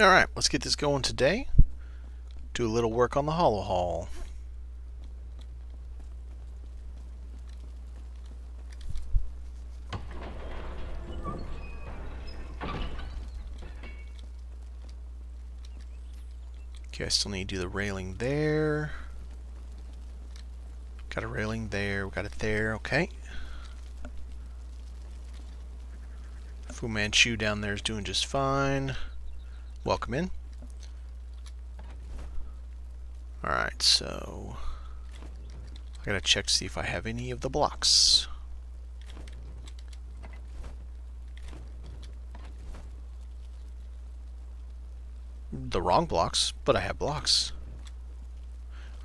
Alright, let's get this going today. Do a little work on the Hollow Hall. Okay, I still need to do the railing there. Got a railing there, we got it there, okay. Fu Manchu down there is doing just fine. Welcome in. Alright, so I gotta check to see if I have any of the blocks. The wrong blocks, but I have blocks.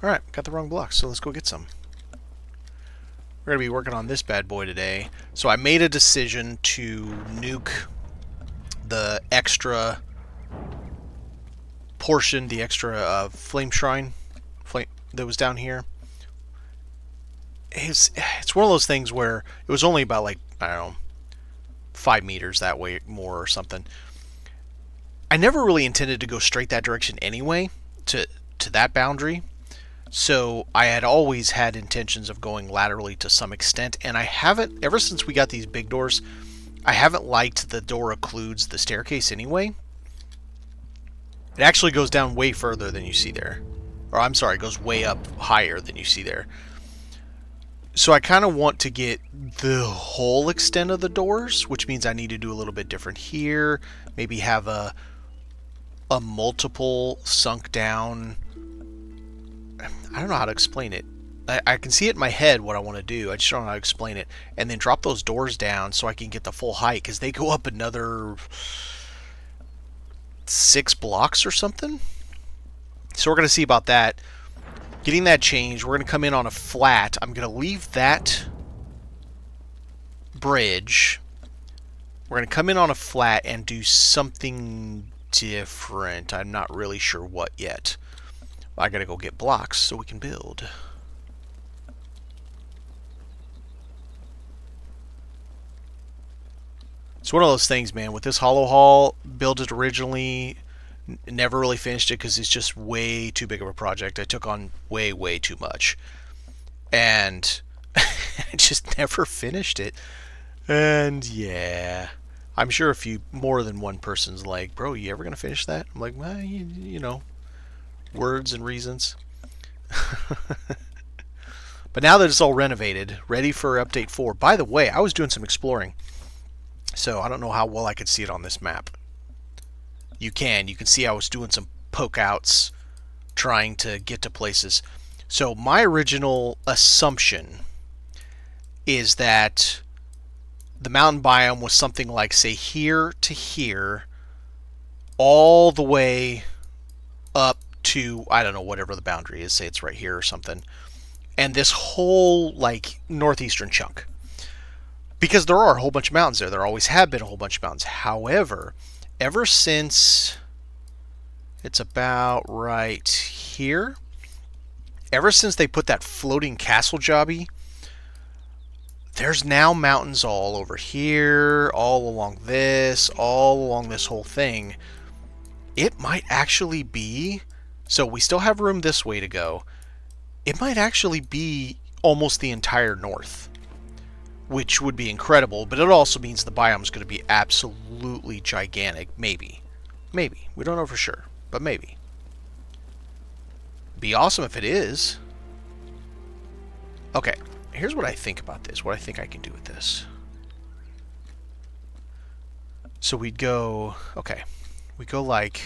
Alright, got the wrong blocks, so let's go get some. We're gonna be working on this bad boy today. So I made a decision to nuke the extra portion, the extra flame shrine that was down here. It's one of those things where it was only about, like, I don't know, 5 meters that way more or something. I never really intended to go straight that direction anyway, to that boundary. So I had always had intentions of going laterally to some extent, and I haven't, ever since we got these big doors, I haven't liked the door occludes the staircase anyway. It actually goes down way further than you see there. Or I'm sorry, it goes way up higher than you see there. So I kind of want to get the whole extent of the doors, which means I need to do a little bit different here. Maybe have a multiple sunk down. I don't know how to explain it. I can see it in my head what I want to do. I just don't know how to explain it. And then drop those doors down so I can get the full height, because they go up another 6 blocks or something. So we're going to see about that. Getting that changed, we're going to come in on a flat. I'm going to leave that bridge. We're going to come in on a flat and do something different. I'm not really sure what yet. I got to go get blocks so we can build. It's one of those things, man. With this Hollow Hall, built it originally, never really finished it because it's just way too big of a project. I took on way too much, and I just never finished it. And yeah, I'm sure more than one person's like, bro, you ever gonna finish that? I'm like, well, you know, words and reasons. But now that it's all renovated, ready for update 4. By the way, I was doing some exploring, so I don't know how well I could see it on this map. You can see I was doing some poke outs, trying to get to places. So my original assumption is that the mountain biome was something like, say, here to here, all the way up to, I don't know, whatever the boundary is, say it's right here or something, and this whole, like, northeastern chunk. Because there are a whole bunch of mountains there. There always have been a whole bunch of mountains. However, ever since it's about right here, ever since they put that floating castle jobby, there's now mountains all over here, all along this whole thing. It might actually be, so we still have room this way to go, it might actually be almost the entire north, which would be incredible, but it also means the biome's going to be absolutely gigantic. Maybe. Maybe. We don't know for sure, but maybe. Be awesome if it is. Okay, here's what I think about this, what I think I can do with this. So we'd go, okay, we go like,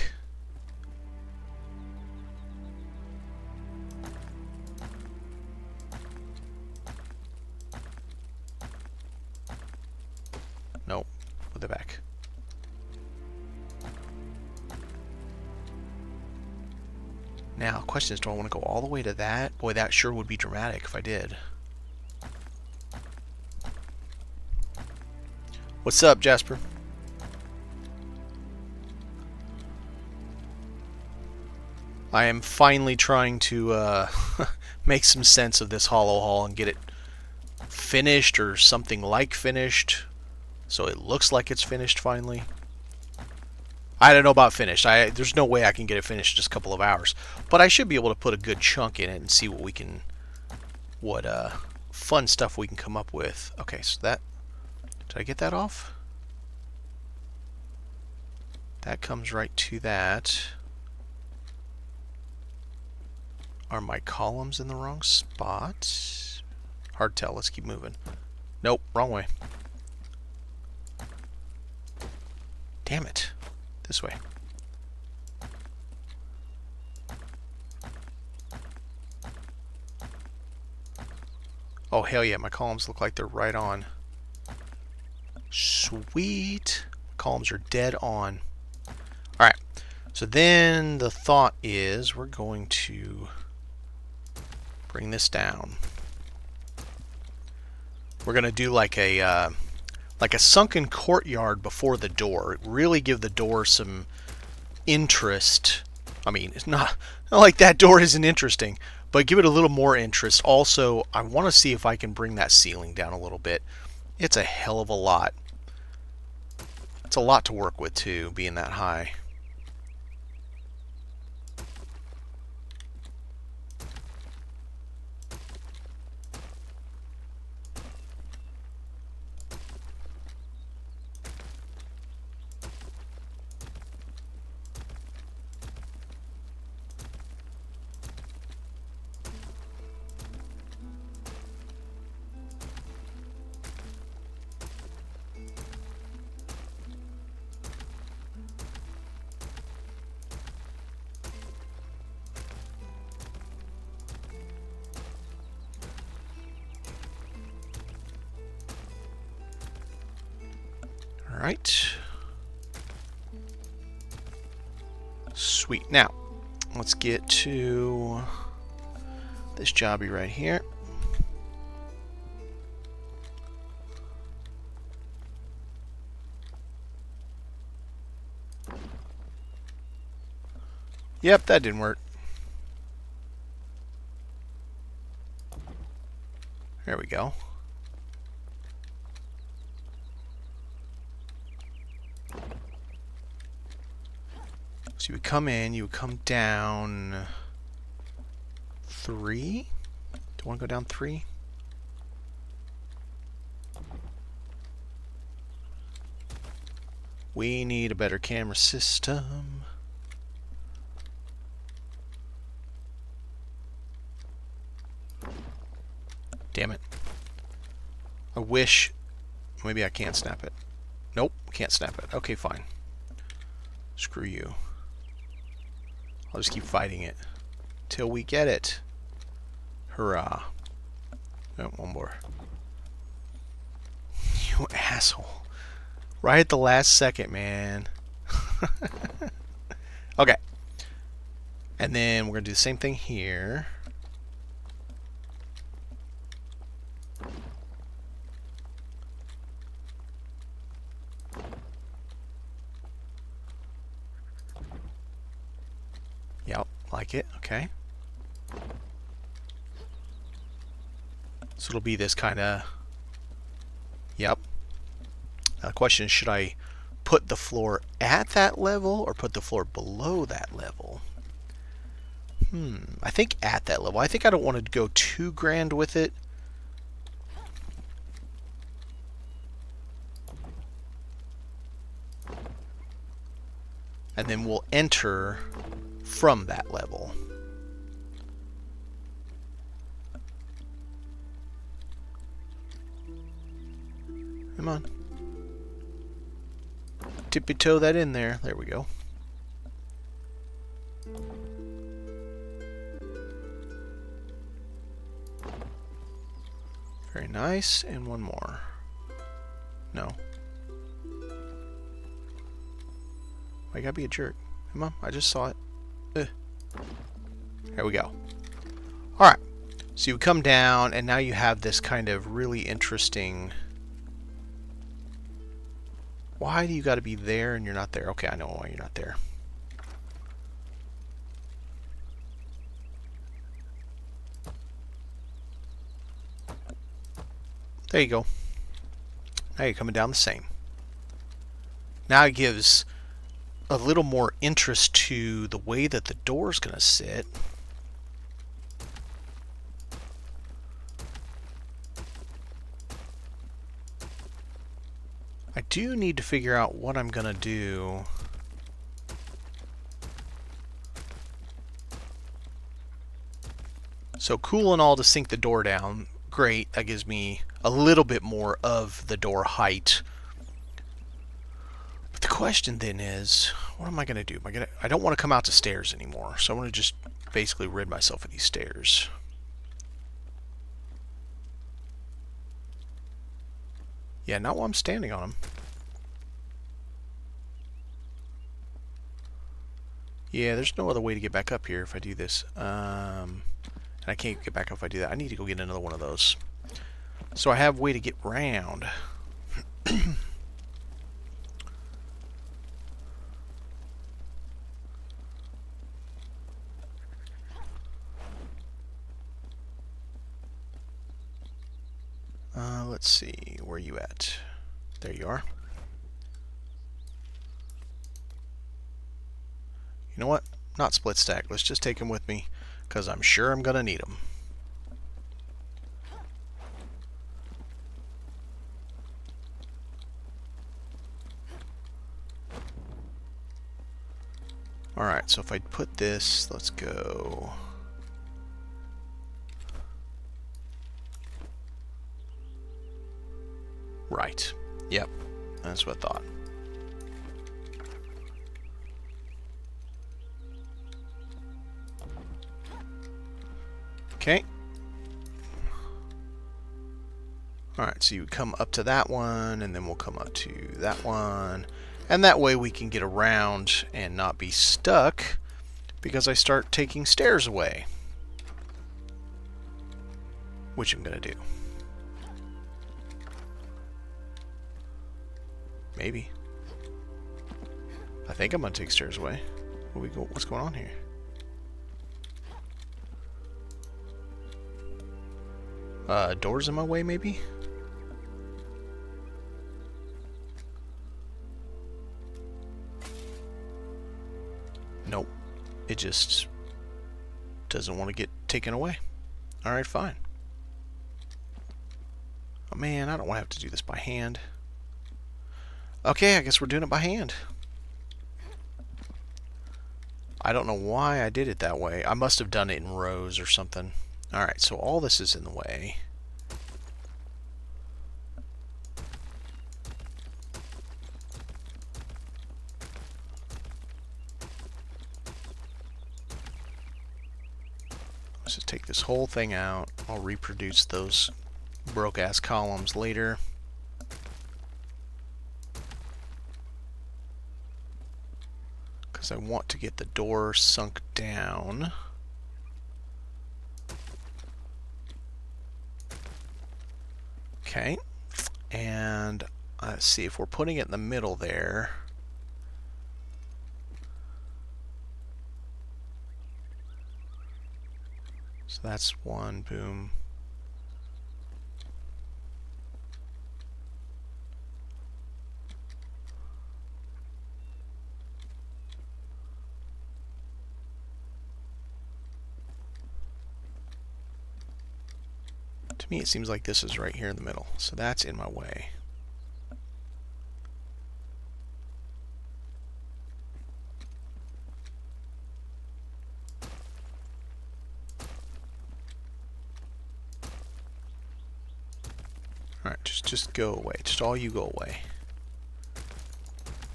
no, with the back. Now, question is, do I want to go all the way to that? Boy, that sure would be dramatic if I did. What's up, Jasper? I am finally trying to make some sense of this Hollow Hall and get it finished, or something like finished, so it looks like it's finished finally. I don't know about finished. There's no way I can get it finished in just a couple of hours. But I should be able to put a good chunk in it and see what we can... what fun stuff we can come up with. Okay, so that... did I get that off? That comes right to that. Are my columns in the wrong spot? Hard tell. Let's keep moving. Nope, wrong way. Damn it. This way. Oh, hell yeah. My columns look like they're right on. Sweet. Columns are dead on. Alright. So then the thought is we're going to bring this down. We're going to do like a sunken courtyard before the door. Really give the door some interest. I mean, it's not like that door isn't interesting, but give it a little more interest. Also, I want to see if I can bring that ceiling down a little bit. It's a hell of a lot. It's a lot to work with, too, being that high. Right. Sweet. Now, let's get to this jobby right here. Yep, that didn't work. There we go. So you would come in, you would come down 3. Do you want to go down 3? We need a better camera system. Damn it. I wish... maybe I can't snap it. Nope, can't snap it. Okay, fine. Screw you. I'll just keep fighting it till we get it. Hurrah. Oh, one more. You asshole. Right at the last second, man. Okay. And then we're going to do the same thing here. Like it, okay. So it'll be this kind of... yep. Now the question is, should I put the floor at that level or put the floor below that level? I think at that level. I think I don't want to go too grand with it. And then we'll enter... from that level. Come on. Tippy toe that in there. There we go. Very nice. And one more. No. I gotta be a jerk. Come on. I just saw it. There we go. Alright, so you come down and now you have this kind of really interesting... why do you got to be there and you're not there? Okay, I know why you're not there. There you go. Now you're coming down the same. Now it gives... a little more interest to the way that the door's going to sit. I do need to figure out what I'm going to do. So cool and all to sink the door down. Great, that gives me a little bit more of the door height. But the question then is, what am I going to do? I don't want to come out to stairs anymore, so I want to just basically rid myself of these stairs. Yeah, not while I'm standing on them. Yeah, there's no other way to get back up here if I do this. And I can't get back up if I do that. I need to go get another one of those. So I have a way to get round. Let's see. Where are you at? There you are. You know what? Not split stack. Let's just take him with me, because I'm sure I'm going to need them. Alright, so if I put this, let's go... Right. Yep. That's what I thought. Okay. Alright, so you come up to that one, and then we'll come up to that one. And that way we can get around and not be stuck, because I start taking stairs away. Which I'm going to do. Maybe. I think I'm going to take stairs away. What's going on here? Doors in my way, maybe? Nope. It just doesn't want to get taken away. Alright, fine. Oh man, I don't want to have to do this by hand. Okay, I guess we're doing it by hand. I don't know why I did it that way. I must have done it in rows or something. Alright, so all this is in the way. Let's just take this whole thing out. I'll reproduce those broke-ass columns later. Because I want to get the door sunk down. Okay, and let's see if we're putting it in the middle there. So that's one, boom. To me, it seems like this is right here in the middle, so that's in my way. Alright, just go away. Just all you go away.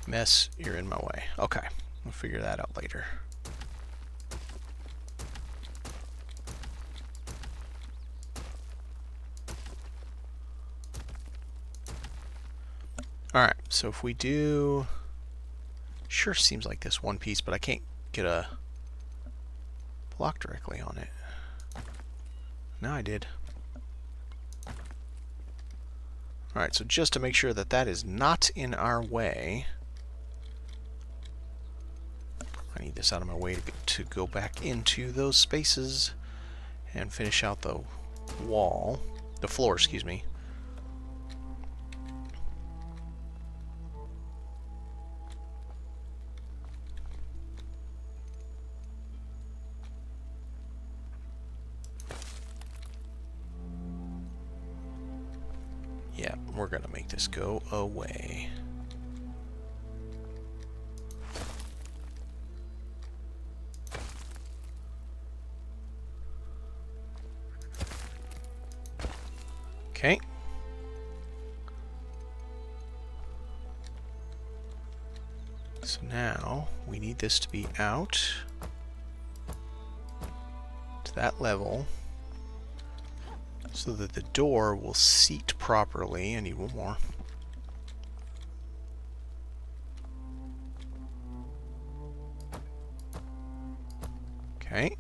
Mess, you're in my way. Okay, we'll figure that out later. Alright, so if we do... Sure seems like this one piece, but I can't get a block directly on it. No, I did. Alright, so just to make sure that that is not in our way... I need this out of my way to go back into those spaces and finish out the wall. The floor, excuse me. Yeah, we're gonna make this go away. Okay. So now we need this to be out to that level so that the door will seat properly. I need one more. Okay.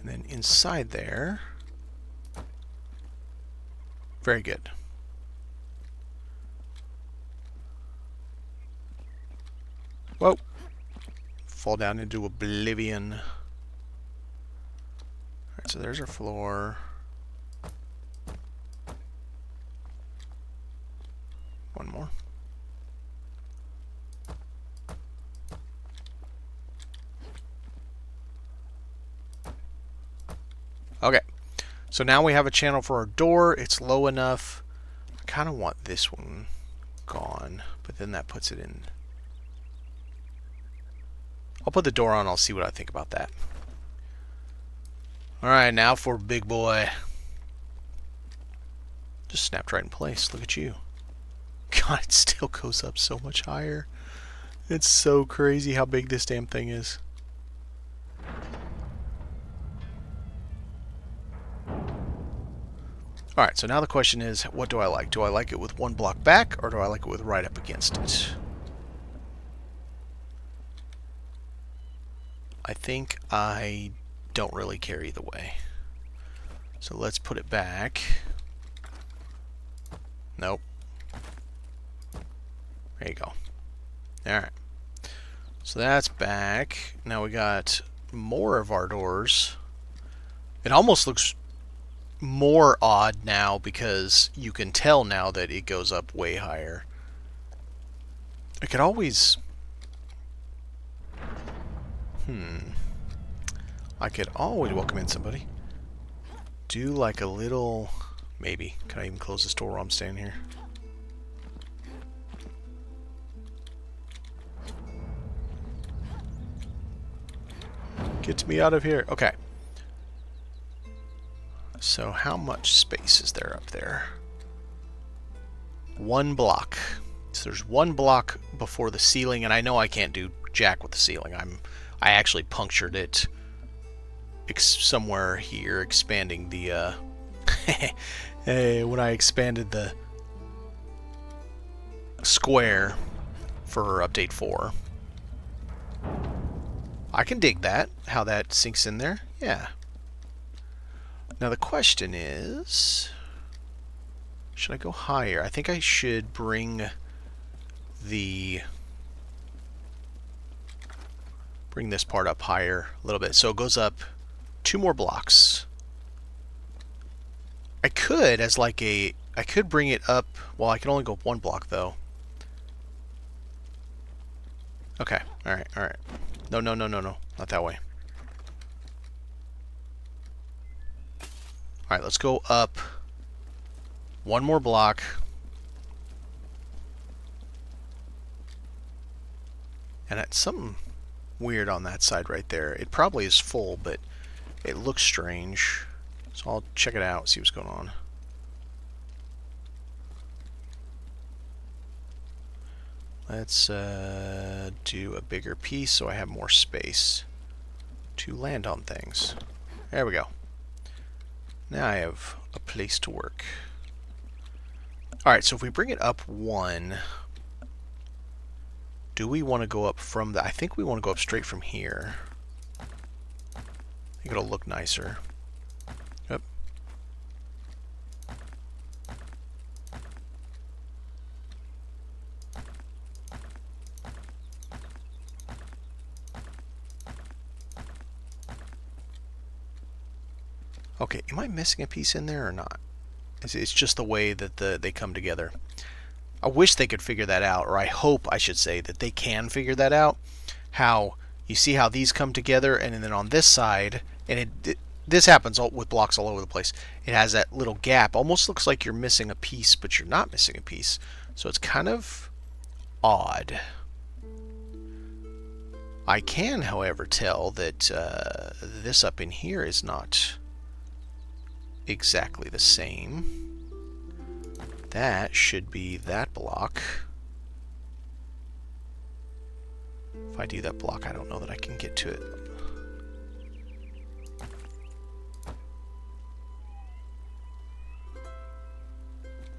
And then inside there. Very good. Whoa. Fall down into oblivion. All right, so there's our floor. One more. Okay. So now we have a channel for our door. It's low enough. I kind of want this one gone, but then that puts it in. I'll put the door on. I'll see what I think about that. All right, now for big boy. Just snapped right in place. Look at you. God, it still goes up so much higher. It's so crazy how big this damn thing is. All right, so now the question is, what do I like? Do I like it with one block back, or do I like it with right up against it? I think I don't really care either way. So let's put it back. Nope. There you go. All right. So that's back. Now we got more of our doors. It almost looks more odd now because you can tell now that it goes up way higher. I could always... I could always welcome in somebody. Do like a little... Maybe. Can I even close this door while I'm standing here? Get me out of here. Okay. So how much space is there up there? One block. So there's one block before the ceiling, and I know I can't do jack with the ceiling. I actually punctured it somewhere here, expanding the when I expanded the square for update 4. I can dig that, how that sinks in there. Yeah. Now the question is, should I go higher? I think I should bring this part up higher a little bit. So it goes up 2 more blocks. I could I could bring it up. Well, I can only go up 1 block though. Okay. All right. All right. No. Not that way. Alright, let's go up 1 more block. And that's something weird on that side right there. It probably is full, but it looks strange. So I'll check it out, see what's going on. Let's do a bigger piece so I have more space to land on things. There we go. Now I have a place to work. Alright, so if we bring it up 1, do we want to go up from the... I think we want to go up straight from here. I think it'll look nicer. Yep. Okay, am I missing a piece in there or not? It's just the way that they come together. I wish they could figure that out, or I hope, I should say, that they can figure that out. How, you see how these come together, and then on this side, and it this happens all, with blocks all over the place. It has that little gap. Almost looks like you're missing a piece, but you're not missing a piece. So it's kind of odd. I can, however, tell that this up in here is not exactly the same. That should be that block. If I do that block, I don't know that I can get to it.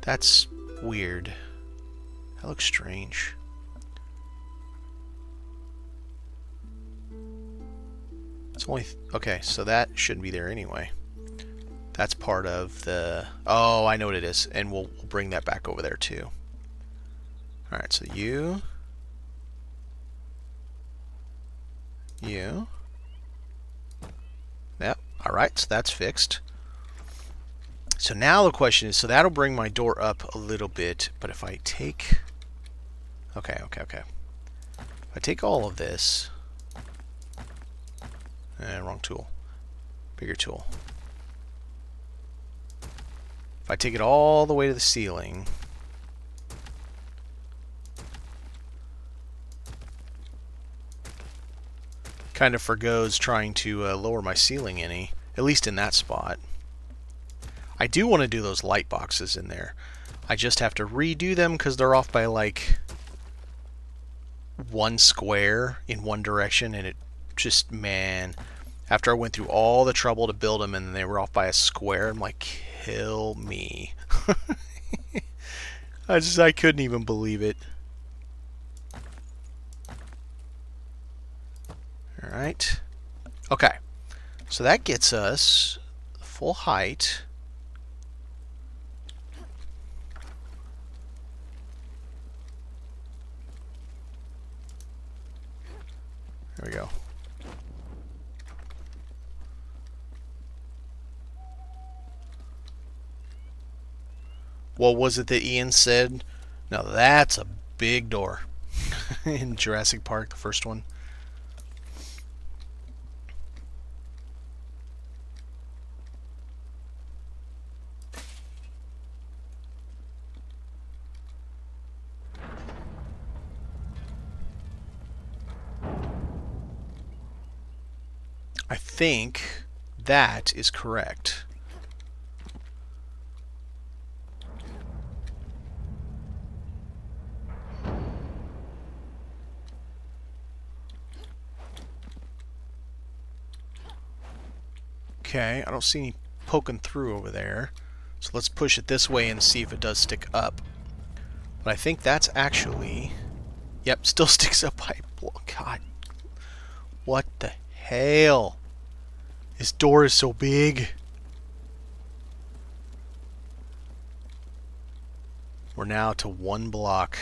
That's weird. That looks strange. It's only... okay, so that shouldn't be there anyway. That's part of the... oh, I know what it is. And we'll bring that back over there too. Alright, so you... you... yep, alright, so that's fixed. So now the question is, so that'll bring my door up a little bit, but if I take... okay. If I take all of this... wrong tool. Bigger tool. If I take it all the way to the ceiling... kind of forgoes trying to lower my ceiling any, at least in that spot. I do want to do those light boxes in there. I just have to redo them because they're off by like one square in one direction, and it just, man, after I went through all the trouble to build them and they were off by a square, I'm like, kill me. I couldn't even believe it. All right. Okay. So that gets us full height. There we go. What was it that Ian said? Now that's a big door. In Jurassic Park, the first one. I think that is correct. Okay, I don't see any poking through over there. So let's push it this way and see if it does stick up. But I think that's actually... yep, still sticks up by... God. What the hell? This door is so big. We're now to one block.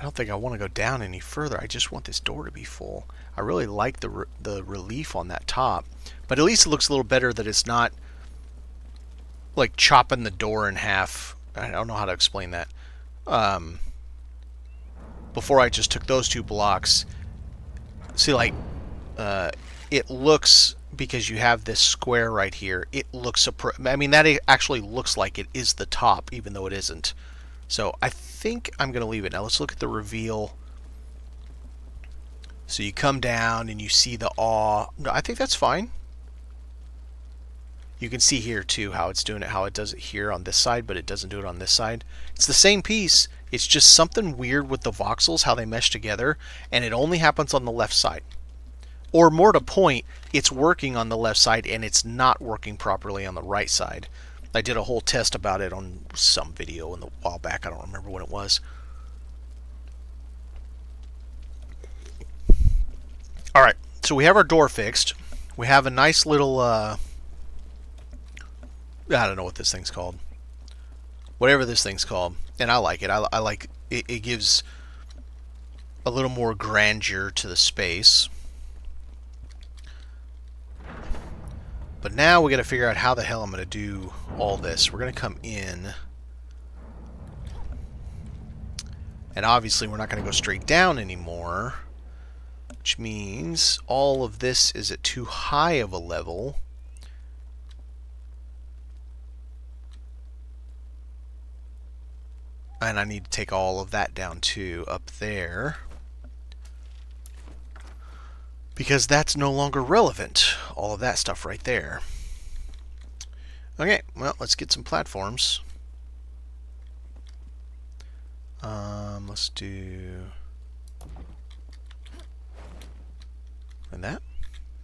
I don't think I want to go down any further. I just want this door to be full. I really like the relief on that top. But at least it looks a little better that it's not like chopping the door in half. I don't know how to explain that. Before I just took those two blocks. See, like... it looks, because you have this square right here, it looks, I mean, that actually looks like it is the top, even though it isn't. So I think I'm going to leave it. Now let's look at the reveal. So you come down and you see the awe. No, I think that's fine. You can see here too how it's doing it, how it does it here on this side, but it doesn't do it on this side. It's the same piece. It's just something weird with the voxels, how they mesh together, and it only happens on the left side. Or more to point, it's working on the left side and it's not working properly on the right side. I did a whole test about it on some video in the while back. I don't remember when it was. Alright, so we have our door fixed. We have a nice little... I don't know what this thing's called. Whatever this thing's called. And I like it. I like it. It gives a little more grandeur to the space. But now we got to figure out how the hell I'm going to do all this. We're going to come in. And obviously we're not going to go straight down anymore. which means all of this is at too high of a level. And I need to take all of that down to up there, because that's no longer relevant, all of that stuff right there. Okay, well, let's get some platforms. Let's do... and that,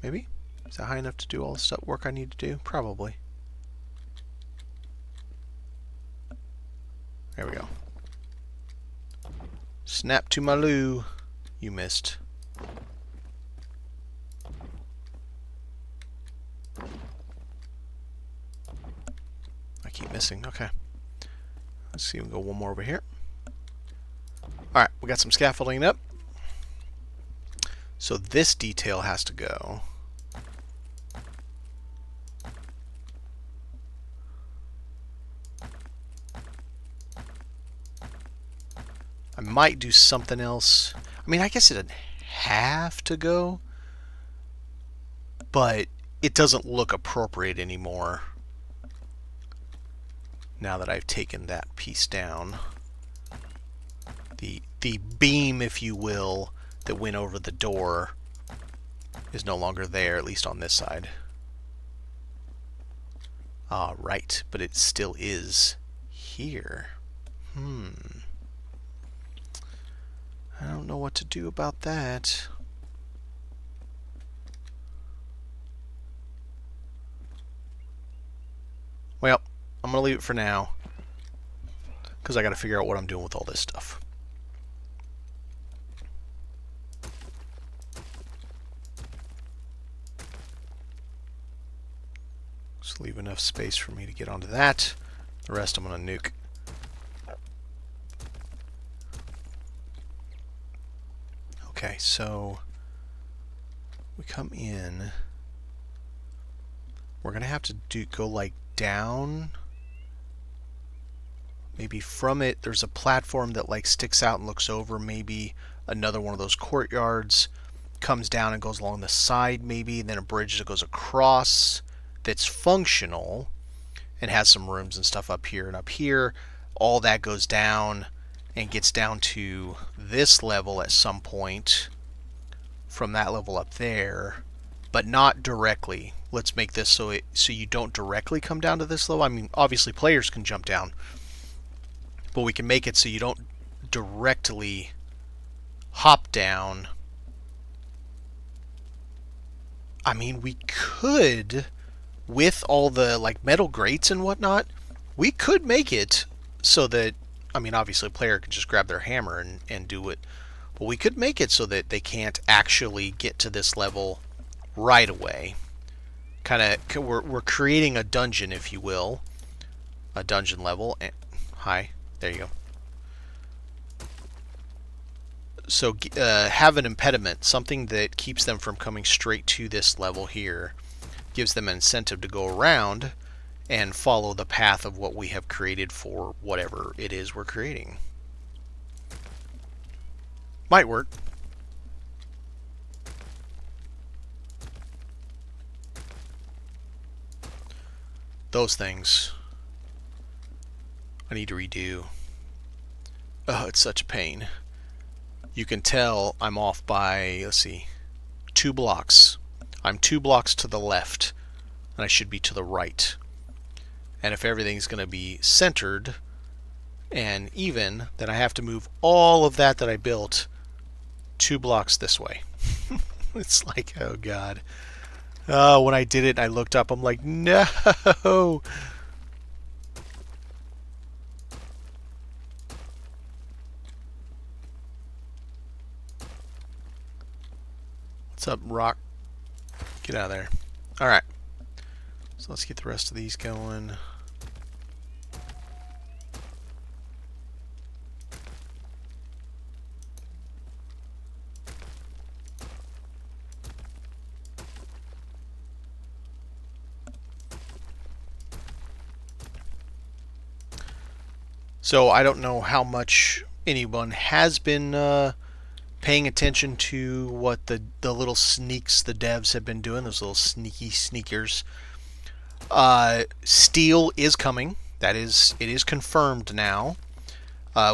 maybe? Is that high enough to do all the stuff work I need to do? Probably. There we go. Snap to my loo. You missed. I keep missing. Okay. Let's see if we can go one more over here. Alright, we got some scaffolding up. So this detail has to go. I might do something else. I mean, I guess it doesn't have to go, but it doesn't look appropriate anymore now that I've taken that piece down. The beam, if you will, that went over the door is no longer there, at least on this side. Ah, right, but it still is here. Hmm. I don't know what to do about that. Well, I'm going to leave it for now, because I got to figure out what I'm doing with all this stuff. Just leave enough space for me to get onto that. The rest I'm going to nuke. Okay, so we come in. We're going to have to go like down. Maybe from it there's a platform that like sticks out and looks over, maybe another one of those courtyards comes down and goes along the side maybe, and then a bridge that goes across that's functional and has some rooms and stuff up here and up here. All that goes down and gets down to this level at some point from that level up there, but not directly. Let's make this so you don't directly come down to this level. I mean, obviously players can jump down, but we can make it so you don't directly hop down. I mean, we could, with all the like metal grates and whatnot, we could make it so that, I mean, obviously a player could just grab their hammer and do it, but we could make it so that they can't actually get to this level right away. Kind of, we're creating a dungeon, if you will, a dungeon level. And, hi, there you go. So have an impediment, something that keeps them from coming straight to this level here, gives them an incentive to go around and follow the path of what we have created for whatever it is we're creating. Might work. Those things I need to redo. Oh, it's such a pain. You can tell I'm off by, let's see, 2 blocks. I'm 2 blocks to the left, and I should be to the right. And if everything's going to be centered and even, then I have to move all of that I built 2 blocks this way. It's like, oh god. When I did it, I looked up. I'm like, no. What's up, rock? Get out of there. All right. So let's get the rest of these going. So I don't know how much anyone has been paying attention to what the little sneaks the devs have been doing, those little sneaky sneakers. Steel is coming. That is, it is confirmed now.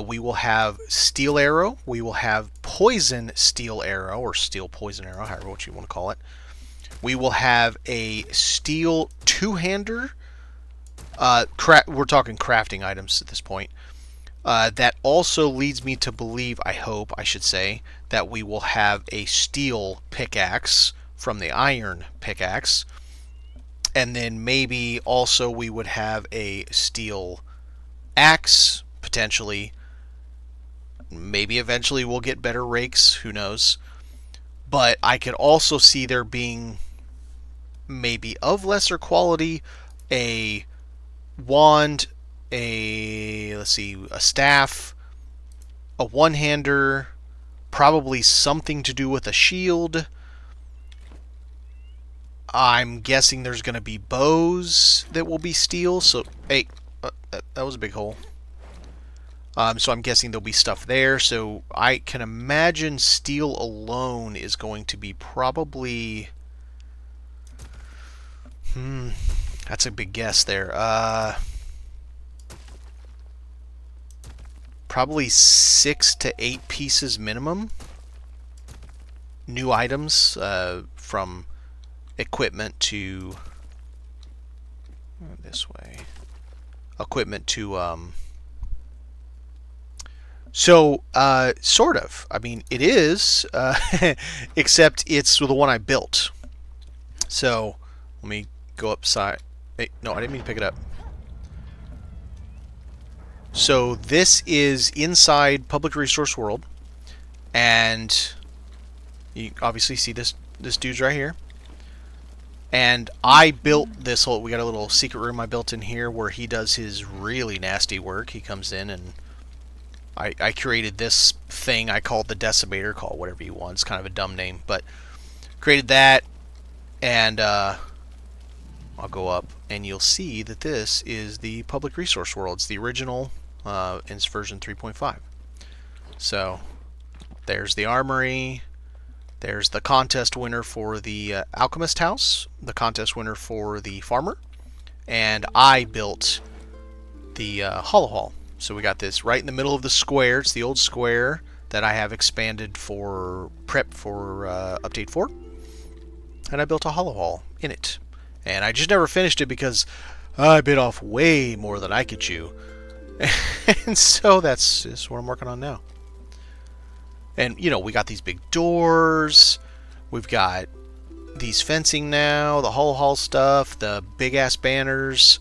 We will have Steel Arrow. We will have Poison Steel Arrow, or Steel Poison Arrow, however what you want to call it. We will have a Steel Two-Hander. We're talking crafting items at this point. That also leads me to believe, I hope, I should say, that we will have a steel pickaxe from the iron pickaxe. And then maybe also we would have a steel axe, potentially. Maybe eventually we'll get better rakes, who knows. But I could also see there being, maybe of lesser quality, a wand, a staff, a one-hander, probably something to do with a shield. I'm guessing there's going to be bows that will be steel. So, hey, that was a big hole. So I'm guessing there'll be stuff there. So I can imagine steel alone is going to be probably... that's a big guess there. Probably 6 to 8 pieces minimum. New items from equipment to this way. Equipment to sort of. I mean, it is, except it's the one I built. So let me go upside. Hey, no, I didn't mean to pick it up. So this is inside Public Resource World, and you obviously see this dude's right here. And I built this whole... we got a little secret room I built in here where he does his really nasty work. He comes in and I created this thing I called the Decimator. Call it whatever you want. It's kind of a dumb name, but created that, and I'll go up, and you'll see that this is the Public Resource World. It's the original in version 3.5. So there's the armory. There's the contest winner for the Alchemist House, the contest winner for the Farmer, and I built the Hollow Hall. So we got this right in the middle of the square. It's the old square that I have expanded for prep for Update 4, and I built a Hollow Hall in it. And I just never finished it because I bit off way more than I could chew. And so that's just what I'm working on now. And, you know, we got these big doors. We've got these fencing now, the Hollow Hall stuff, the big-ass banners.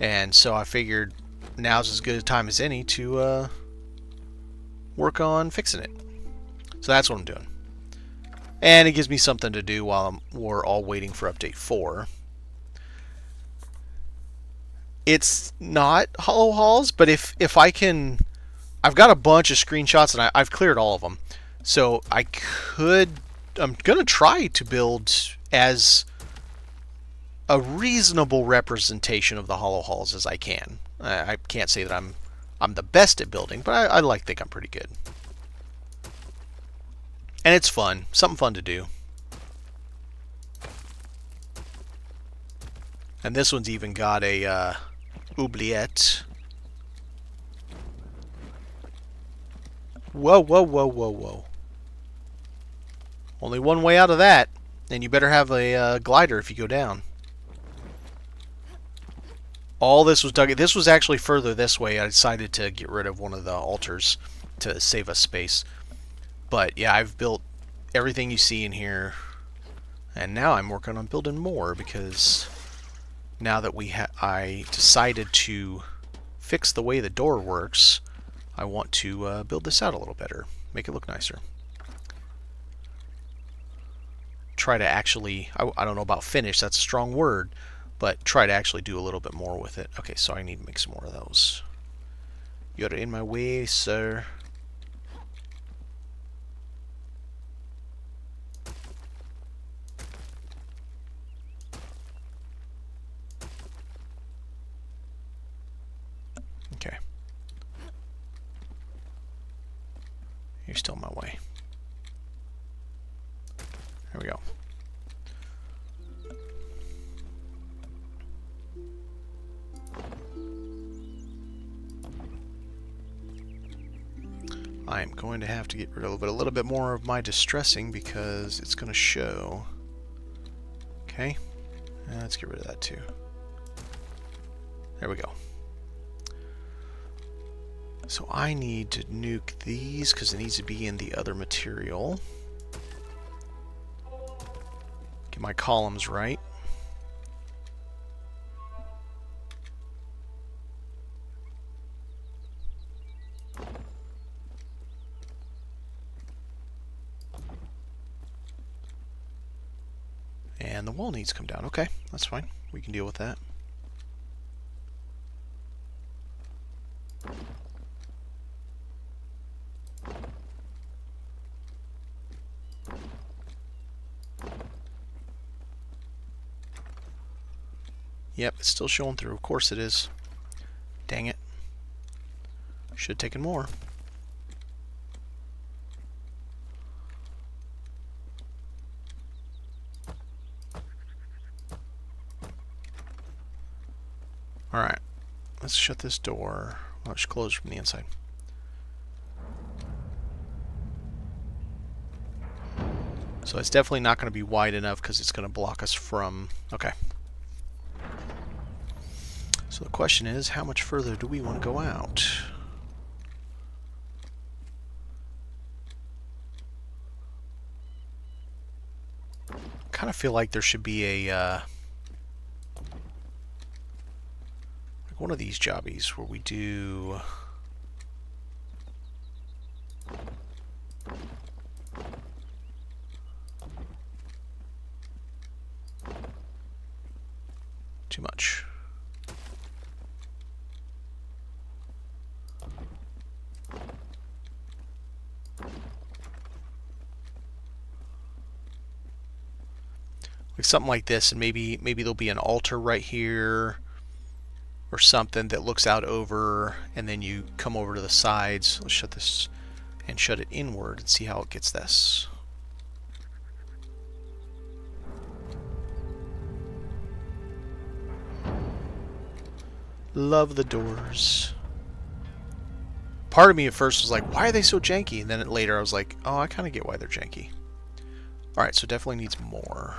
And so I figured now's as good a time as any to work on fixing it. So that's what I'm doing. And it gives me something to do while we're all waiting for Update 4. It's not Hollow Halls, but if I can... I've got a bunch of screenshots, and I've cleared all of them. So I could... I'm going to try to build as a reasonable representation of the Hollow Halls as I can. I can't say that I'm the best at building, but I think I'm pretty good. And it's fun. Something fun to do. And this one's even got a oubliette. Whoa, whoa, whoa, whoa, whoa. Only one way out of that. And you better have a glider if you go down. All this was dug... this was actually further this way. I decided to get rid of one of the altars to save us space. But yeah, I've built everything you see in here, and now I'm working on building more because now that I decided to fix the way the door works, I want to build this out a little better, make it look nicer. Try to actually, I don't know about finish, that's a strong word, but try to actually do a little bit more with it. Okay, so I need to make some more of those. You're in my way, sir. You're still in my way. There we go. I'm going to have to get rid of a little bit more of my distressing because it's going to show. Okay, let's get rid of that too. There we go. So I need to nuke these because it needs to be in the other material. Get my columns right. And the wall needs to come down. Okay, that's fine. We can deal with that. Yep, it's still showing through. Of course it is. Dang it. Should have taken more. Alright. Let's shut this door. Well, it's closed from the inside. So it's definitely not going to be wide enough because it's going to block us from... Okay. So the question is, how much further do we want to go out? I kind of feel like there should be a like one of these jobbies where we do too much. Like something like this, and maybe there'll be an altar right here or something that looks out over, and then you come over to the sides. Let's shut this and shut it inward and see how it gets this. Love the doors. Part of me at first was like, why are they so janky? And then later I was like, oh, I kind of get why they're janky. Alright, so definitely needs more.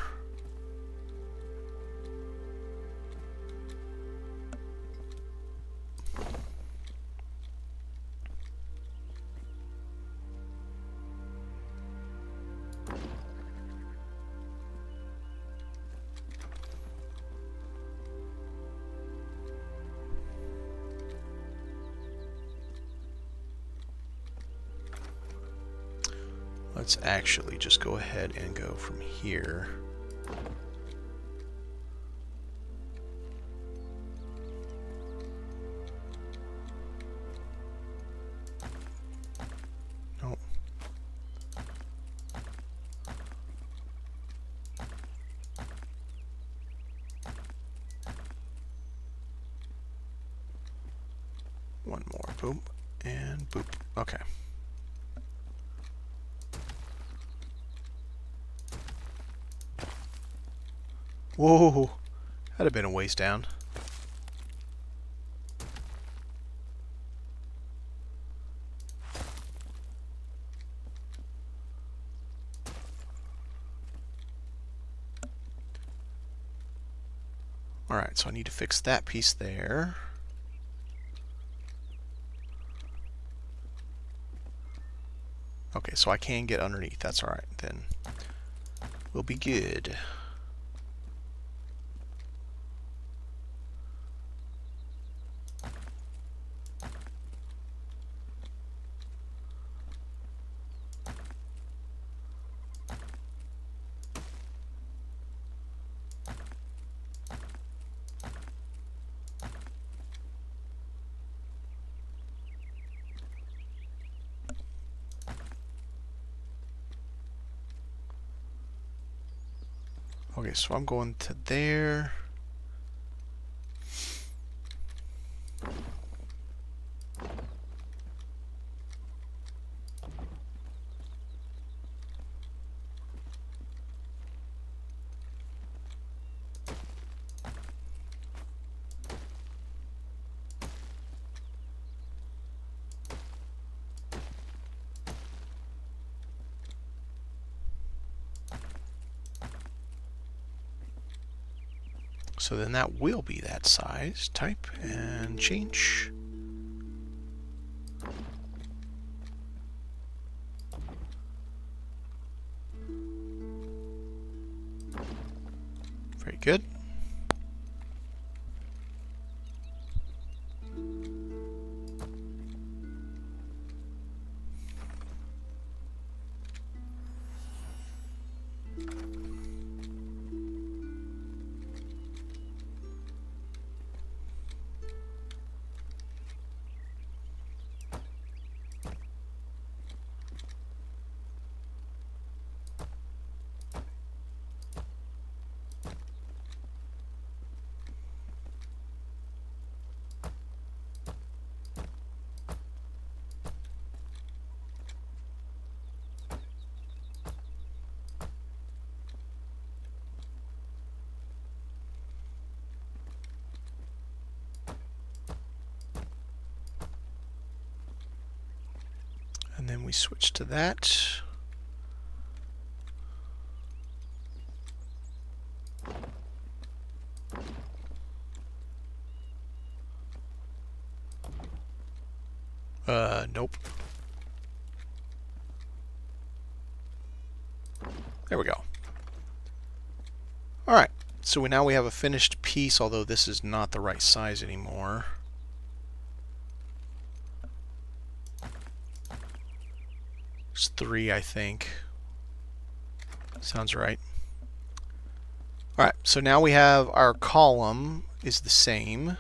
Let's actually just go ahead and go from here. Nope. One more. Boop. And boop. Okay. Whoa, that'd have been a waste down. Alright, so I need to fix that piece there. Okay, so I can get underneath. That's alright, then. We'll be good. Okay, so I'm going to there. So then that will be that size. Type and change. Very good. Then we switch to that. Nope. There we go. All right, so now we have a finished piece, although this is not the right size anymore. It's 3, I think. Sounds right. All right, so now we have our column is the same.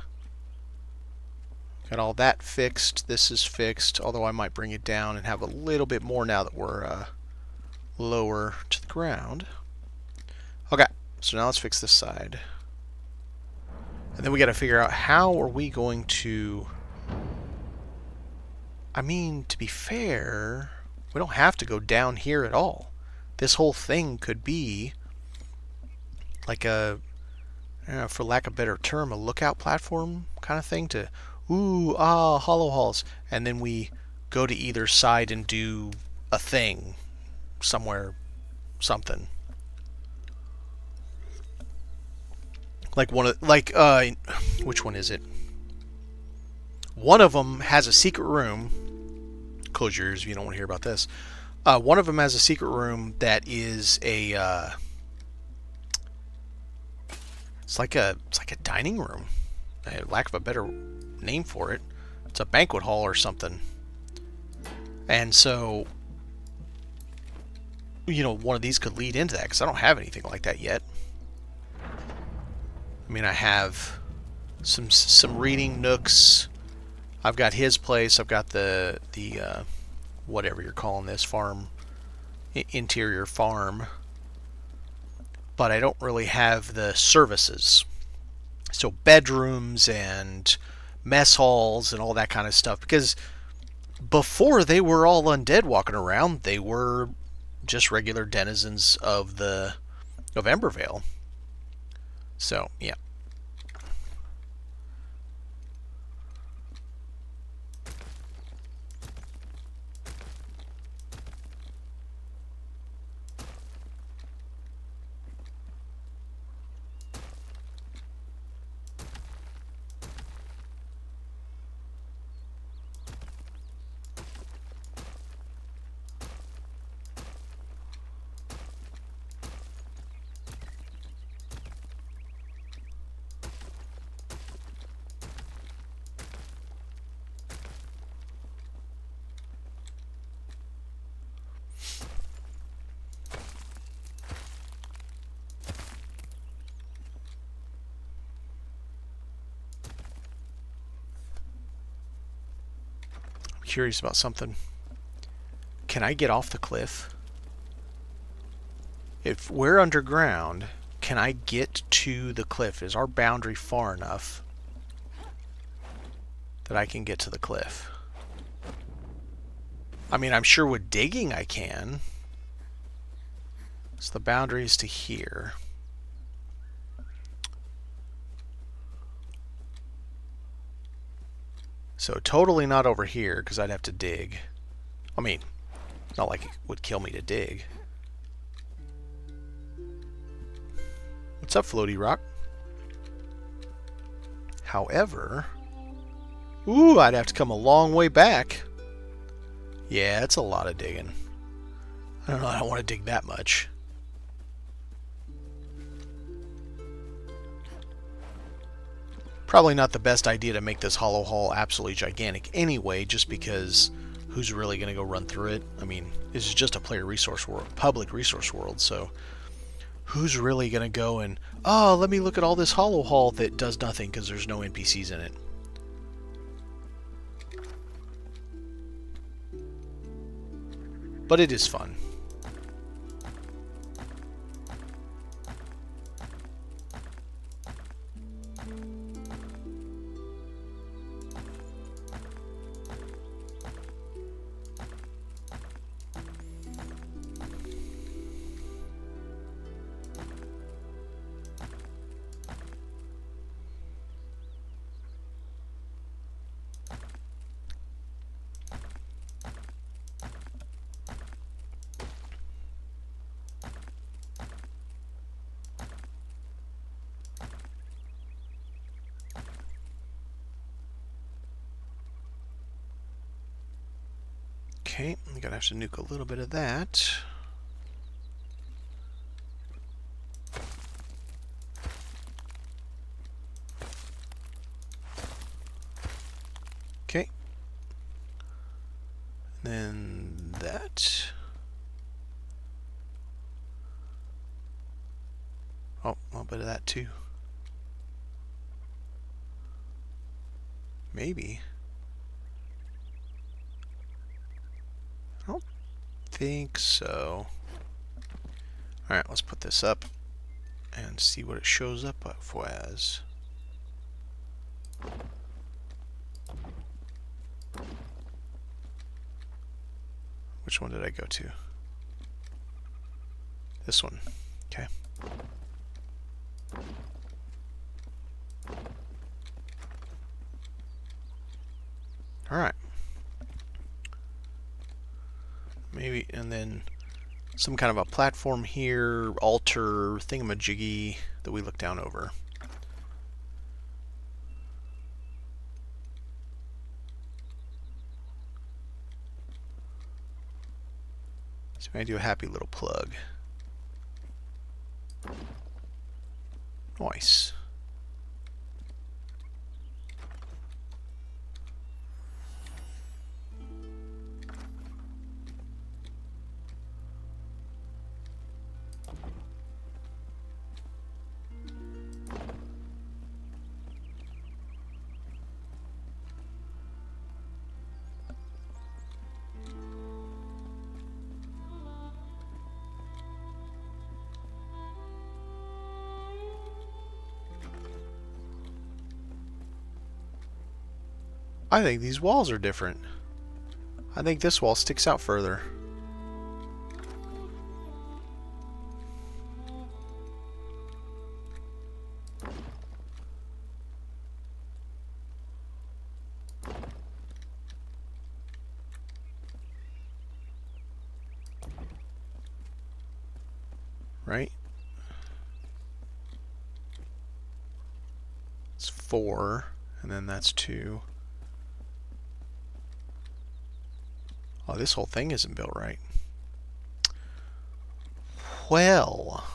Got all that fixed. This is fixed, although I might bring it down and have a little bit more now that we're lower to the ground. Okay, so now let's fix this side. And then we got to figure out how are we going to... I mean, to be fair... we don't have to go down here at all. This whole thing could be like a, I don't know, for lack of a better term, a lookout platform kind of thing to, ooh, ah, Hollow Halls. And then we go to either side and do a thing somewhere, something. Like one of, like, which one is it? One of them has a secret room. Close your ears if you don't want to hear about this. One of them has a secret room that is a it's like a dining room. Lack of a better name for it. It's a banquet hall or something. And so, you know, one of these could lead into that because I don't have anything like that yet. I mean, I have some reading nooks. I've got his place, I've got the whatever you're calling this, farm, interior farm, but I don't really have the services. So bedrooms and mess halls and all that kind of stuff, because before they were all undead walking around, they were just regular denizens of the Embervale. So, yeah. Curious about something. Can I get off the cliff? If we're underground, can I get to the cliff? Is our boundary far enough that I can get to the cliff? I mean, I'm sure with digging I can. So the boundary is to here. So totally not over here, because I'd have to dig. I mean, it's not like it would kill me to dig. What's up, Floaty Rock? However, ooh, I'd have to come a long way back. Yeah, it's a lot of digging. I don't know, I don't want to dig that much. Probably not the best idea to make this Hollow Hall absolutely gigantic anyway, just because who's really going to go run through it? I mean, this is just a player resource world, public resource world, so who's really going to go and, oh, let me look at all this Hollow Hall that does nothing because there's no NPCs in it. But it is fun. Okay, I'm gonna have to nuke a little bit of that. Okay. Then that. Oh, a little bit of that too. Maybe. Think so. Alright, let's put this up and see what it shows up for as. Which one did I go to? This one. Okay. Alright. Maybe, and then some kind of a platform here, altar, thingamajiggy that we look down over. So maybe I do a happy little plug. Nice. I think these walls are different. I think this wall sticks out further. Right? It's 4, and then that's 2. Oh, this whole thing isn't built right. Well.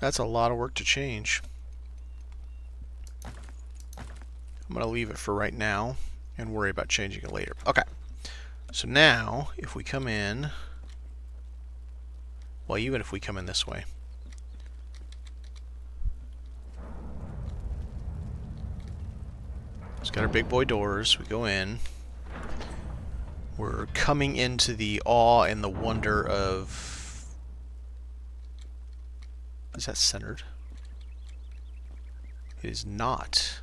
That's a lot of work to change. I'm going to leave it for right now and worry about changing it later. Okay. So now, if we come in... Well, even if we come in this way. It's got our big boy doors. We go in. We're coming into the awe and the wonder of... Is that centered? It is not.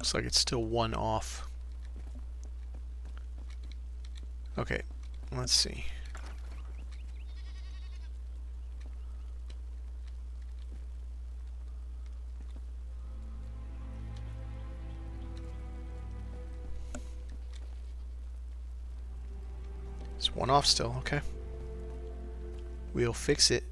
Looks like it's still one off. Okay, let's see. It's one off still, okay. We'll fix it.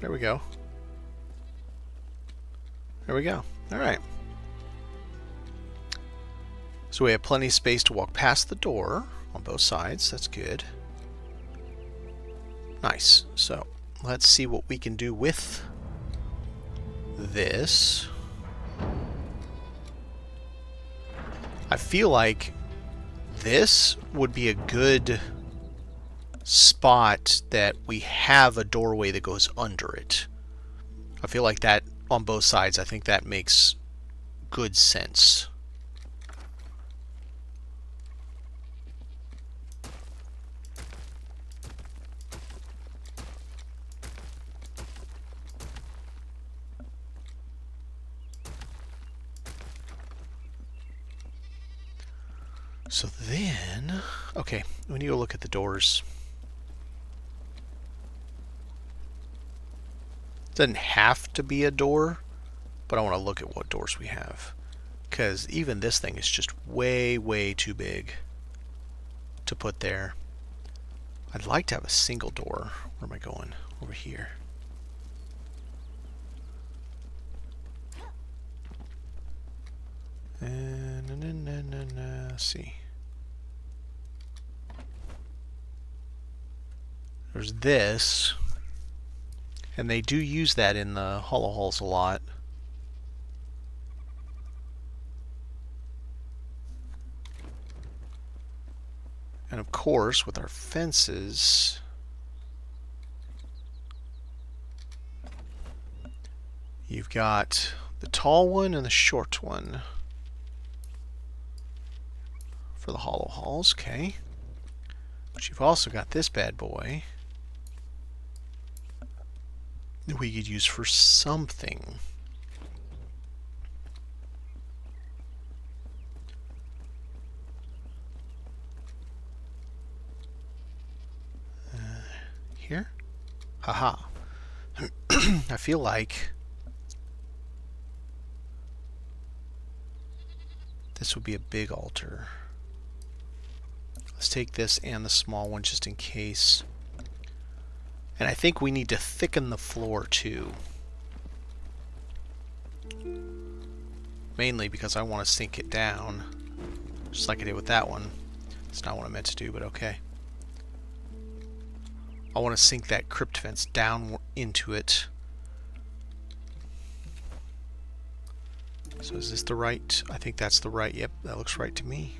There we go. There we go. Alright. So we have plenty of space to walk past the door on both sides. That's good. Nice. So let's see what we can do with this. I feel like this would be a good spot that we have a doorway that goes under it. I feel like that on both sides, I think that makes good sense. So then, okay, we need to look at the doors. Doesn't have to be a door, but I want to look at what doors we have, because even this thing is just way, way too big to put there. I'd like to have a single door. Where am I going? Over here. Let's see. There's this. And they do use that in the Hollow Halls a lot. And of course, with our fences, you've got the tall one and the short one for the Hollow Halls, okay. But you've also got this bad boy that we could use for something. Here? Haha. I feel like this would be a big altar. Let's take this and the small one just in case. And I think we need to thicken the floor too. Mainly because I want to sink it down. Just like I did with that one. It's not what I meant to do, but okay. I want to sink that crypt fence down into it. So is this the right? I think that's the right. Yep, that looks right to me.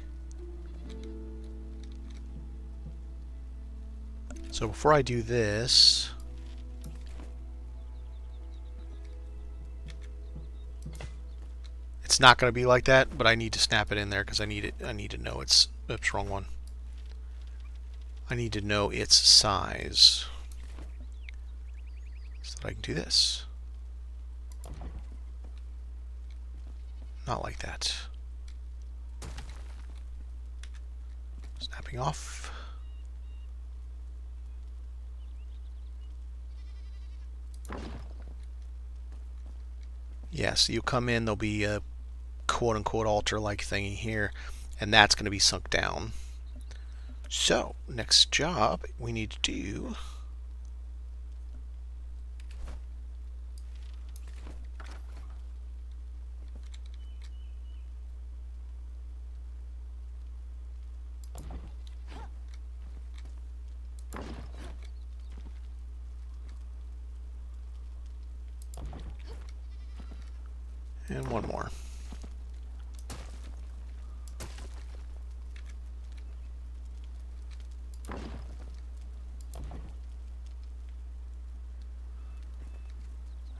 So before I do this, it's not going to be like that, but I need to snap it in there because I need it. I need to know it's, oops, wrong one. I need to know its size so that I can do this. Not like that. Snapping off. Yeah, so you come in, there'll be a quote-unquote altar-like thingy here, and that's going to be sunk down. So, next job we need to do and one more.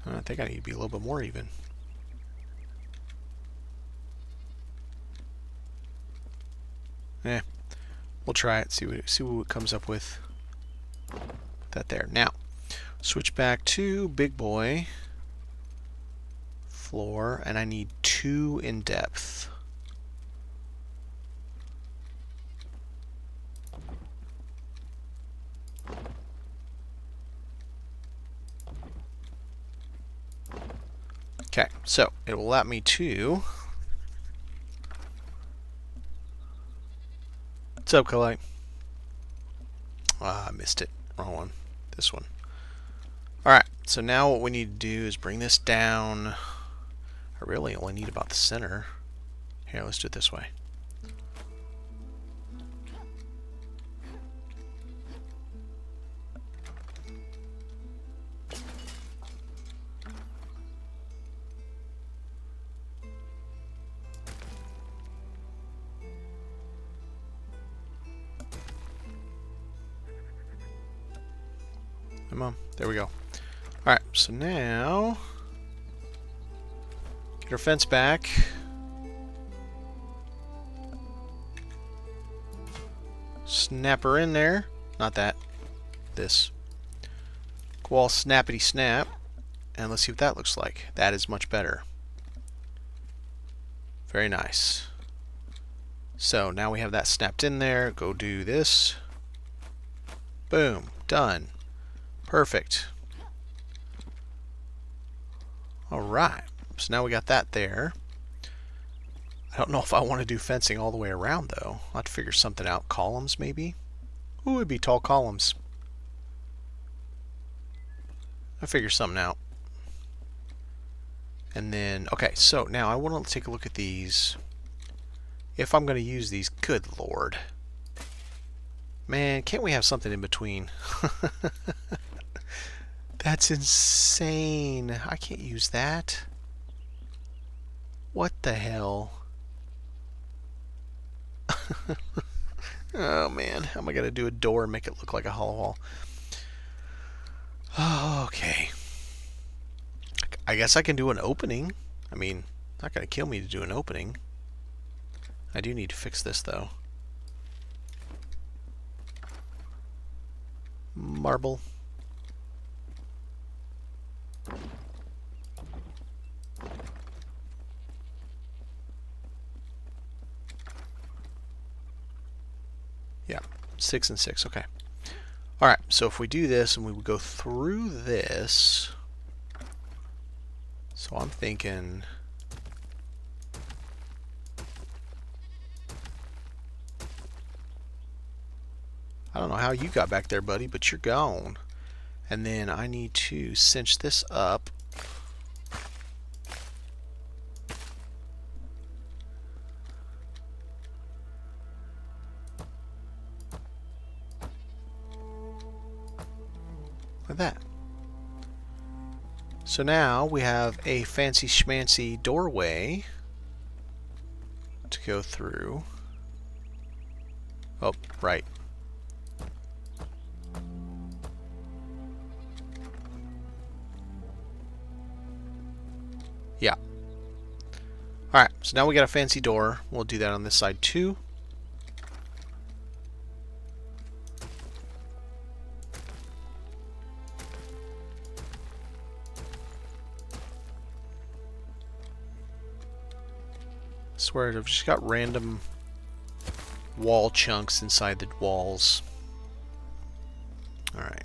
I think I need to be a little bit more even. We'll try it. See what it comes up with. that there. Now, switch back to Big Boy floor, and I need 2 in depth. Okay, so it will allow me to what's up, Kalei? Ah, I missed it. Wrong one. This one. Alright, so now what we need to do is bring this down. I really only need about the center. Here, let's do it this way. Come on. There we go. Alright, so now get our fence back. Snap her in there. Not that. This. Go all snappity snap. And let's see what that looks like. That is much better. Very nice. So now we have that snapped in there. Go do this. Boom. Done. Perfect. Alright, so now we got that there. I don't know if I want to do fencing all the way around, though. I'll have to figure something out. Columns, maybe? Ooh, it'd be tall columns. I'll figure something out. And then, okay, so now I want to take a look at these. If I'm going to use these, good lord. Man, can't we have something in between? That's insane. I can't use that. What the hell? Oh man, how am I going to do a door and make it look like a hollow hall? Oh, okay. I guess I can do an opening. I mean, not going to kill me to do an opening. I do need to fix this though. Marble. Yeah, 6 and 6, okay. Alright, so if we do this and we would go through this, so I'm thinking I don't know how you got back there, buddy, but you're gone. And then I need to cinch this up. Like that. So now we have a fancy schmancy doorway to go through. Oh, right. Yeah. Alright, so now we got a fancy door. We'll do that on this side too. I swear I've just got random wall chunks inside the walls. Alright.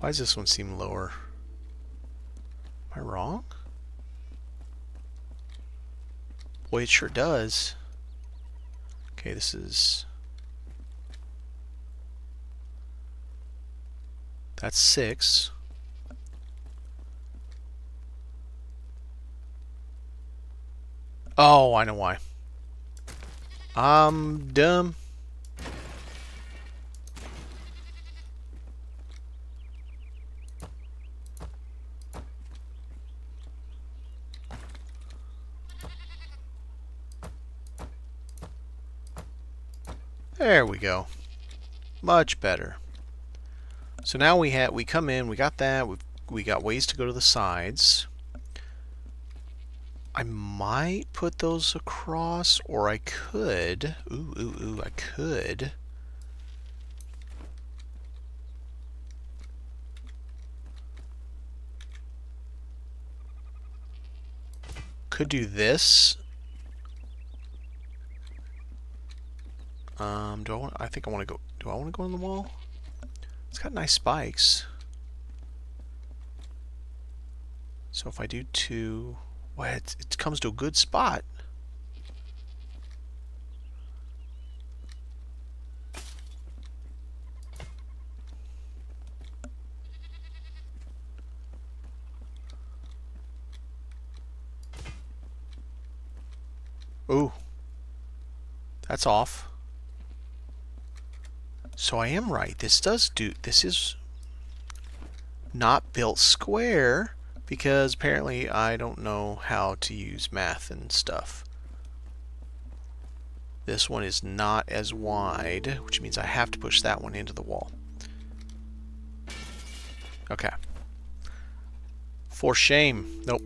Why does this one seem lower? Am I wrong? Boy, it sure does. Okay, this is... That's 6. Oh, I know why. I'm dumb. There we go. Much better. So now we come in, we got that, we've we got ways to go to the sides. I might put those across, or I could, I could do this. Do I want, I think I want to go, do I want to go on the wall? It's got nice spikes. So if I do two, well, it comes to a good spot. Ooh, that's off. So I am right. This does do, this is not built square, because apparently I don't know how to use math and stuff. This one is not as wide, which means I have to push that one into the wall. Okay. For shame. Nope.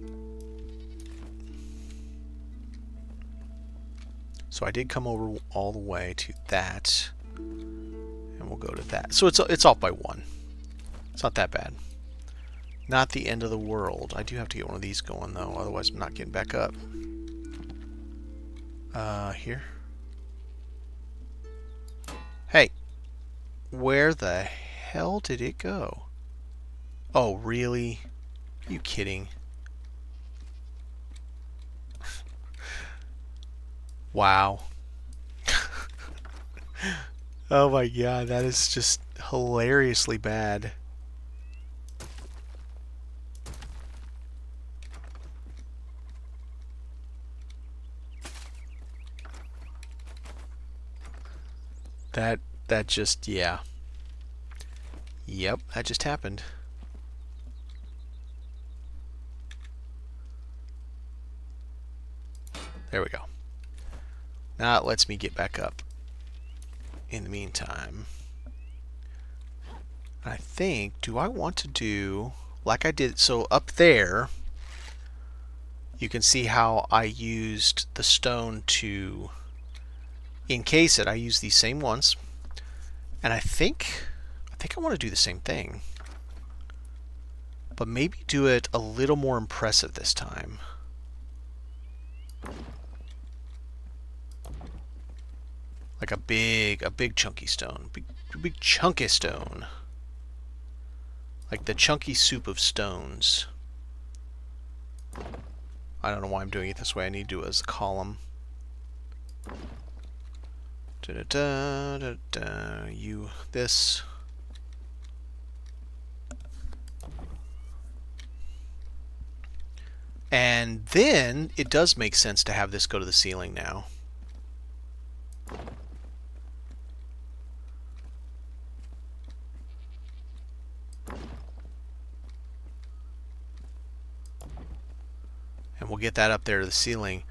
So I did come over all the way to that, and we'll go to that. So it's off by one. It's not that bad. Not the end of the world. I do have to get one of these going, though. Otherwise, I'm not getting back up. Here. Hey. Where the hell did it go? Oh, really? Are you kidding? Wow. Oh my god, that is just hilariously bad. That just, yeah. Yep, that just happened. There we go. Now it lets me get back up. In the meantime, I think, do I want to do, like I did, so up there, you can see how I used the stone to encase it. I used these same ones. And I think I want to do the same thing. But maybe do it a little more impressive this time. Like a big chunky stone. Big chunky stone. Like the chunky soup of stones. I don't know why I'm doing it this way. I need to do it as a column. You, this. And then it does make sense to have this go to the ceiling now. And we'll get that up there to the ceiling.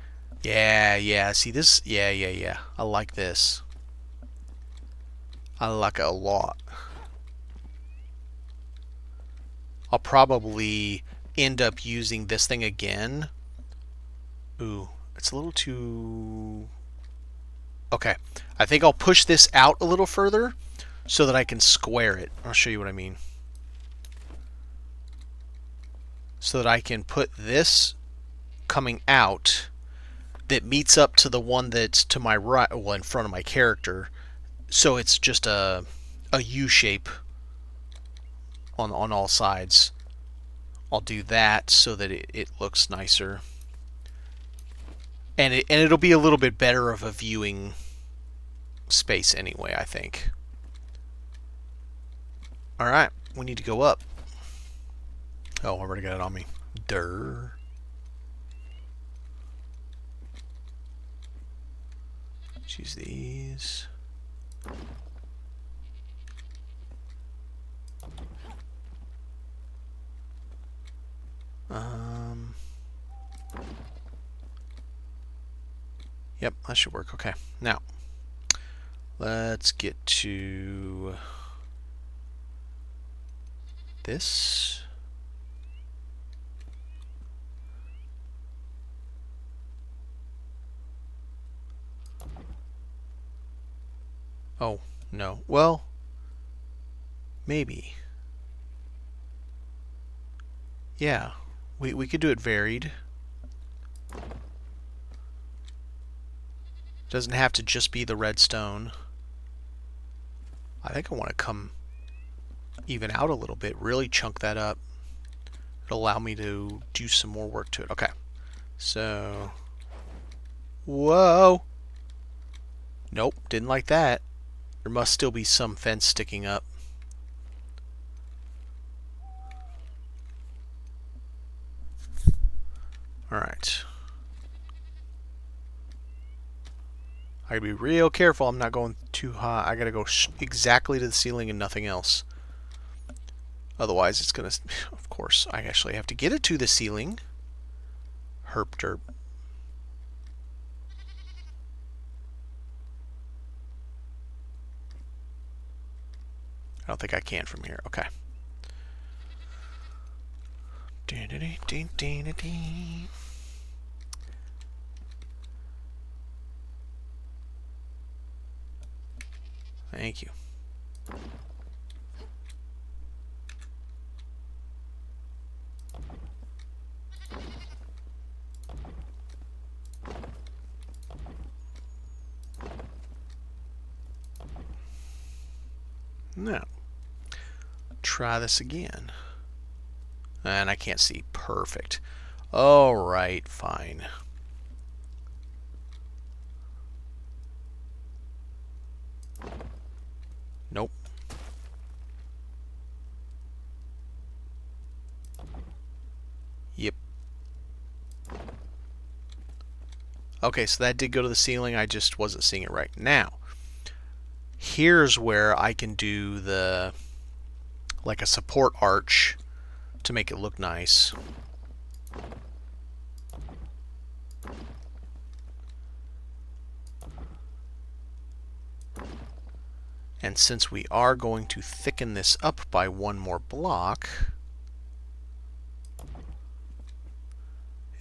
Yeah, yeah. See this? Yeah, yeah, yeah. I like this. I like it a lot. I'll probably end up using this thing again. Ooh, it's a little too... Okay. I think I'll push this out a little further so that I can square it. I'll show you what I mean. So that I can put this coming out that meets up to the one that's to my right, well, in front of my character. So it's just a U shape on all sides. I'll do that so that it looks nicer. And it'll be a little bit better of a viewing space anyway, I think. All right, we need to go up. Oh, I already got it on me. Durr. Let's use these. Yep, that should work. Okay, now let's get to this. Oh, no. Well, maybe. Yeah, we could do it varied. Doesn't have to just be the redstone. I think I want to come even out a little bit, really chunk that up. It'll allow me to do some more work to it. Okay, so... Whoa! Nope, didn't like that. There must still be some fence sticking up. Alright. I gotta be real careful I'm not going too high. I gotta go exactly to the ceiling and nothing else. Otherwise it's gonna... Of course, I actually have to get it to the ceiling. Herp derp. I don't think I can from here. Okay. Thank you. No. Try this again. And I can't see. Perfect. Alright, fine. Nope. Yep. Okay, so that did go to the ceiling. I just wasn't seeing it right. Now, here's where I can do the... like a support arch to make it look nice. And since we are going to thicken this up by one more block,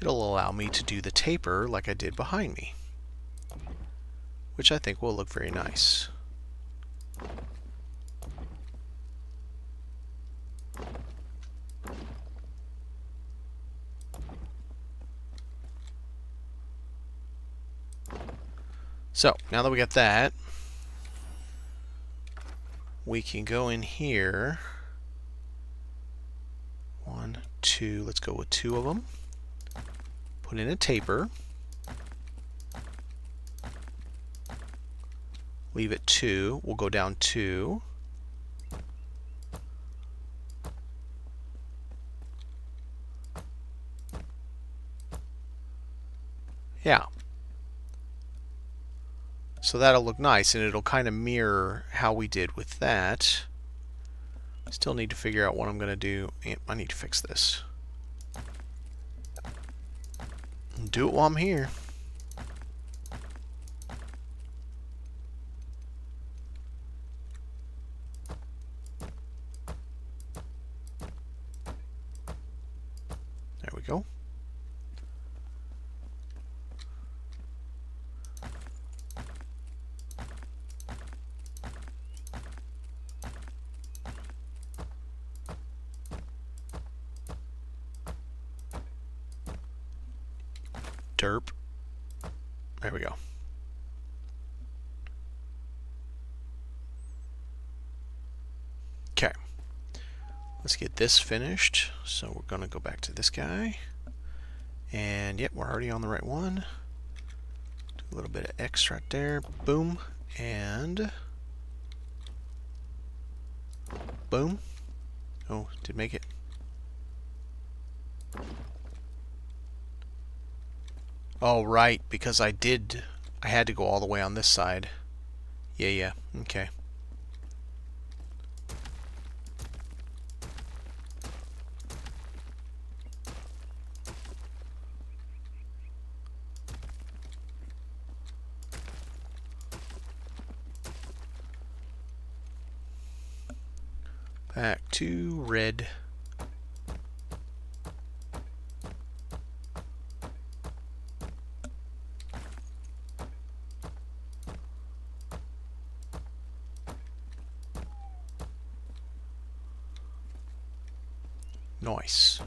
it'll allow me to do the taper like I did behind me, which I think will look very nice. So, now that we got that, we can go in here. 1, 2, let's go with 2 of them. Put in a taper. Leave it 2. We'll go down 2. Yeah. So that'll look nice, and it'll kind of mirror how we did with that. I still need to figure out what I'm going to do. I need to fix this. Do it while I'm here. There we go. Derp. There we go. Okay. Let's get this finished. So we're going to go back to this guy. And yep, we're already on the right one. Do a little bit of X right there. Boom. And... boom. Oh, did make it. Oh, right, because I had to go all the way on this side. Yeah, okay. Back to red. Nice.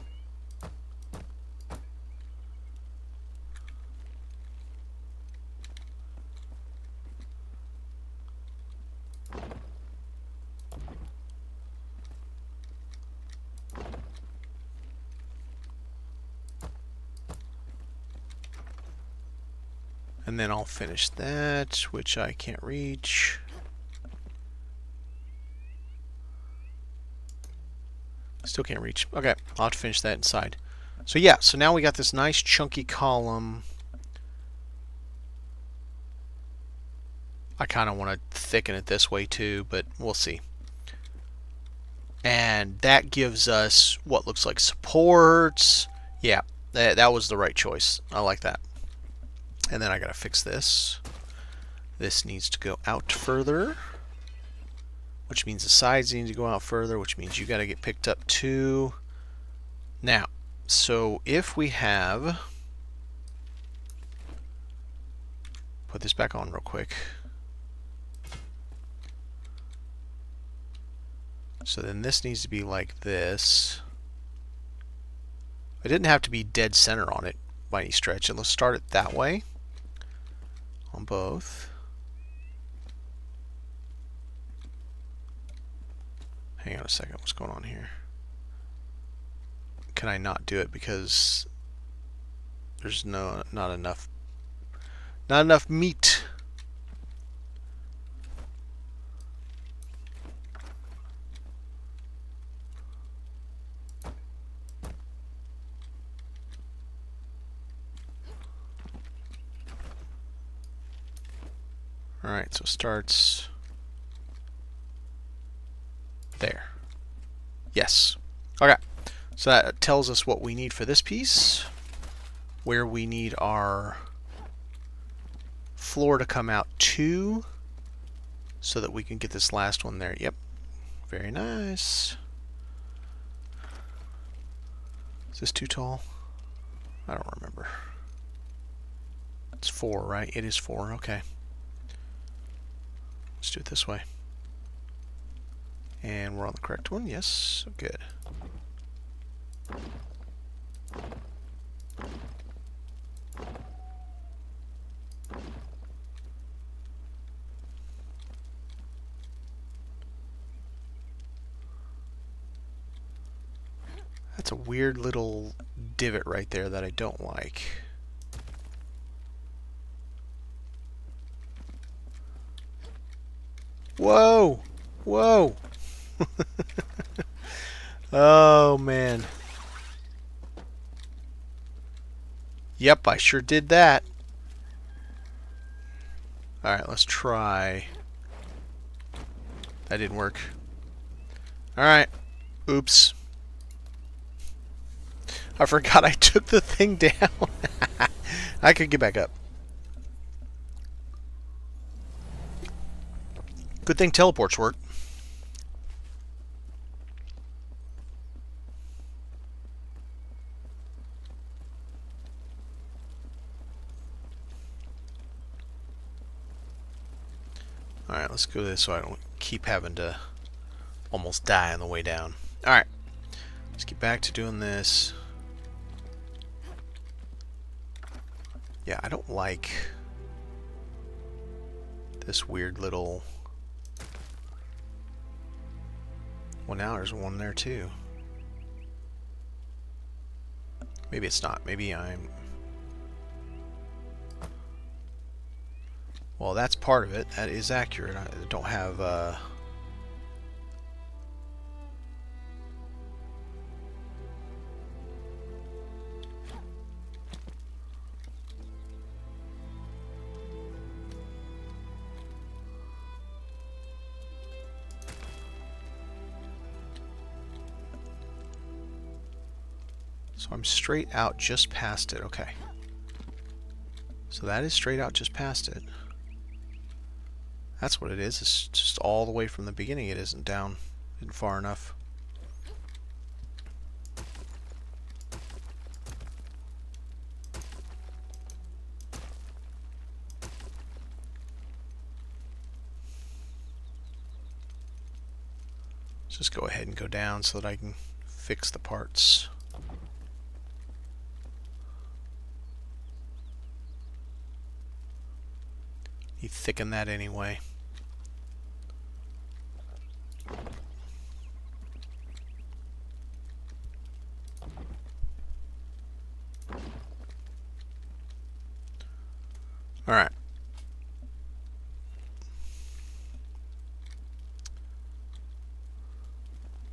And then I'll finish that, which I can't reach. Still can't reach. Okay, I'll have to finish that inside. So yeah, so now we got this nice chunky column. I kind of want to thicken it this way too, but we'll see. And that gives us what looks like supports. Yeah, that was the right choice. I like that. And then I gotta fix this. This needs to go out further, which means the sides need to go out further, which means you gotta get picked up too. Now, so if we have, put this back on real quick. So then this needs to be like this. I didn't have to be dead center on it by any stretch, and let's start it that way. On both. Hang on a second, what's going on here? Can I not do it because there's not enough meat? Alright, so it starts there. Yes. Okay. So that tells us what we need for this piece, where we need our floor to come out to, so that we can get this last one there. Yep. Very nice. Is this too tall? I don't remember. It's 4, right? It is 4. Okay. Let's do it this way. And we're on the correct one. Yes. Good. That's a weird little divot right there that I don't like. Whoa! Whoa! Oh, man. Yep, I sure did that. Alright, let's try. That didn't work. Alright. Oops. I forgot I took the thing down. I could get back up. Good thing teleports work. Alright, let's go this so I don't keep having to almost die on the way down. Alright, let's get back to doing this. Yeah, I don't like this weird little... Well, now there's one there too. Maybe it's not. Maybe I'm... Well, that's part of it. That is accurate. I don't have... So I'm straight out just past it. Okay. So that is straight out just past it. That's what it is. It's just all the way from the beginning. It isn't down, isn't far enough. Let's just go ahead and go down so that I can fix the parts. You thicken that anyway. All right.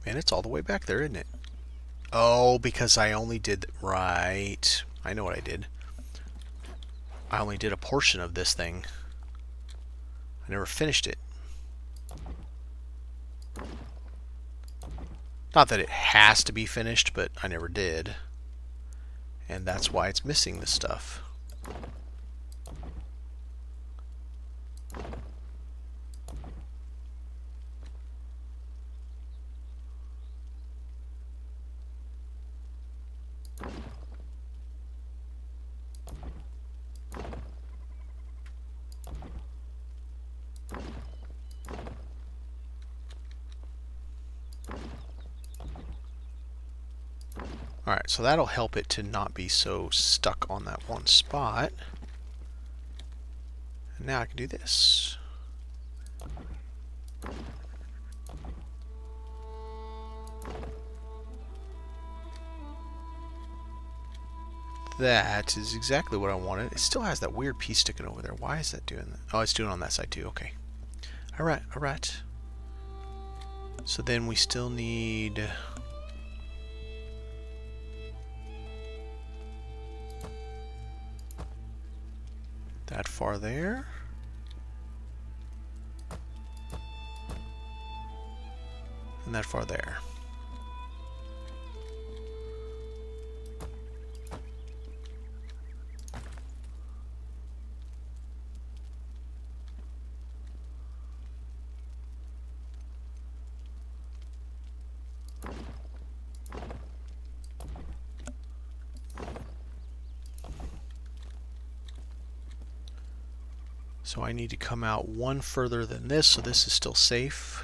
Man, it's all the way back there, isn't it? Oh, because I only did... Right. I know what I did. I only did a portion of this thing. I never finished it. Not that it has to be finished, but I never did. And that's why it's missing this stuff. Alright, so that'll help it to not be so stuck on that one spot. And now I can do this. That is exactly what I wanted. It still has that weird piece sticking over there. Why is that doing that? Oh, it's doing it on that side too. Okay. Alright, alright. So then we still need... that far there. And that far there. So I need to come out one further than this, so this is still safe.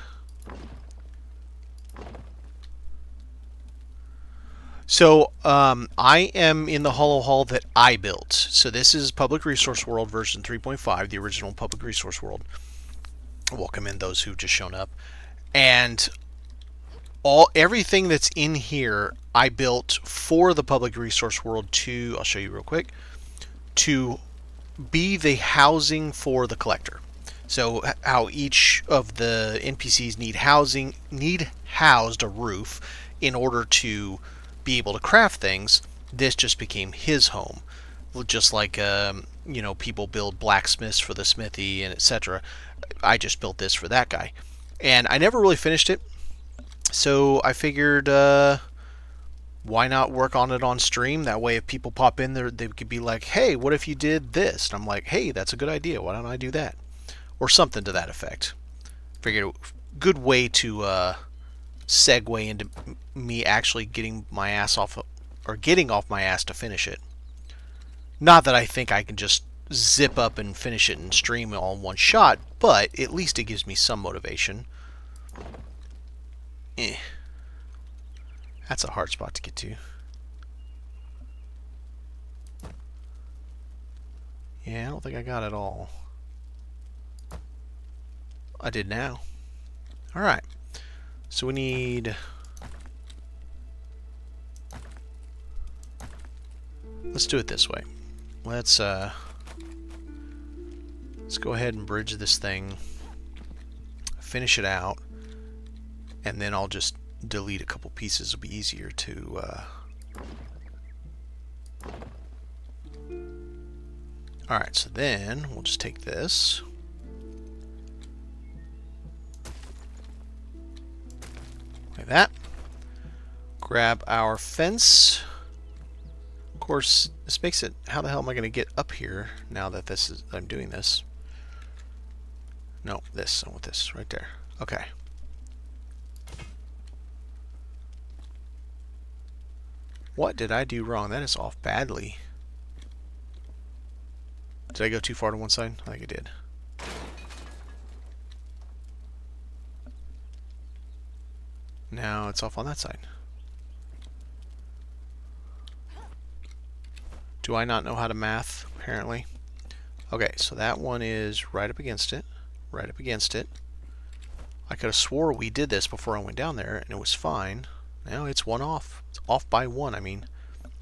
So I am in the Hollow Hall that I built. So this is Public Resource World version 3.5, the original Public Resource World. Welcome in those who've just shown up. And everything that's in here I built for the Public Resource World to, I'll show you real quick, to be the housing for the collector. So how each of the NPCs need housed a roof in order to be able to craft things. This just became his home, just like you know, people build blacksmiths for the smithy and etc. I just built this for that guy, and I never really finished it, so I figured why not work on it on stream? That way if people pop in there, they could be like, hey, what if you did this? And I'm like, hey, that's a good idea. Why don't I do that? Or something to that effect. Figured a good way to segue into me actually getting my ass off, or getting off my ass to finish it. Not that I think I can just zip up and finish it and stream it all in one shot, but at least it gives me some motivation. Eh. That's a hard spot to get to. Yeah, I don't think I got it all. I did now. Alright. So we need... let's do it this way. Let's go ahead and bridge this thing. Finish it out. And then I'll just delete a couple pieces. It'll be easier to Alright, so then we'll just take this. Like that. Grab our fence. Of course, this makes it, how the hell am I gonna get up here now that this is, I'm doing this? No, this, I want this right there. Okay. What did I do wrong? That is off badly. Did I go too far to one side? I think I did. Now it's off on that side. Do I not know how to math? Apparently. Okay, so that one is right up against it. Right up against it. I could have swore we did this before I went down there, and it was fine. Now it's one off. It's off by one, I mean.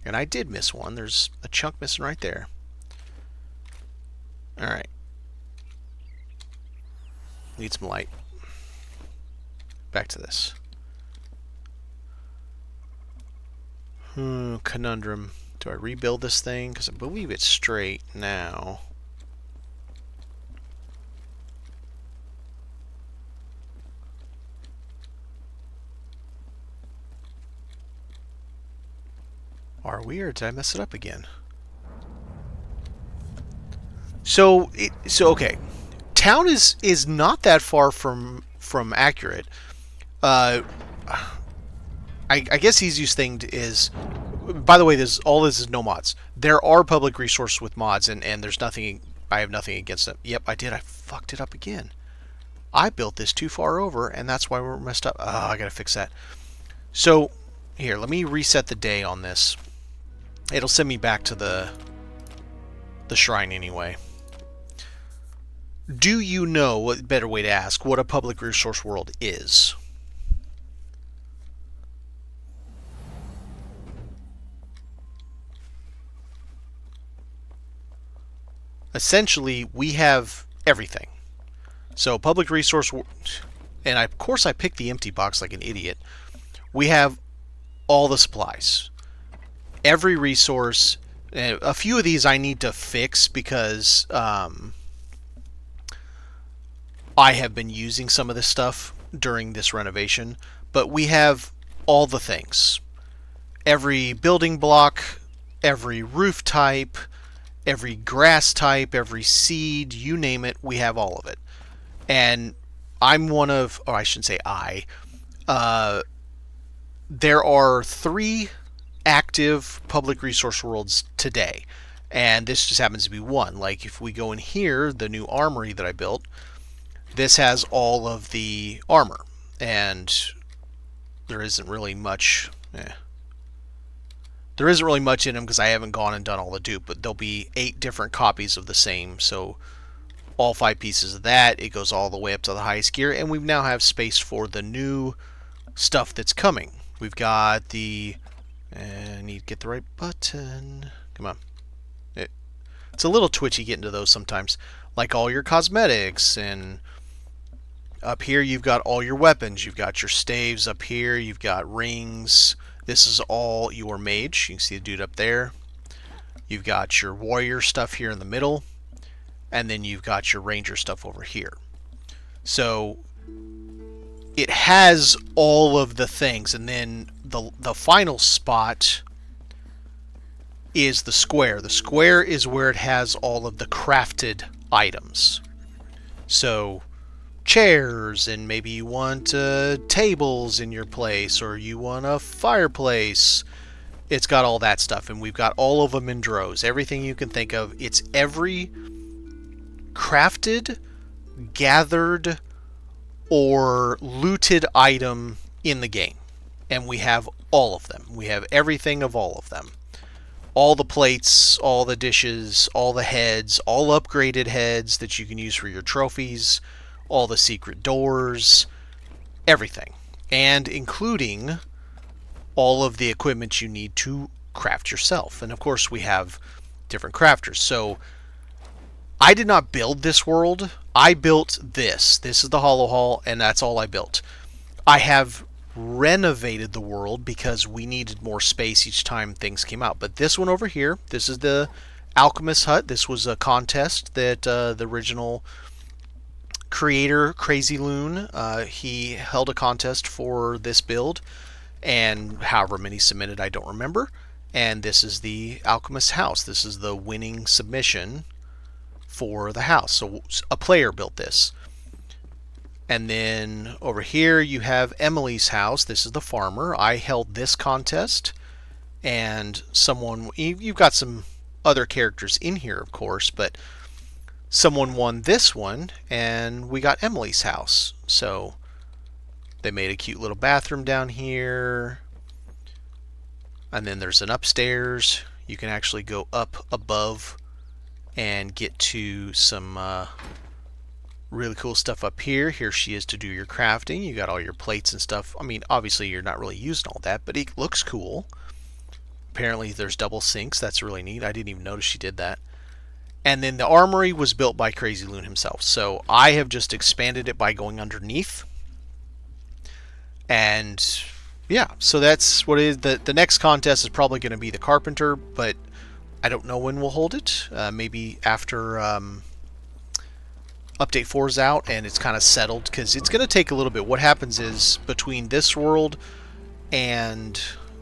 And I did miss one. There's a chunk missing right there. Alright. Need some light. Back to this. Conundrum. Do I rebuild this thing? Because I believe it's straight now. Are we, or did I mess it up again? So okay. Town is not that far from accurate. I guess easiest thing is, by the way, all this is no mods. There are public resources with mods, and there's nothing. I have nothing against them. Yep, I did. I fucked it up again. I built this too far over, and that's why we're messed up. Oh, I gotta fix that. So here, let me reset the day on this. It'll send me back to the shrine anyway. Do you know, what better way to ask, what a public resource world is? Essentially, we have everything. So public resource, and of course I picked the empty box like an idiot. We have all the supplies. Every resource. A few of these I need to fix because I have been using some of this stuff during this renovation. But we have all the things. Every building block, every roof type, every grass type, every seed, you name it, we have all of it. And I'm one of, or I shouldn't say I, there are 3 active public resource worlds today, and this just happens to be one. Like if we go in here, the new armory that I built, this has all of the armor, and there isn't really much. There isn't really much in them because I haven't gone and done all the dupe, but there'll be 8 different copies of the same. So all 5 pieces of that, it goes all the way up to the highest gear, and we now have space for the new stuff that's coming. We've got the... I need to get the right button. Come on. It's a little twitchy getting to those sometimes. Like all your cosmetics, and up here you've got all your weapons. You've got your staves up here. You've got rings. This is all your mage. You can see the dude up there. You've got your warrior stuff here in the middle. And then you've got your ranger stuff over here. So it has all of the things, and then the final spot is the square. The square is where it has all of the crafted items. So chairs, and maybe you want tables in your place, or you want a fireplace. It's got all that stuff, and we've got all of them in droves. Everything you can think of. It's every crafted, gathered, or looted item in the game, and we have all of them. We have everything of all of them. All the plates, all the dishes, all the heads, all upgraded heads that you can use for your trophies, all the secret doors, everything, and including all of the equipment you need to craft yourself. And of course we have different crafters. So I did not build this world. I built this. This is the Hollow Hall, and that's all I built. I have renovated the world because we needed more space each time things came out. But this one over here, this is the Alchemist Hut. This was a contest that the original creator, Crazy Loon, he held a contest for this build, and however many submitted, I don't remember. And this is the Alchemist House. This is the winning submission for the house. So a player built this. And then over here you have Emily's house. This is the farmer. I held this contest, and someone, you've got some other characters in here of course, but someone won this one, and we got Emily's house. So they made a cute little bathroom down here, and then there's an upstairs. you can actually go up above and get to some really cool stuff up here. Here she is to do your crafting. You got all your plates and stuff. I mean, obviously you're not really using all that, but it looks cool. Apparently there's double sinks. That's really neat. I didn't even notice she did that. And then the armory was built by Crazy Loon himself. So I have just expanded it by going underneath. And yeah, so that's what it is. The next contest is probably going to be the carpenter, but I don't know when we'll hold it. Maybe after update 4 is out and it's kind of settled, because it's going to take a little bit. What happens is between this world and...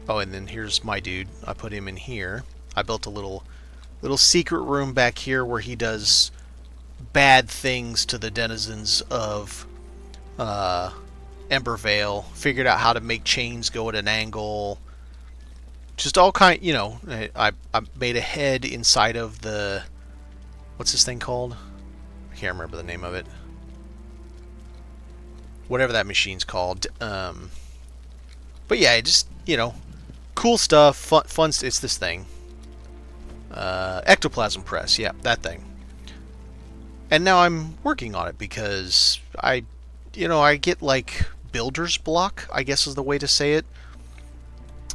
Oh, and then here's my dude. I put him in here. I built a little secret room back here where he does bad things to the denizens of Embervale. Figured out how to make chains go at an angle. Just all kind, you know, I made a head inside of the... What's this thing called? I can't remember the name of it. Whatever that machine's called. But yeah, it just, you know, cool stuff, fun it's this thing. Ectoplasm press, yeah, that thing. And now I'm working on it because I, you know, I get like builder's block, I guess is the way to say it.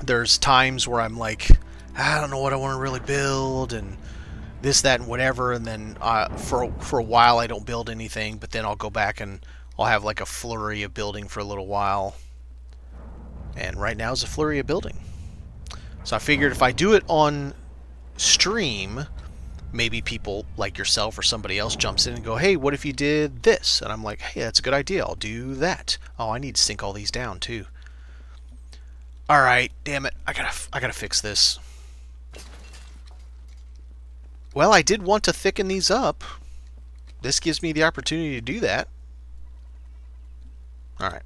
There's times where I'm like, I don't know what I want to really build and this, that, and whatever. And then for a while I don't build anything, but then I'll go back and I'll have like a flurry of building for a little while. And right now is a flurry of building. So I figured if I do it on stream, maybe people like yourself or somebody else jumps in and go, hey, what if you did this? And I'm like, hey, that's a good idea. I'll do that. Oh, I need to sink all these down too. All right, damn it. I gotta fix this. Well, I did want to thicken these up. This gives me the opportunity to do that. All right,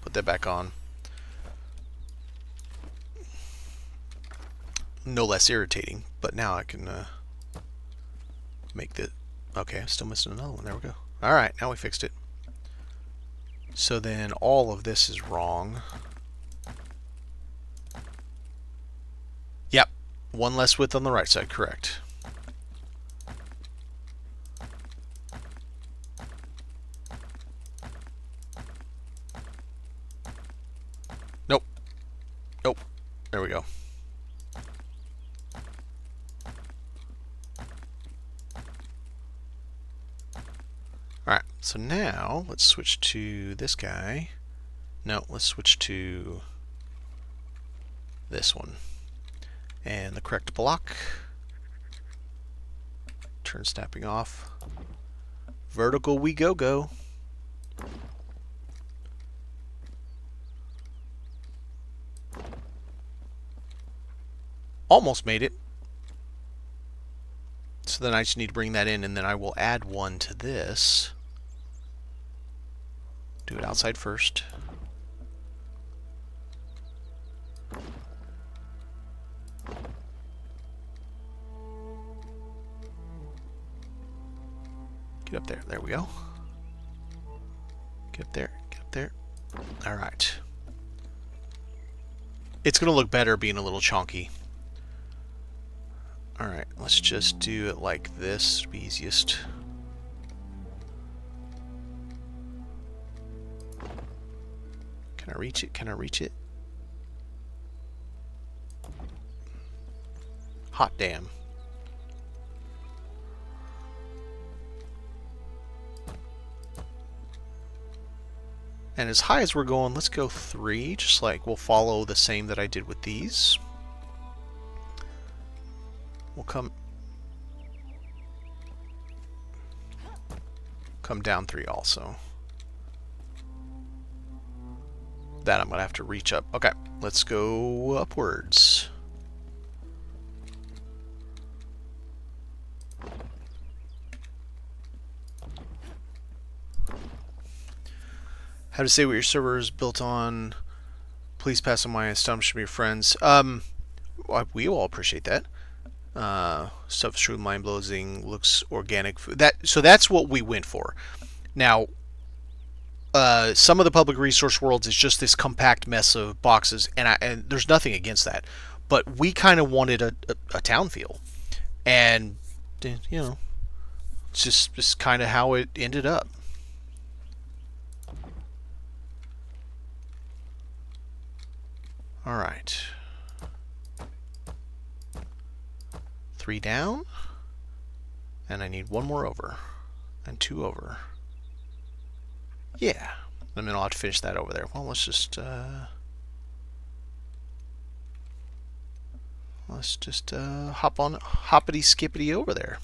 put that back on. No less irritating, but now I can make the... Okay, I'm still missing another one. There we go. All right, now we fixed it. So then all of this is wrong. Yep, one less width on the right side, correct. Nope. Nope. There we go. Alright, so now let's switch to this guy. No, let's switch to this one. And the correct block. Turn snapping off. Vertical we go. Almost made it. So then I just need to bring that in, and then I will add one to this. Do it outside first. Get up there. There we go. Get up there. Get up there. All right. It's going to look better being a little chonky. Alright, let's just do it like this. It'll be easiest. Can I reach it? Can I reach it? Hot damn. And as high as we're going, let's go 3. Just like we'll follow the same that I did with these. We'll come down 3 also. That I'm going to have to reach up. Okay, let's go upwards. How to say what your server is built on. Please pass on my assumption to your friends. We all appreciate that. Stuff's true, mind-blowing, looks organic. So that's what we went for. Now, some of the public resource worlds is just this compact mess of boxes, and there's nothing against that. but we kind of wanted a town feel, and you know, it's just kind of how it ended up. All right, 3 down, and I need 1 more over, and 2 over. Yeah, and then I'll have to finish that over there. Well, let's just hop on hoppity skippity over there.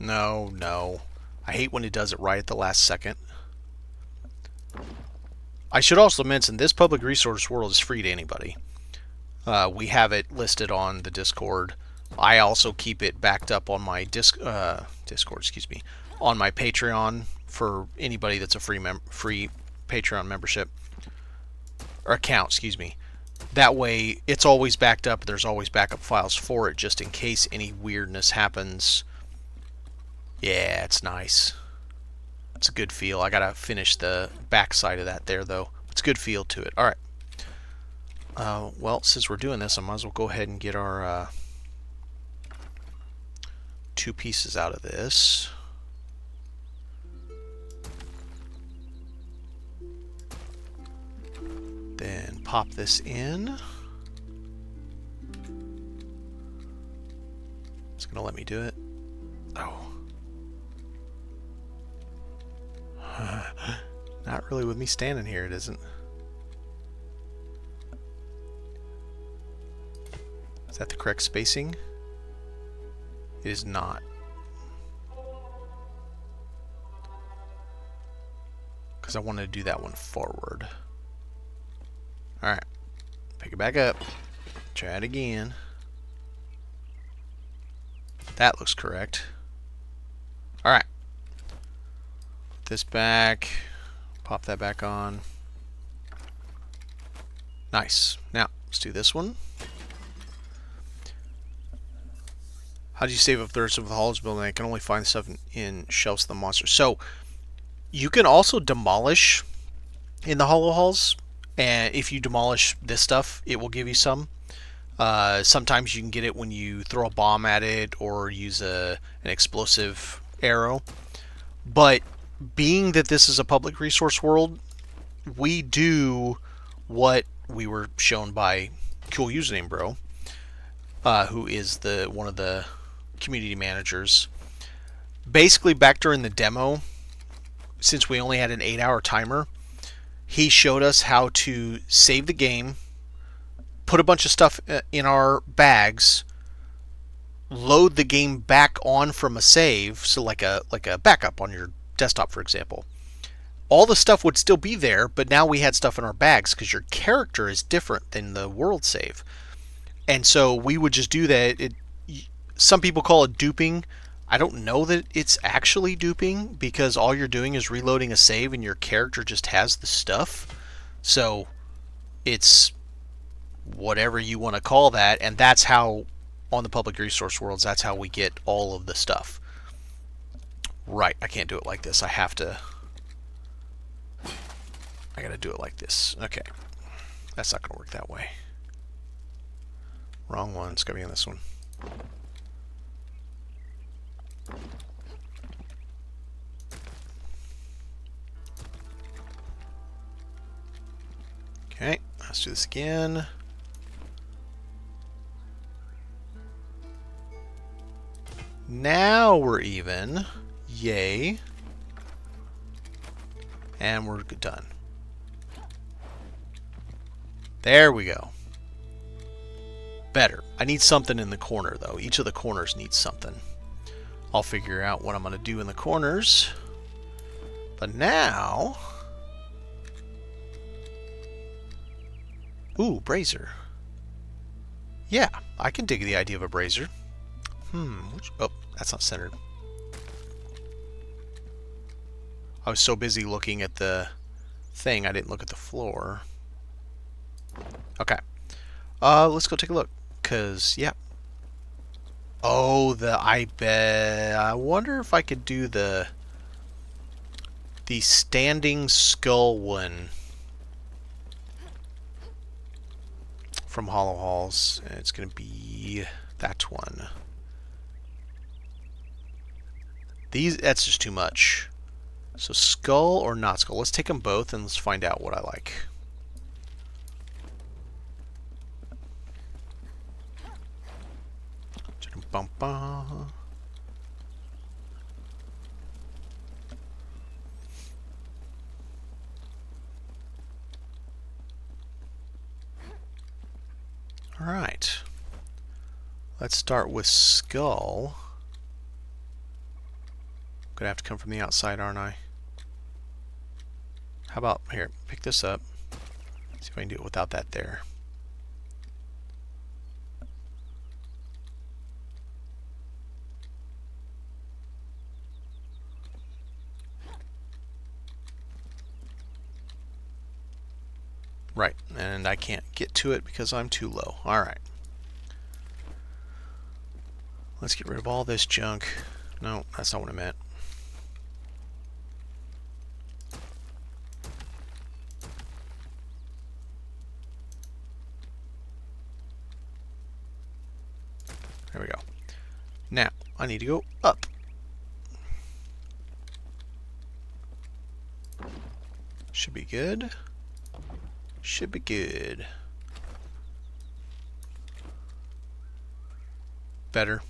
No, no. I hate when it does it right at the last second. I should also mention this Public Resource World is free to anybody. We have it listed on the Discord. I also keep it backed up on my Discord, excuse me, on my Patreon for anybody that's a free Patreon membership or account, excuse me. That way it's always backed up. There's always backup files for it just in case any weirdness happens. Yeah, it's nice. It's a good feel. I gotta finish the back side of that there, though. It's a good feel to it. All right. Well, since we're doing this, I might as well go ahead and get our 2 pieces out of this. Then pop this in. It's gonna let me do it. Oh. Not really with me standing here, it isn't. Is that the correct spacing? It is not. Because I wanted to do that one forward. Alright. Pick it back up. Try it again. That looks correct. Alright. This back, pop that back on. Nice. Now let's do this one. How do you save up the rest of the Halls building? I can only find stuff in Shelves of the Monster. So you can also demolish in the Hollow Halls, and if you demolish this stuff, it will give you some. Sometimes you can get it when you throw a bomb at it or use an explosive arrow, but being that this is a public resource world, we do what we were shown by CoolUsernameBro, who is one of the community managers. Basically, back during the demo, since we only had an 8-hour timer, he showed us how to save the game, put a bunch of stuff in our bags, load the game back on from a save, so like a backup on your desktop, for example. All the stuff would still be there, but now we had stuff in our bags because your character is different than the world save. And so we would just do that. Some people call it duping. I don't know that it's actually duping because all you're doing is reloading a save and your character just has the stuff. So it's whatever you want to call that. And that's how, on the public resource worlds, that's how we get all of the stuff. Right, I can't do it like this. I gotta do it like this. Okay. That's not gonna work that way. Wrong one. It's gonna be on this one. Okay, let's do this again. Now we're even. Yay. And we're done. There we go. Better. I need something in the corner, though. Each of the corners needs something. I'll figure out what I'm going to do in the corners. But now... Ooh, brazier. Yeah, I can dig the idea of a brazier. Oh, that's not centered. I was so busy looking at the thing, I didn't look at the floor. Okay. Let's go take a look. because, yeah. Oh, I wonder if I could do the standing skull one from Hollow Halls. It's going to be that one. That's just too much. So skull or not skull? Let's take them both and let's find out what I like. Alright. Let's start with skull. I'm gonna have to come from the outside, aren't I? How about, here, pick this up. See if I can do it without that there. Right, and I can't get to it because I'm too low. Alright. Let's get rid of all this junk. No, that's not what I meant. There we go. Now, I need to go up. Should be good. Should be good. Better.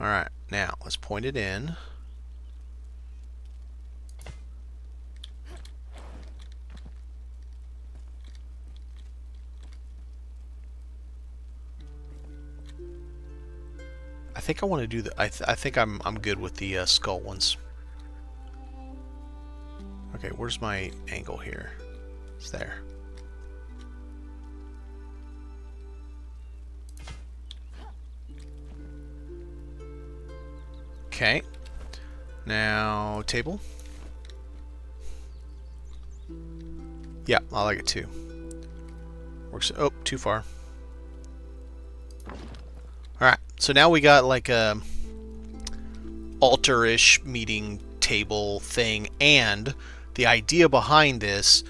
Alright, now let's point it in. I think I want to do the... I think I'm good with the skull ones. Okay, where's my angle here? It's there. Okay. Now, table. Yeah, I like it too. Works. Oh, too far. Alright, so now we got like a altar-ish meeting table thing, and the idea behind this.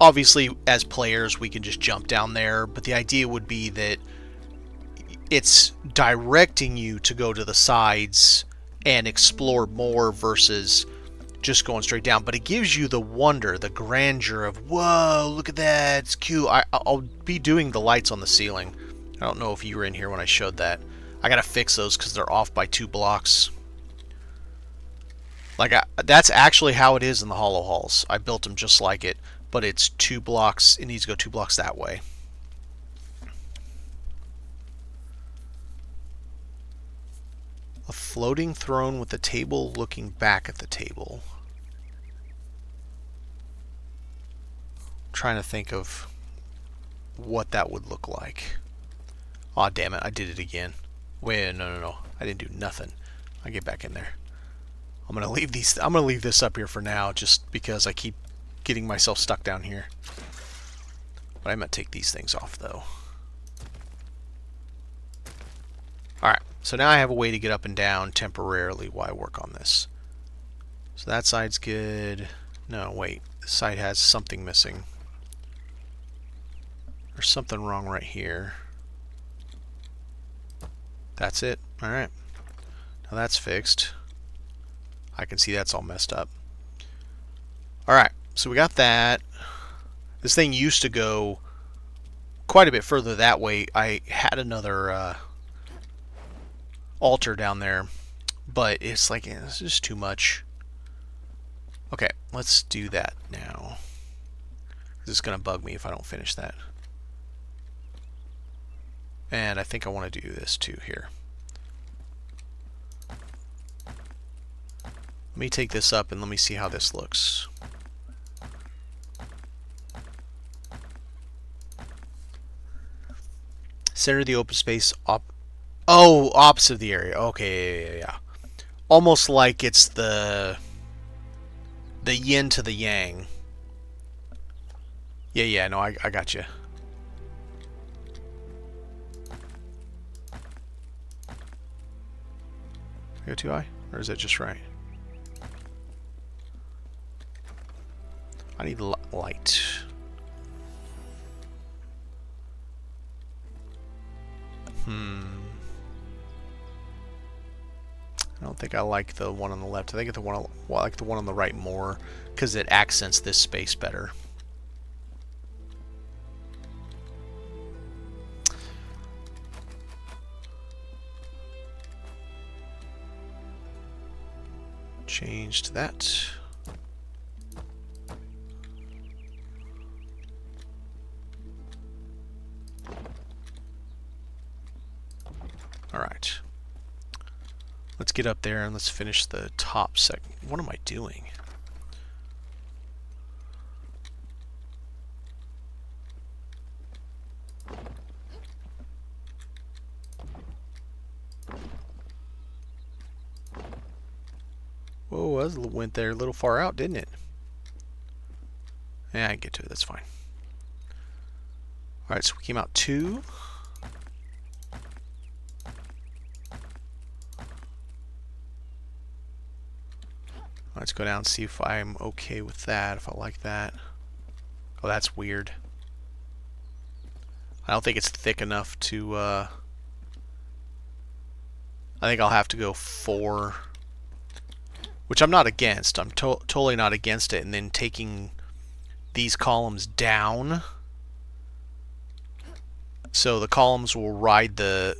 Obviously, as players, we can just jump down there, but the idea would be that it's directing you to go to the sides and explore more versus just going straight down. But it gives you the wonder, the grandeur of, whoa, look at that, it's cute. I'll be doing the lights on the ceiling. I don't know if you were in here when I showed that. I gotta fix those because they're off by 2 blocks. Like, that's actually how it is in the Hollow Halls. I built them just like it. But it's 2 blocks, it needs to go 2 blocks that way. A floating throne with a table looking back at the table. I'm trying to think of what that would look like. Aw, damn it, I did it again. Wait, no. I didn't do nothing. I'll get back in there. I'm gonna leave this up here for now just because I keep getting myself stuck down here. But I might take these things off though. Alright, so now I have a way to get up and down temporarily while I work on this. So that side's good. No, wait. This side has something missing. There's something wrong right here. That's it. Alright. Now that's fixed. I can see that's all messed up. Alright, so we got that. This thing used to go quite a bit further that way. I had another altar down there, but it's like, it's just too much. Okay, let's do that now. This is going to bug me if I don't finish that. And I think I want to do this too here. Let me take this up and let me see how this looks. Center of the open space, opposite of the area. Okay, yeah. Almost like it's the yin to the yang. Yeah, no, I got you. go too high? Or is it just right? I need light. I don't think I like the one on the left. I think I like the one on the right more because it accents this space better. Change to that. All right. Let's get up there and let's finish the top section. What am I doing? Whoa, that went there a little far out, didn't it? Yeah, I can get to it. That's fine. All right, so we came out 2. Let's go down and see if I'm okay with that, if I like that. Oh, that's weird. I don't think it's thick enough to... I think I'll have to go 4. Which I'm not against. I'm totally not against it. And then taking these columns down. So the columns will ride the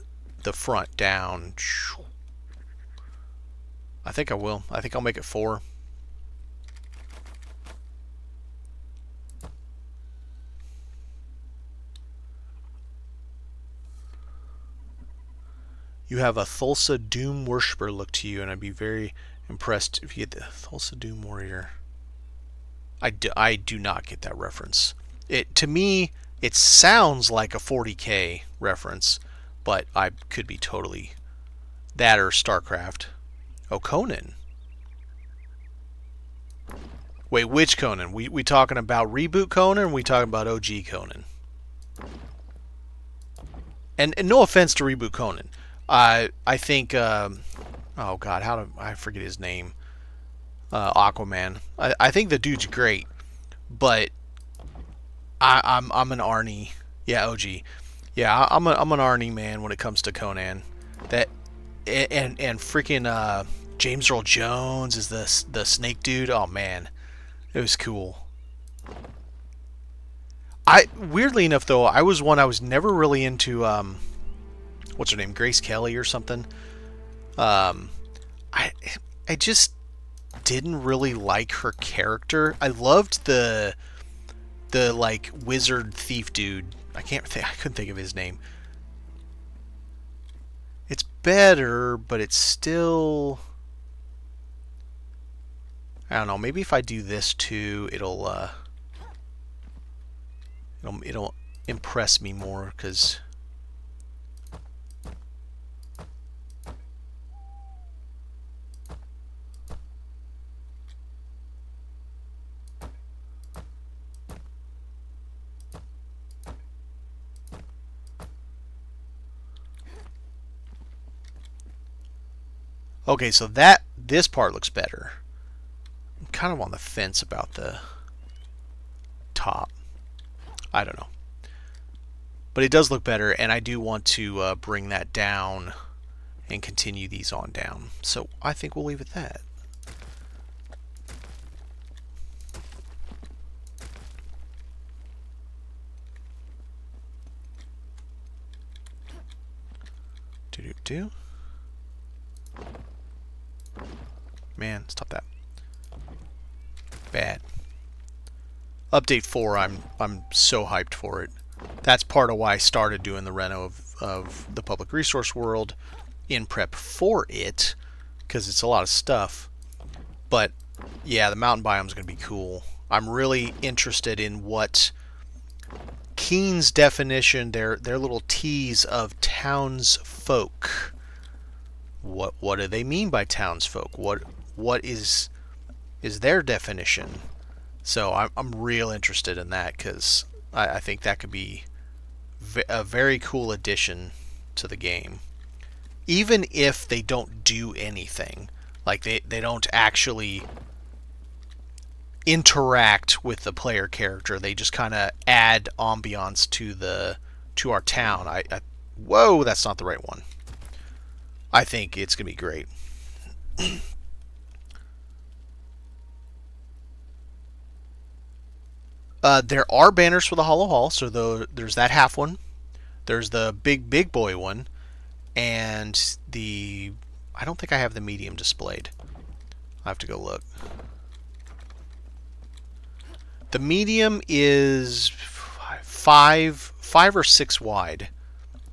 front down. I think I will. I think I'll make it 4. You have a Thulsa Doom worshiper look to you, and I'd be very impressed if you get the Thulsa Doom warrior. I do not get that reference. To me, it sounds like a 40K reference, but I could be totally that or StarCraft. Oh, Conan. Wait, which Conan? We talking about reboot Conan, or we talking about OG Conan? And no offense to reboot Conan. I think oh god, I forget his name. Aquaman. I think the dude's great, but I'm an Arnie. Yeah, OG. Yeah, I'm an Arnie man when it comes to Conan. And freaking James Earl Jones is the snake dude. Oh man, it was cool. Weirdly enough though, I was never really into what's her name, Grace Kelly or something. I just didn't really like her character. I loved the like wizard thief dude. I couldn't think of his name. It's better, but it's still... I don't know, maybe if I do this too, it'll impress me more, because... Okay, so this part looks better. I'm kind of on the fence about the top. I don't know. But it does look better, and I do want to bring that down and continue these on down. So I think we'll leave it at that. Do-do-do. Man, stop that. Bad. Update 4, I'm so hyped for it. That's part of why I started doing the reno of the Public Resource World in prep for it, because it's a lot of stuff. But yeah, the mountain biome is going to be cool. I'm really interested in what Keen's definition, their little tease of townsfolk. What do they mean by townsfolk? What is their definition? So I'm real interested in that, because I think that could be a very cool addition to the game. even if they don't do anything, like they don't actually interact with the player character, they just kind of add ambiance to our town. I whoa, that's not the right one. I think it's gonna be great. There are banners for the Hollow Hall, so there's that half one, there's the big boy one, and the I don't think I have the medium displayed. I have to go look. The medium is five or six wide.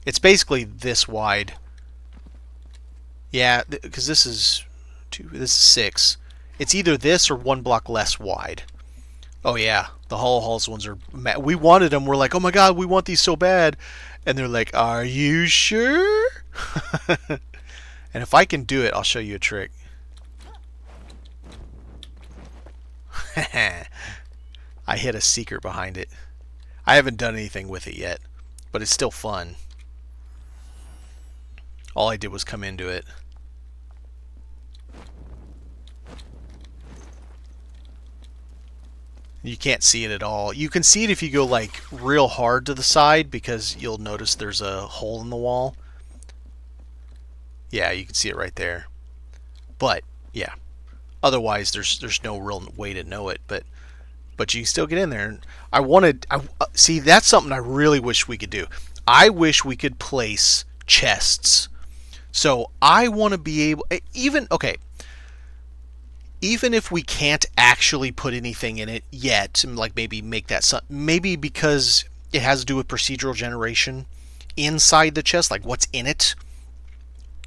It's basically this wide. Yeah, because this is two. This is 6. It's either this or one block less wide. Oh yeah, the Hollow Halls ones are mad. We wanted them. We're like, oh my god, we want these so bad, and they're like, are you sure? And if I can do it, I'll show you a trick. I hid a secret behind it. I haven't done anything with it yet, but it's still fun. All I did was come into it. You can't see it at all. You can see it if you go like real hard to the side, because you'll notice there's a hole in the wall. Yeah, you can see it right there. But yeah, otherwise there's no real way to know it. But you can still get in there. I wanted. See, that's something I really wish we could do. I wish we could place chests. So I want to be able, even okay. Even if we can't actually put anything in it yet, like maybe make that, maybe because it has to do with procedural generation inside the chest, like what's in it,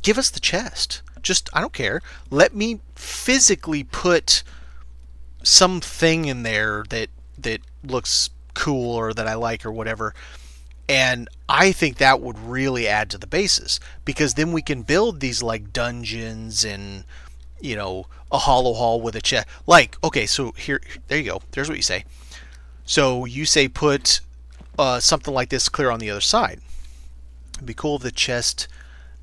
give us the chest. Just, I don't care. Let me physically put something in there that looks cool or that I like or whatever. And I think that would really add to the basis, because then we can build these like dungeons and, you know, a hollow hall with a chest. Like, okay, so here, there you go. There's what you say. So you say put something like this clear on the other side. It'd be cool if the chest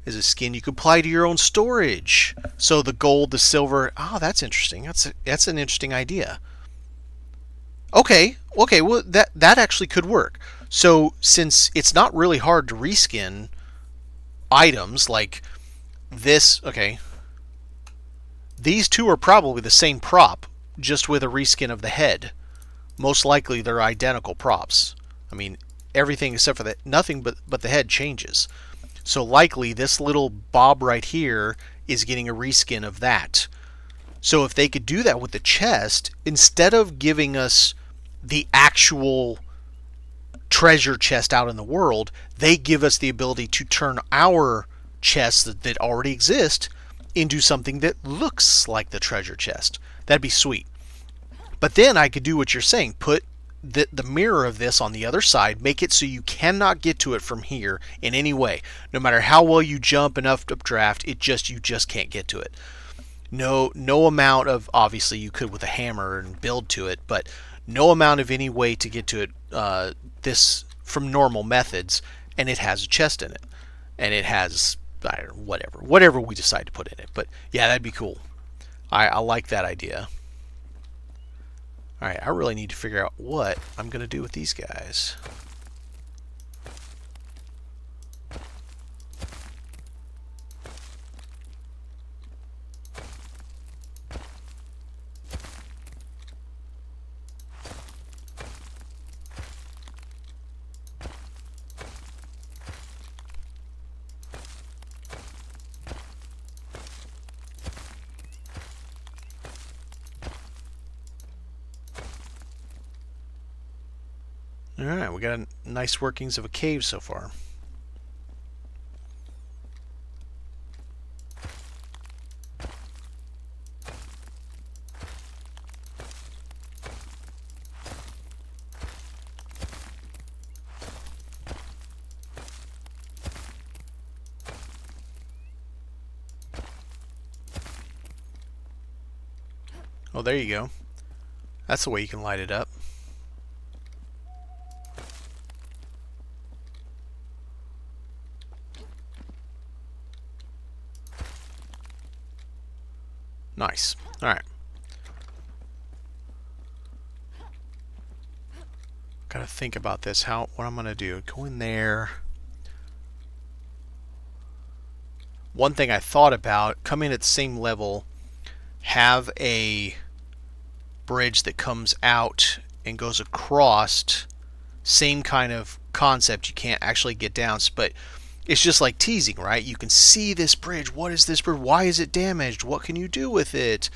is a skin you could apply to your own storage. So the gold, the silver. Oh, that's interesting. That's an interesting idea. Okay. Well, that actually could work. So since it's not really hard to reskin items like this, okay. These two are probably the same prop, just with a reskin of the head. Most likely they're identical props. I mean, everything except for that, nothing but the head changes. So likely this little bob right here is getting a reskin of that. So if they could do that with the chest, instead of giving us the actual treasure chest out in the world, they give us the ability to turn our chests that already exist into something that looks like the treasure chest. That'd be sweet. But then I could do what you're saying. Put the mirror of this on the other side. Make it so you cannot get to it from here in any way. No matter how well you jump enough to draft, you just can't get to it. No amount of, obviously you could with a hammer and build to it, but no amount of any way to get to it this from normal methods. And it has a chest in it. And it has whatever we decide to put in it. But yeah, that'd be cool. I like that idea. Alright, I really need to figure out what I'm gonna do with these guys. Alright, we got nice workings of a cave so far. Oh, there you go. That's the way you can light it up. Nice. Alright. Gotta think about this. What I'm gonna do. Go in there. One thing I thought about, come in at the same level, have a bridge that comes out and goes across. Same kind of concept. You can't actually get down, but it's just like teasing, right? You can see this bridge. What is this bridge? Why is it damaged? What can you do with it?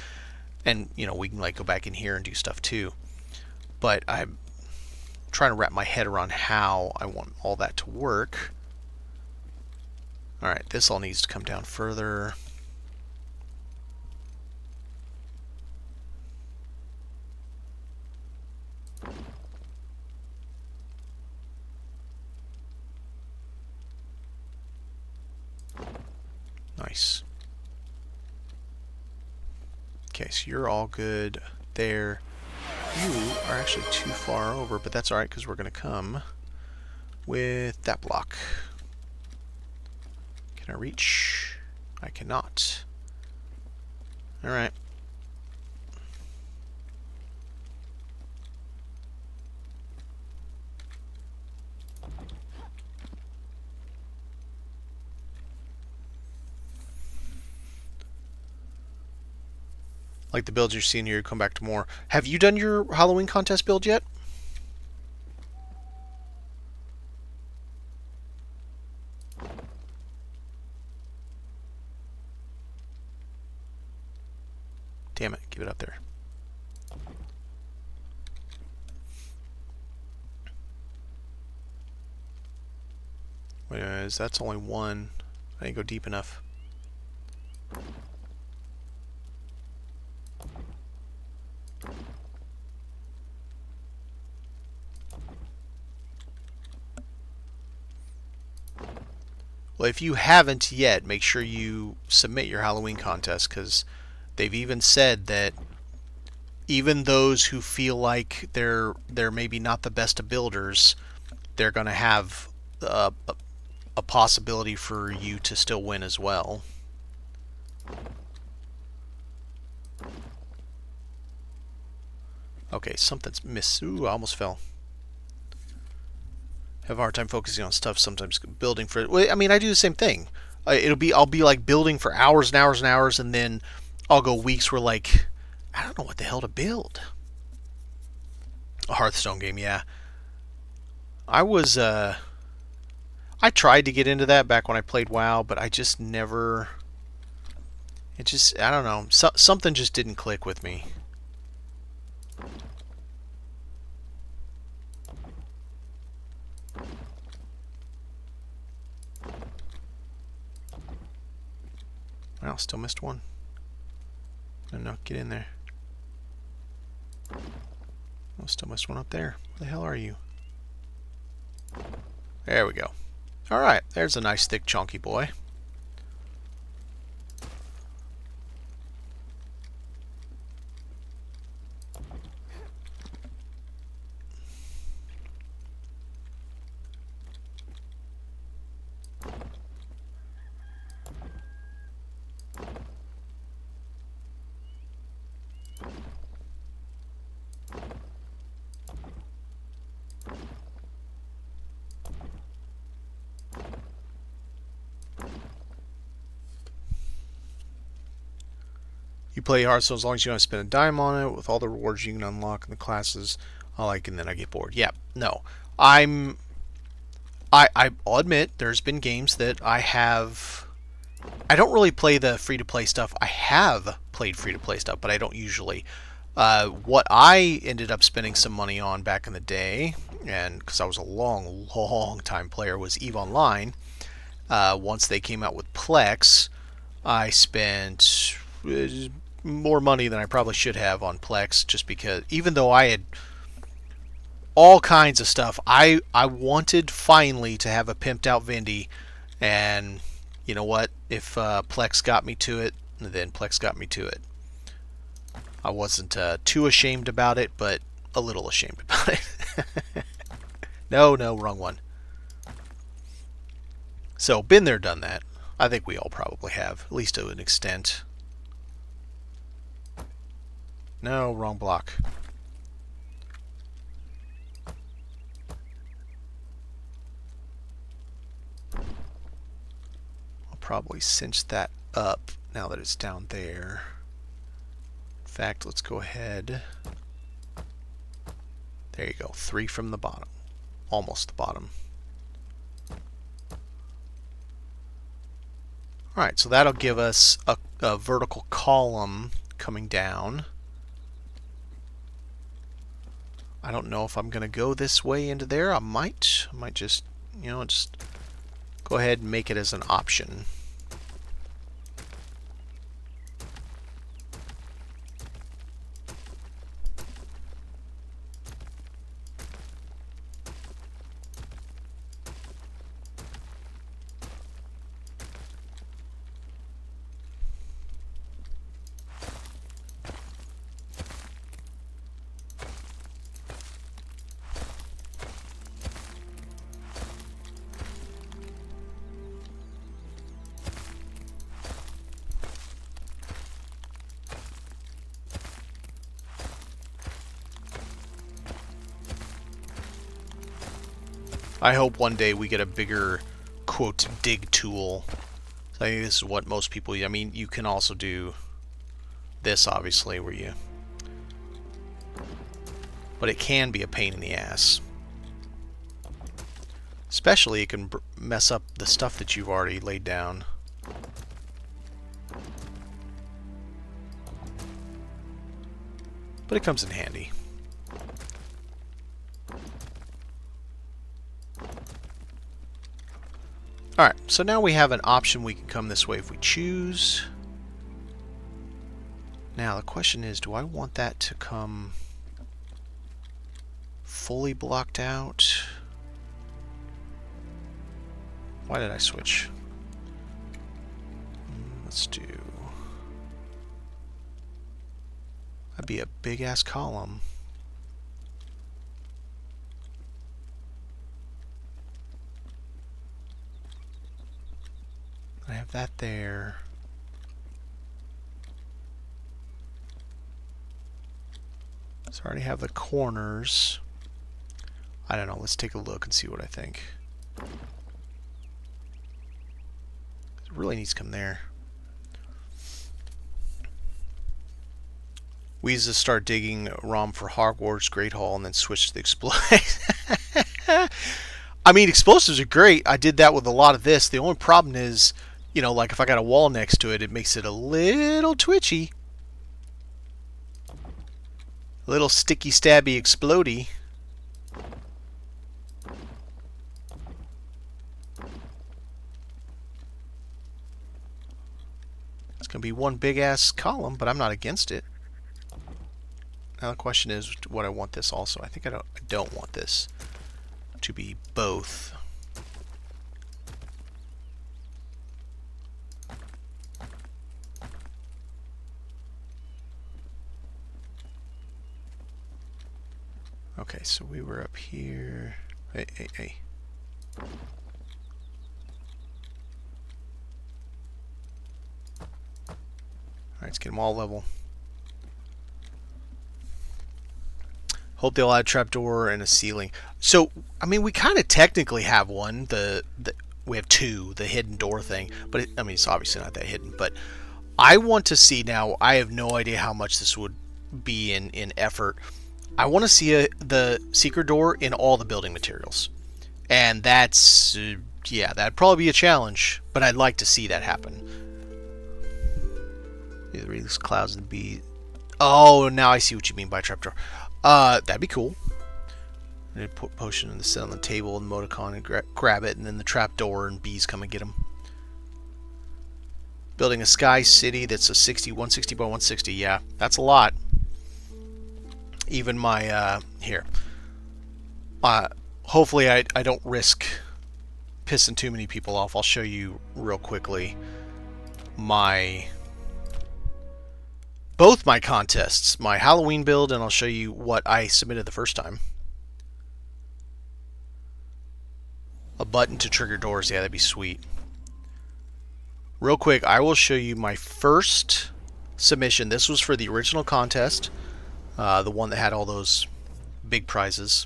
And, you know, we can like go back in here and do stuff too. But I'm trying to wrap my head around how I want all that to work. Alright, this all needs to come down further. Nice. Okay, so you're all good there. You are actually too far over, but that's alright because we're going to come with that block. Can I reach? I cannot. Alright. Like the builds you're seeing here, come back to more. Have you done your Halloween contest build yet? Damn it, give it up there. Wait, anyways, that's only one. I didn't go deep enough. Well, if you haven't yet, make sure you submit your Halloween contest, because they've even said that even those who feel like they're maybe not the best of builders, they're going to have a possibility for you to still win as well. Okay, something's missed. Ooh, I almost fell. Have a hard time focusing on stuff sometimes. Building for... Well, I mean, I do the same thing. I'll be like building for hours and hours and hours, and then I'll go weeks where like, I don't know what the hell to build. A Hearthstone game, yeah. I tried to get into that back when I played WoW, but I just never... It just... I don't know. Something just didn't click with me. Wow, still missed one. No, no, get in there. Oh, still missed one up there. Where the hell are you? There we go. Alright, there's a nice thick chonky boy. Play Hearthstone as long as you don't spend a dime on it, with all the rewards you can unlock in the classes I like, and then I get bored. Yeah, no. I'll admit there's been games that I don't really play the free-to-play stuff. I have played free-to-play stuff, but I don't usually. What I ended up spending some money on back in the day, and because I was a long time player, was EVE Online. Once they came out with Plex, I spent more money than I probably should have on Plex, just because even though I had all kinds of stuff, I wanted finally to have a pimped out Vindi, and you know what, if Plex got me to it, then Plex got me to it. I wasn't too ashamed about it, but a little ashamed about it. No, wrong one. So, been there, done that. I think we all probably have, at least to an extent. No, wrong block. I'll probably cinch that up now that it's down there. In fact, let's go ahead. There you go. 3 from the bottom. Almost the bottom. Alright, so that'll give us a vertical column coming down. I don't know if I'm going to go this way into there. I might. I might just, you know, just go ahead and make it as an option. I hope one day we get a bigger, quote, dig tool. I think this is what most people, I mean, you can also do this, obviously, where you... But it can be a pain in the ass. Especially it can mess up the stuff that you've already laid down. But it comes in handy. Alright, so now we have an option. We can come this way if we choose. Now the question is, do I want that to come fully blocked out? Why did I switch? Let's do... That'd be a big-ass column. I have that there. So I already have the corners. I don't know. Let's take a look and see what I think. It really needs to come there. We used to start digging ROM for Hogwarts Great Hall and then switch to the explosives. I mean, explosives are great. I did that with a lot of this. The only problem is... You know, like if I got a wall next to it, it makes it a little twitchy. A little sticky, stabby, explodey. It's going to be one big-ass column, but I'm not against it. Now the question is, what I want this also. I think I don't want this to be both. Okay, so we were up here. Hey. Alright, let's get them all level. Hope they'll add a trapdoor and a ceiling. So, I mean, we kind of technically have one. We have two, the hidden door thing. But, I mean, it's obviously not that hidden. But I want to see now, I have no idea how much this would be in effort. I want to see the secret door in all the building materials. And that's... yeah, that'd probably be a challenge. But I'd like to see that happen. Read these clouds and be... Oh, now I see what you mean by trapdoor. That'd be cool. They put potion and sit on the table and emoticon and grab it. And then the trapdoor and bees come and get them. Building a sky city that's a 160 by 160. Yeah, that's a lot. Even my, here. Hopefully I don't risk pissing too many people off. I'll show you real quickly my, both my contests. My Halloween build, and I'll show you what I submitted the first time. A button to trigger doors. Yeah, that'd be sweet. Real quick, I will show you my first submission. This was for the original contest, the one that had all those big prizes.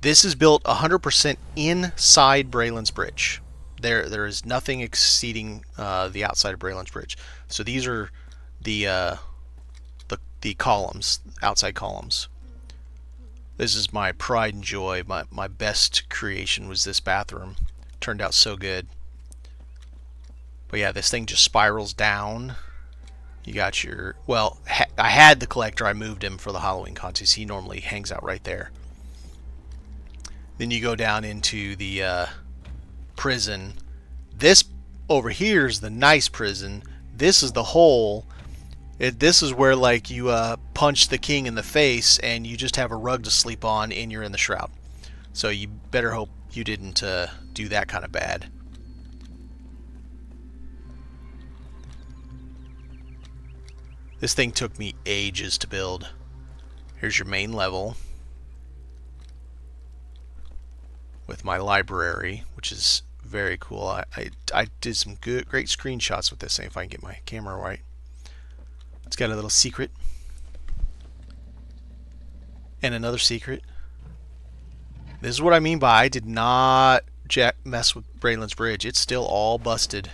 This is built 100% inside Braylen's Bridge. There is nothing exceeding the outside of Braylen's Bridge. So these are the columns, outside columns. This is my pride and joy. My best creation was this bathroom. Turned out so good. But yeah, this thing just spirals down. You got your... Well, I had the collector. I moved him for the Halloween contest. He normally hangs out right there. Then you go down into the prison. This over here is the nice prison. This is the hole. This is where, like, you punch the king in the face and you just have a rug to sleep on and you're in the shroud. So you better hope you didn't do that kind of bad. This thing took me ages to build. Here's your main level with my library, which is very cool. I did some great screenshots with this thing, if I can get my camera right. It's got a little secret. And another secret. This is what I mean by I did not mess with Braylen's Bridge. It's still all busted.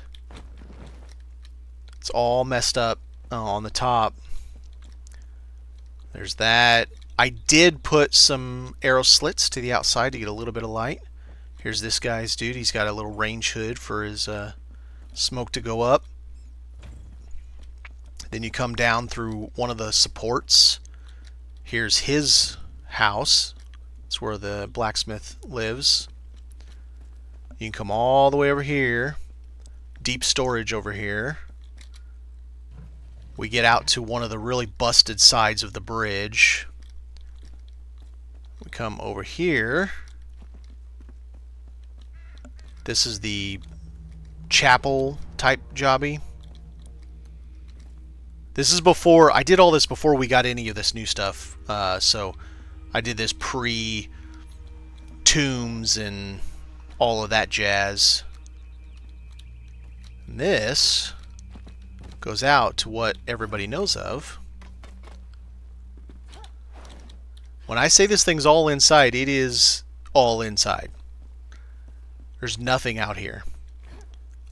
It's all messed up on the top. There's that. I did put some arrow slits to the outside to get a little bit of light. Here's this guy's dude. He's got a little range hood for his smoke to go up. Then you come down through one of the supports. Here's his house. It's where the blacksmith lives. You can come all the way over here. Deep storage over here. We get out to one of the really busted sides of the bridge. We come over here. This is the chapel type jobby. This is before, I did all this before we got any of this new stuff, so I did this pre-tombs and all of that jazz. And this goes out to what everybody knows of. When I say this thing's all inside, it is all inside. There's nothing out here.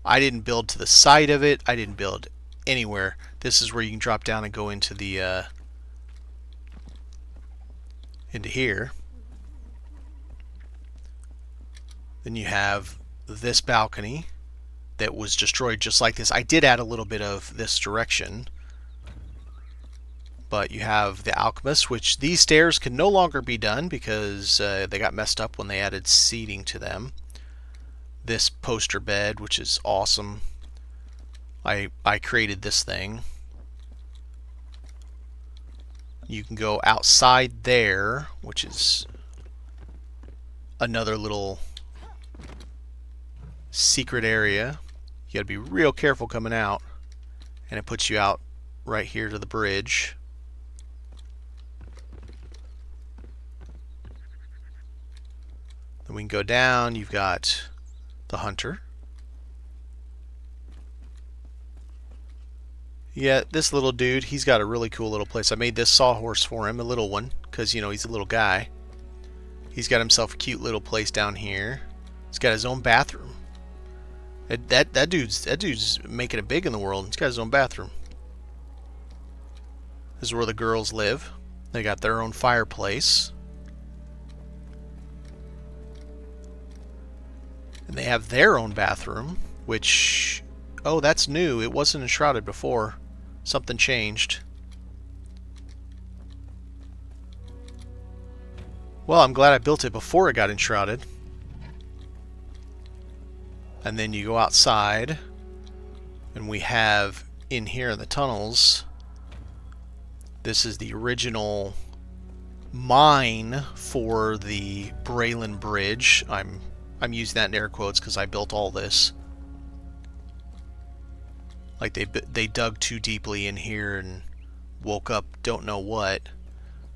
I didn't build to the side of it, I didn't build anywhere. This is where you can drop down and go into the into here. Then you have this balcony that was destroyed just like this. I did add a little bit of this direction, but you have the alchemist, which these stairs can no longer be done because they got messed up when they added seating to them. This poster bed, which is awesome. I created this thing. You can go outside there, which is another little secret area. You gotta be real careful coming out, and it puts you out right here to the bridge. Then we can go down. You've got the hunter. Yeah, this little dude, he's got a really cool little place. I made this sawhorse for him, a little one, because, you know, he's a little guy. He's got himself a cute little place down here. He's got his own bathroom. That dude's making it big in the world. He's got his own bathroom. This is where the girls live. They got their own fireplace. And they have their own bathroom, which... Oh, that's new. It wasn't enshrouded before. Something changed. Well, I'm glad I built it before it got enshrouded. And then you go outside, and we have in here in the tunnels, this is the original mine for the Braylen's Bridge. I'm using that in air quotes because I built all this. Like they dug too deeply in here and woke up don't know what.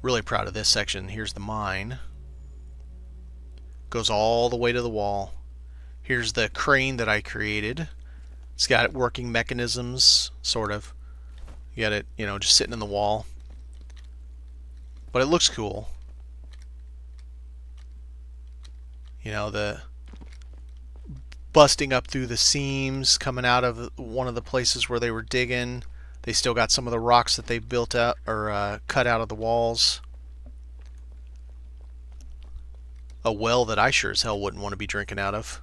Really proud of this section. Here's the mine. Goes all the way to the wall. Here's the crane that I created. It's got working mechanisms, sort of. You got it, you know, just sitting in the wall. But it looks cool. You know, the busting up through the seams, coming out of one of the places where they were digging. They still got some of the rocks that they built out or cut out of the walls. A well that I sure as hell wouldn't want to be drinking out of.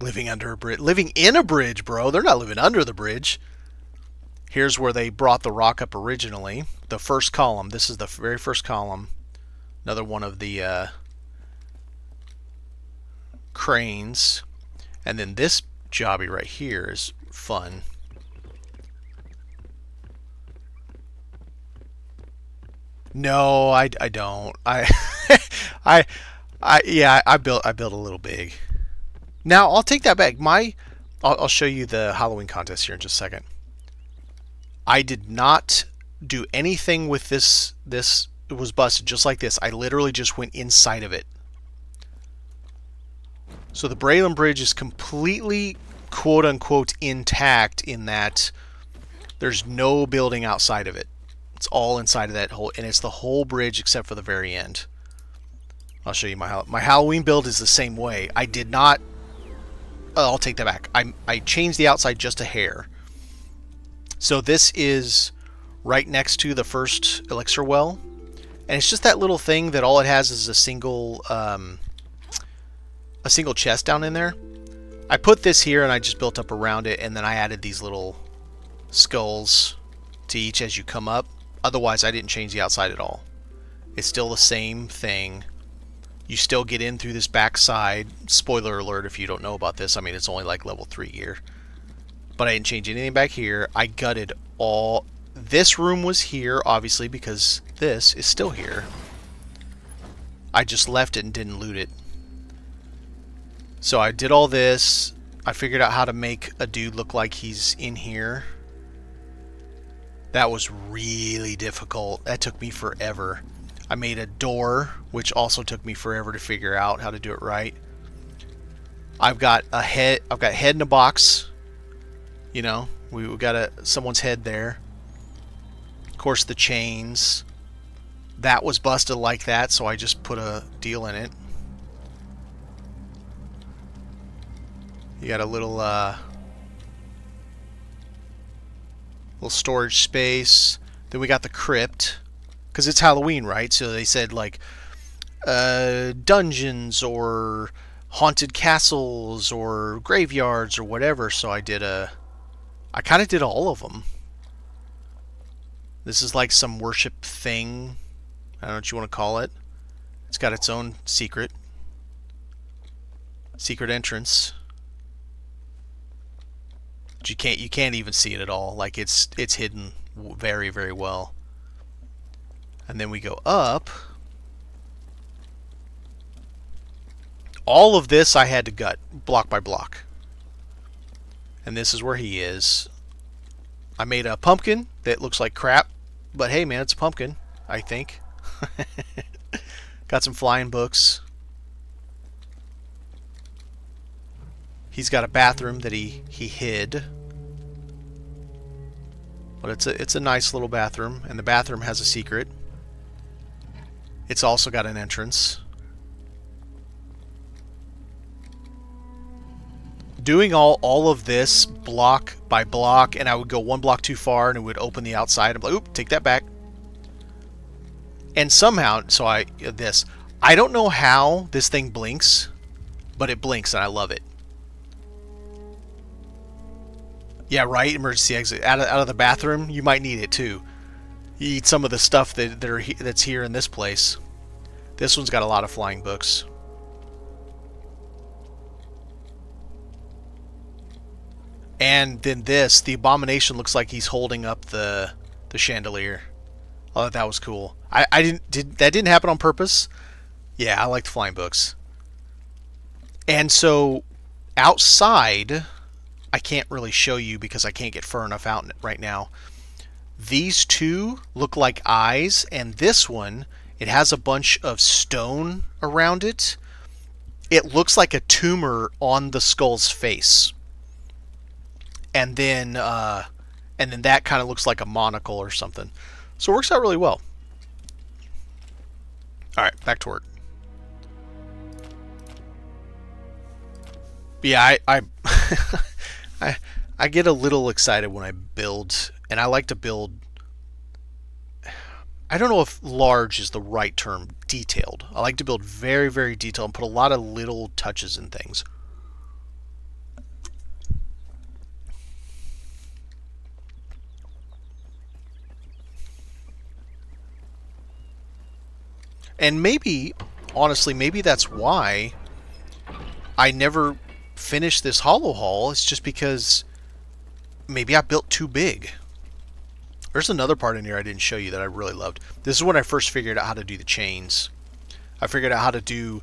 Living under a bridge. Living in a bridge, bro. They're not living under the bridge. Here's where they brought the rock up originally. The first column. This is the very first column. Another one of the cranes. And then this jobby right here is fun. No, I don't. I built a little big. Now, I'll take that back. I'll show you the Halloween contest here in just a second. I did not do anything with this. This was busted just like this. I literally just went inside of it. So the Braylen's Bridge is completely, quote unquote, intact in that there's no building outside of it. It's all inside of that hole, and it's the whole bridge except for the very end. I'll show you my Halloween build is the same way. I did not... I'll take that back. I changed the outside just a hair. So this is right next to the first elixir well. And it's just that little thing that all it has is a single chest down in there. I put this here and I just built up around it. And then I added these little skulls to each as you come up. Otherwise, I didn't change the outside at all. It's still the same thing. You still get in through this backside. Spoiler alert if you don't know about this. I mean, it's only like level 3 gear. But I didn't change anything back here. I gutted all... This room was here, obviously, because this is still here. I just left it and didn't loot it. So I did all this. I figured out how to make a dude look like he's in here. That was really difficult. That took me forever. I made a door, which also took me forever to figure out how to do it right. I've got a head. I've got a head in a box. You know, we got someone's head there. Of course, the chains. That was busted like that, so I just put a deal in it. You got a little storage space. Then we got the crypt. Because it's Halloween, right? So they said, like, dungeons or haunted castles or graveyards or whatever. So I did I kind of did all of them. This is like some worship thing. I don't know what you want to call it. It's got its own secret entrance. But you can't even see it at all. Like, it's hidden very, very well. And then we go up. All of this I had to gut, block by block. And this is where he is. I made a pumpkin that looks like crap. But hey, man, it's a pumpkin, I think. Got some flying books. He's got a bathroom that he hid. But it's a nice little bathroom. And the bathroom has a secret. It's also got an entrance. Doing all of this block by block, and I would go one block too far and it would open the outside. I'm like, oop, take that back. And somehow, so I don't know how this thing blinks, but it blinks and I love it. Yeah, right, emergency exit. Out of the bathroom, you might need it too. You eat some of the stuff that's here in this place. This one's got a lot of flying books. And then this, the abomination looks like he's holding up the chandelier. I thought that was cool. That didn't happen on purpose. Yeah, I like the flying books. And so outside, I can't really show you because I can't get far enough out right now. These two look like eyes, and this one, it has a bunch of stone around it. it looks like a tumor on the skull's face. And then that kind of looks like a monocle or something. So it works out really well. All right, back to work. But yeah, I get a little excited when I build, and I like to build. I don't know if large is the right term, detailed. I like to build very, very detailed and put a lot of little touches in things. And maybe, honestly, maybe that's why I never finished this Hollow Hall. It's just because maybe I built too big. There's another part in here I didn't show you that I really loved. This is when I first figured out how to do the chains. I figured out how to do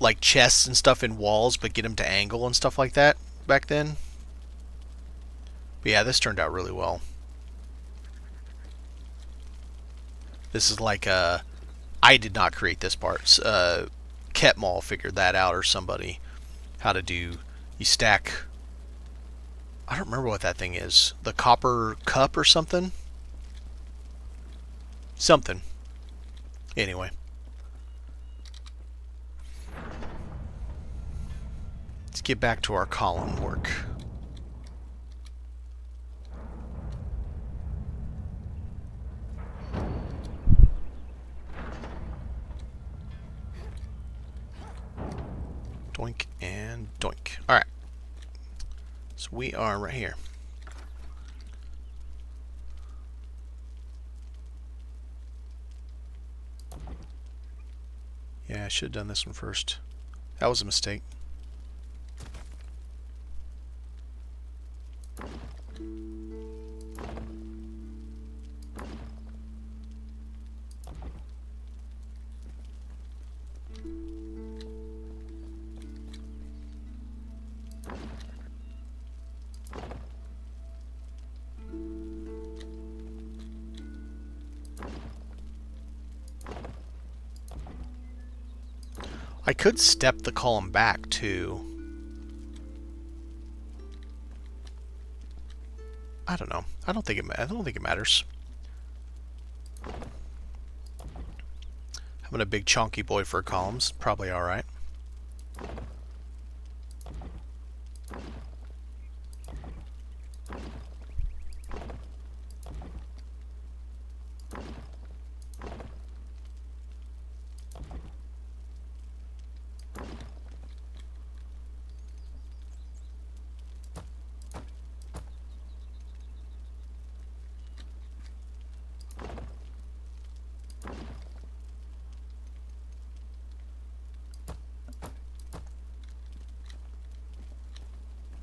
like chests and stuff in walls, but get them to angle and stuff like that back then. But yeah, this turned out really well. This is like a... I did not create this part. Ketmall figured that out, or somebody. How to do... You stack... I don't remember what that thing is. The copper cup or something? Something. Anyway. Let's get back to our column work. Doink and doink. Alright. So we are right here. Yeah, I should have done this one first. That was a mistake. I could step the column back, too. I don't know. I don't think it matters. Having a big chonky boy for columns, probably all right.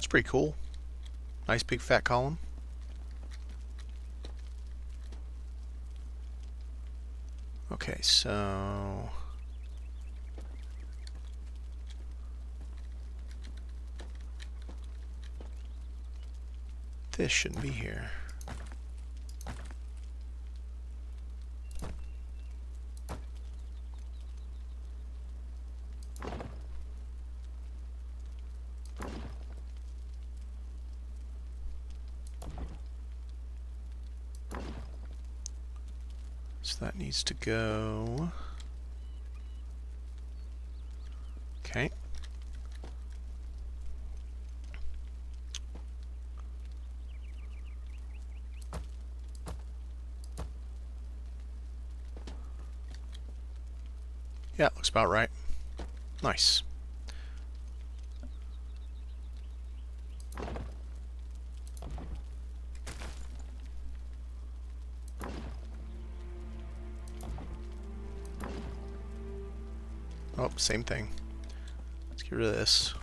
Pretty cool. Nice big fat column. Okay, so... This shouldn't be here. That needs to go. Okay. Yeah, looks about right. Nice. Same thing. Let's get rid of this.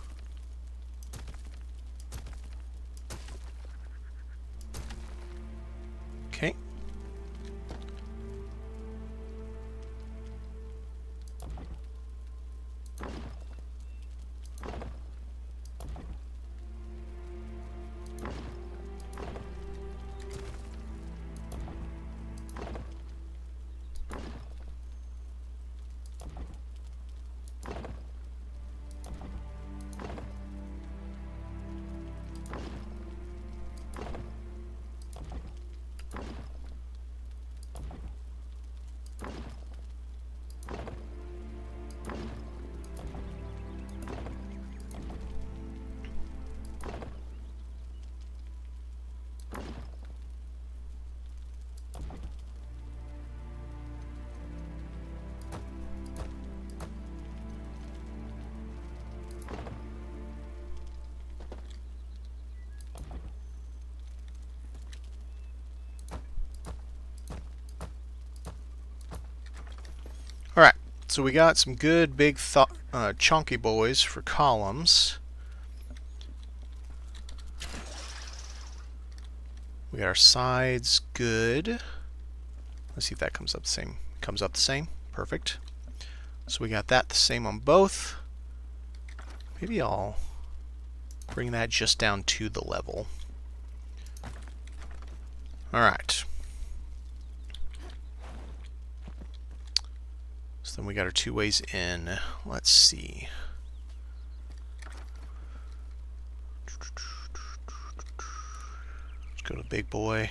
Okay. So we got some good big chunky boys for columns. We got our sides good. Let's see if that comes up the same. Comes up the same. Perfect. So we got that the same on both. Maybe I'll bring that just down to the level. Alright. So then we got our two ways in. Let's see. Let's go to the big boy.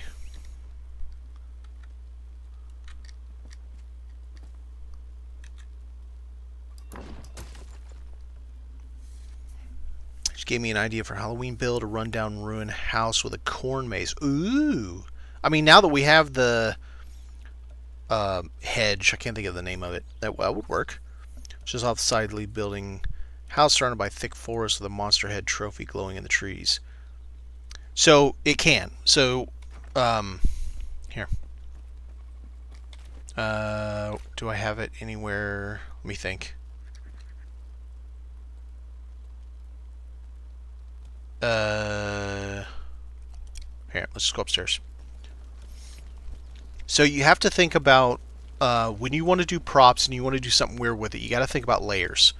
Just gave me an idea for Halloween build, a rundown ruined house with a corn maze. Ooh! I mean, now that we have the hedge, I can't think of the name of it. That would work. It's just off the side of the building. House surrounded by thick forest with a monster head trophy glowing in the trees. So, it can. So, here. Do I have it anywhere? Let me think. Here, let's just go upstairs. So you have to think about when you want to do props and you want to do something weird with it, you got to think about layers.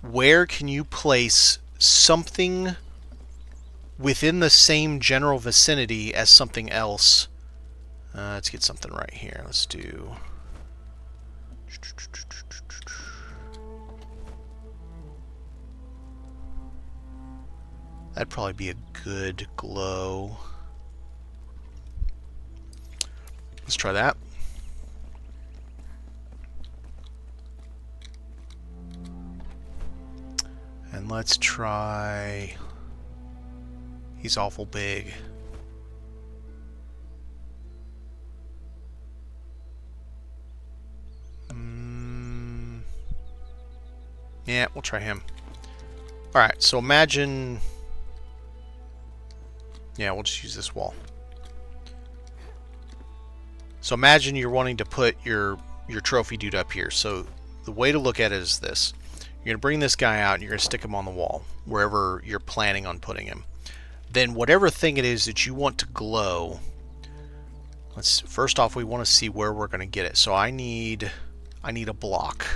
Where can you place something within the same general vicinity as something else? Let's get something right here. Let's do... That'd probably be a good glow. Let's try that. And let's try... He's awful big. Yeah, we'll try him. Alright, so imagine... Yeah, we'll just use this wall. So imagine you're wanting to put your trophy dude up here. So the way to look at it is this. You're going to bring this guy out and you're going to stick him on the wall, wherever you're planning on putting him. Then whatever thing it is that you want to glow, let's first off, we want to see where we're going to get it. So I need a block.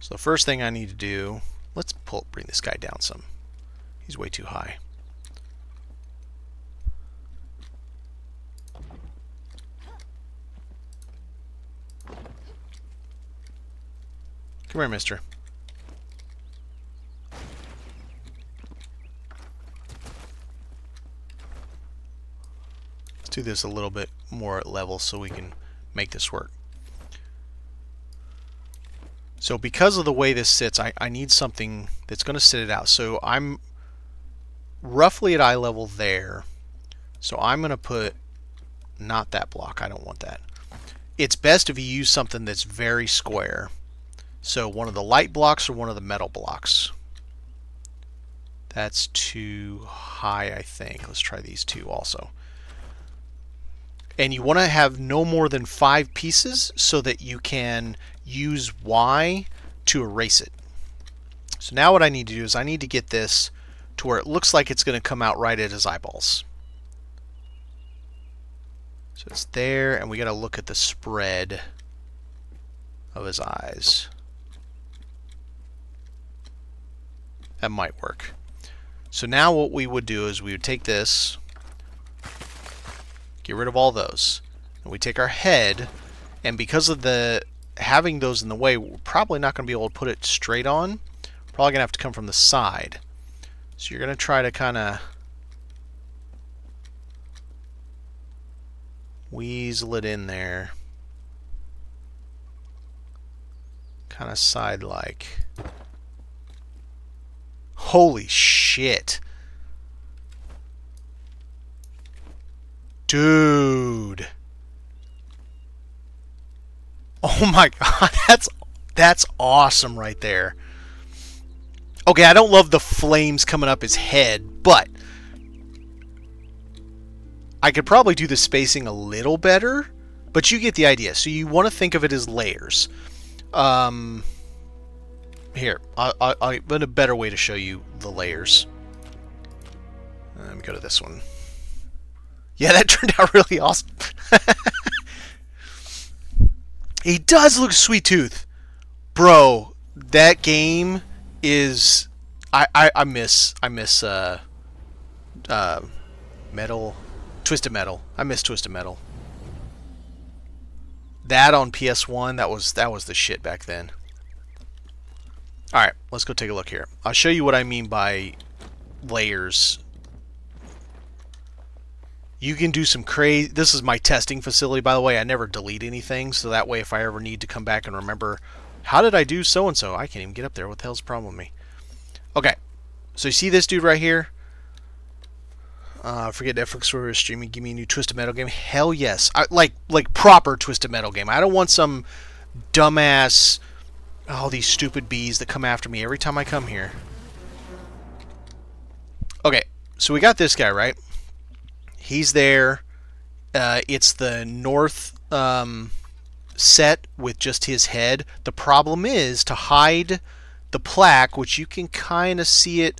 So the first thing I need to do... Let's bring this guy down some. He's way too high. Come here, mister. Let's do this a little bit more at level so we can make this work. So because of the way this sits, I need something that's going to sit it out. So I'm roughly at eye level there. So I'm going to put not that block. I don't want that. It's best if you use something that's very square. So one of the light blocks or one of the metal blocks. That's too high, I think. Let's try these two also. And you want to have no more than 5 pieces so that you can use Y to erase it. So now what I need to do is I need to get this to where it looks like it's going to come out right at his eyeballs. So it's there, and we got to look at the spread of his eyes. That might work. So now what we would do is we would take this, get rid of all those, and we take our head, and because of the having those in the way, we're probably not going to be able to put it straight on. Probably going to have to come from the side. So you're going to try to kind of weasel it in there. Kind of side-like. Holy shit! Dude. Oh my god, that's awesome right there. Okay, I don't love the flames coming up his head, but I could probably do the spacing a little better, but you get the idea. So you want to think of it as layers. Here, I a better way to show you the layers. Let me go to this one. Yeah, that turned out really awesome. He does look sweet tooth. Bro, that game is... I miss Metal... Twisted Metal. I miss Twisted Metal. That on PS1, that was the shit back then. Alright, let's go take a look here. I'll show you what I mean by layers. You can do some crazy... This is my testing facility, by the way. I never delete anything, so that way if I ever need to come back and remember, how did I do so-and-so? I can't even get up there. What the hell's the problem with me? Okay, so you see this dude right here? Forget Netflix where we're streaming. Give me a new Twisted Metal game. Hell yes. Like proper Twisted Metal game. I don't want some dumbass... all these stupid bees that come after me every time I come here. Okay, so we got this guy, right? He's there. It's the north set with just his head. The problem is to hide the plaque, which you can kind of see it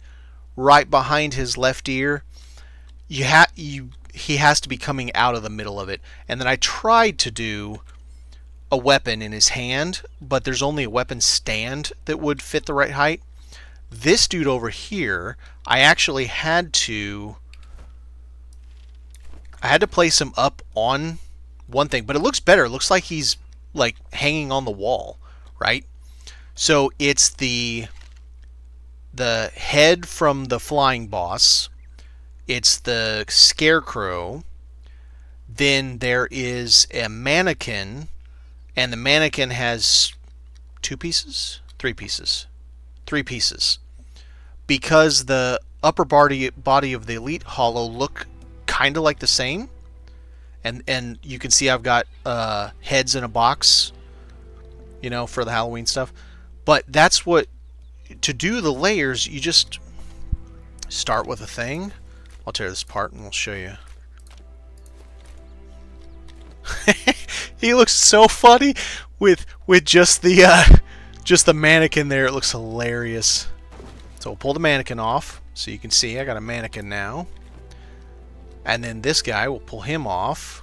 right behind his left ear. He has to be coming out of the middle of it. And then I tried to do a weapon in his hand, but there's only a weapon stand that would fit the right height. This dude over here, I actually had to... place him up on one thing, but it looks better. It looks like he's like hanging on the wall, right? So it's the head from the flying boss. It's the scarecrow. Then there is a mannequin, and the mannequin has two pieces, three pieces, because the upper body of the elite hollow look kind of like the same, and you can see I've got heads in a box, you know, for the Halloween stuff. But that's what to do the layers. You just start with a thing. I'll tear this apart and we'll show you. He looks so funny with just the mannequin there. It looks hilarious. So we'll pull the mannequin off so you can see I got a mannequin now. And then this guy, we'll pull him off.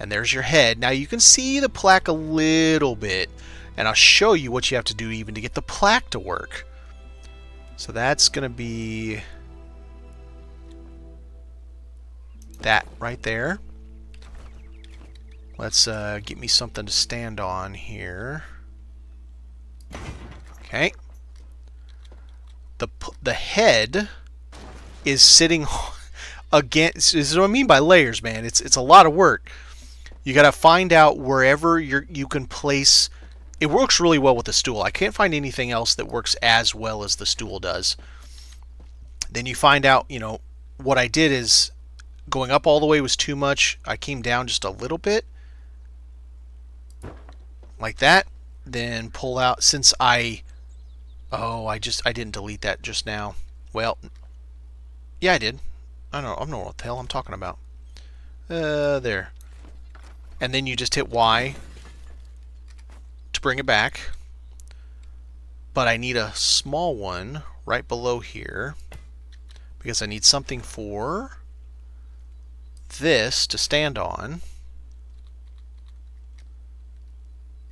And there's your head. Now you can see the plaque a little bit. And I'll show you what you have to do even to get the plaque to work. So that's going to be... that right there. Let's get me something to stand on here. Okay. The head is sitting... Again, this is what I mean by layers, man. It's a lot of work. You gotta find out wherever you can place. It works really well with the stool. I can't find anything else that works as well as the stool does. Then you find out, you know, what I did is going up all the way was too much. I came down just a little bit, like that. Then pull out. Since I didn't delete that just now. Well, yeah, I did. I don't know what the hell I'm talking about. There. And then you just hit Y to bring it back. But I need a small one right below here, because I need something for this to stand on.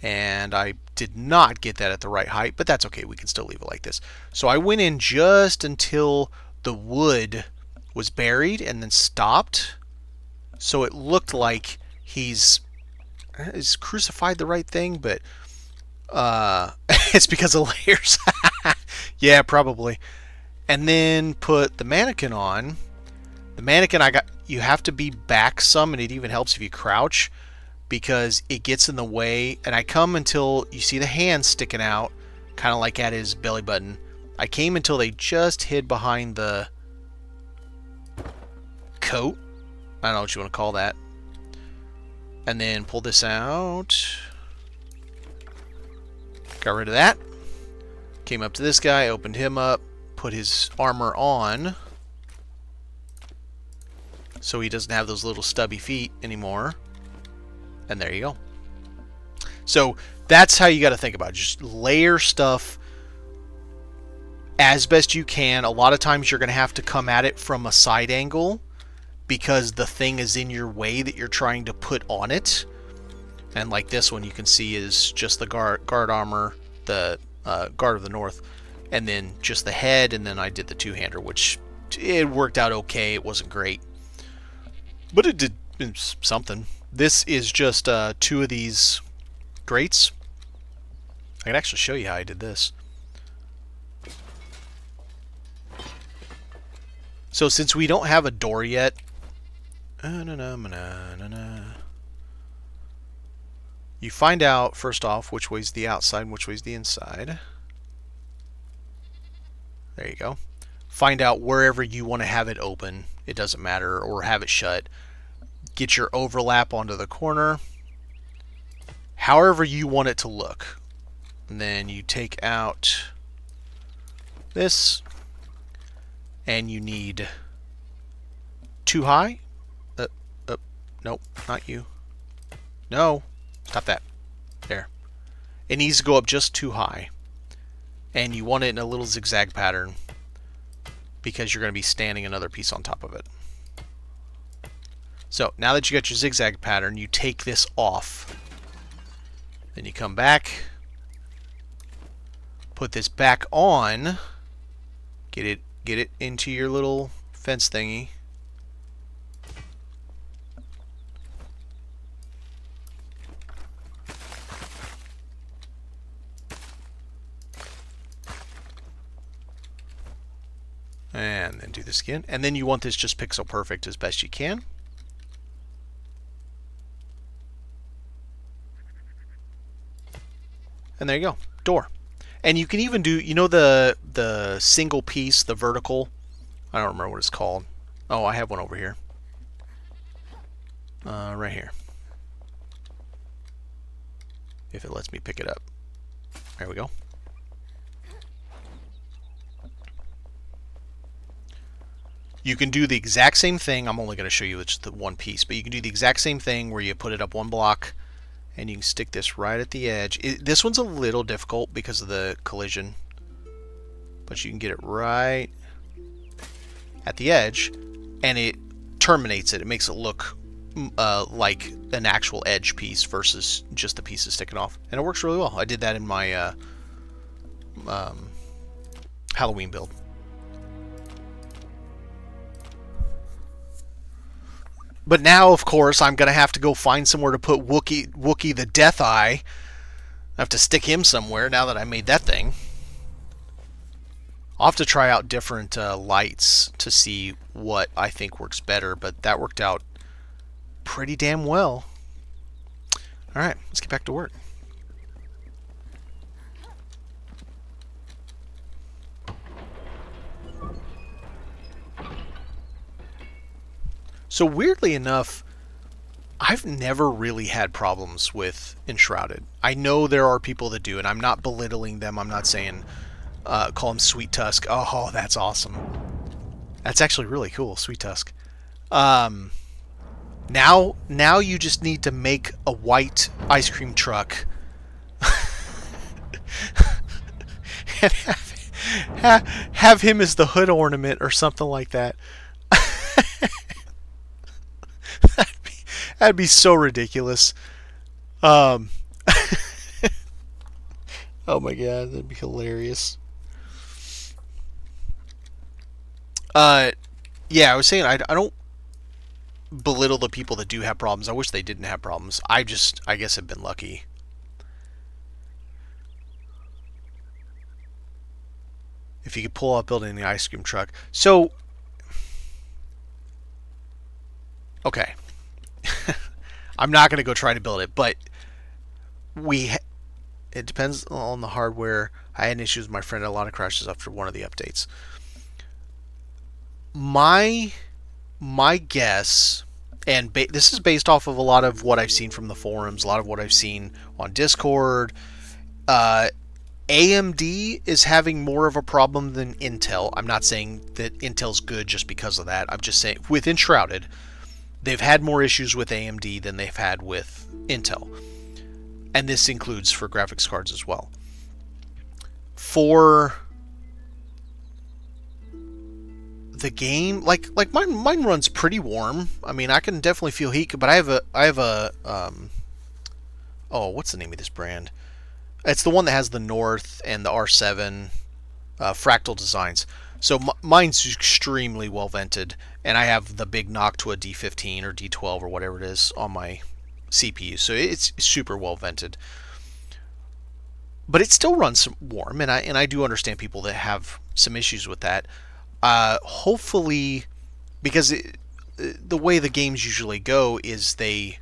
And I did not get that at the right height, but that's okay. We can still leave it like this. So I went in just until the wood was buried and then stopped, so it looked like he's crucified the right thing, but it's because of layers. Yeah, probably. And then put the mannequin on. The mannequin, you have to be back some, and it even helps if you crouch because it gets in the way. And I come until you see the hand sticking out, kind of like at his belly button. I came until they just hid behind the coat, I don't know what you want to call that. And then pull this out, got rid of that, came up to this guy, opened him up, put his armor on, so he doesn't have those little stubby feet anymore. And there you go. So that's how you got to think about it. Just layer stuff as best you can. A lot of times you're going to have to come at it from a side angle because the thing is in your way that you're trying to put on it. And like this one you can see is just the guard armor, the Guard of the North, and then just the head, and then I did the two-hander, which it worked out okay. It wasn't great, but it did something. This is just two of these grates. I can actually show you how I did this. So since we don't have a door yet, you find out first off which way's the outside and which way's the inside. There you go. Find out wherever you want to have it open. It doesn't matter, or have it shut. Get your overlap onto the corner. However you want it to look. And then you take out this. And you need too high. Nope, not you. No, stop that. There. It needs to go up just too high. And you want it in a little zigzag pattern because you're going to be standing another piece on top of it. So now that you got your zigzag pattern, you take this off. Then you come back, put this back on, get it into your little fence thingy. And then do this again. And then you want this just pixel perfect as best you can. And there you go. Door. And you can even do, you know, the single piece, the vertical. I don't remember what it's called. Oh, I have one over here. Right here. If it lets me pick it up. There we go. You can do the exact same thing. I'm only going to show you it's the one piece, but you can do the exact same thing where you put it up one block and you can stick this right at the edge. This one's a little difficult because of the collision, but you can get it right at the edge and it terminates it. It makes it look like an actual edge piece versus just the pieces sticking off. And it works really well. I did that in my Halloween build. But now, of course, I'm going to have to go find somewhere to put Wookiee the Death Eye. I have to stick him somewhere now that I made that thing. I'll have to try out different lights to see what I think works better, but that worked out pretty damn well. Alright, let's get back to work. So weirdly enough, I've never really had problems with Enshrouded. I know there are people that do, and I'm not belittling them. I'm not saying, call them Sweet Tusk. Oh, that's awesome. That's actually really cool, Sweet Tusk. Now you just need to make a white ice cream truck. And have him as the hood ornament or something like that. That'd be so ridiculous. Oh my god, that'd be hilarious. Yeah, I was saying I don't belittle the people that do have problems. I wish they didn't have problems. I guess I've been lucky. If you could pull out building the ice cream truck. So, okay. I'm not going to go try to build it, but it depends on the hardware. I had issues with my friend, a lot of crashes after one of the updates. My guess, and this is based off of a lot of what I've seen from the forums, a lot of what I've seen on Discord. AMD is having more of a problem than Intel. I'm not saying that Intel's good just because of that. I'm just saying with Enshrouded, They've had more issues with AMD than they've had with Intel. And this includes for graphics cards as well. For the game, like mine runs pretty warm. I mean, I can definitely feel heat, but I have a oh, what's the name of this brand? It's the one that has the North and the R7 Fractal designs. So mine's extremely well vented, and I have the big Noctua D15 or D12 or whatever it is on my CPU, so it's super well vented. But it still runs warm, and I do understand people that have some issues with that. Hopefully, because the way the games usually go is they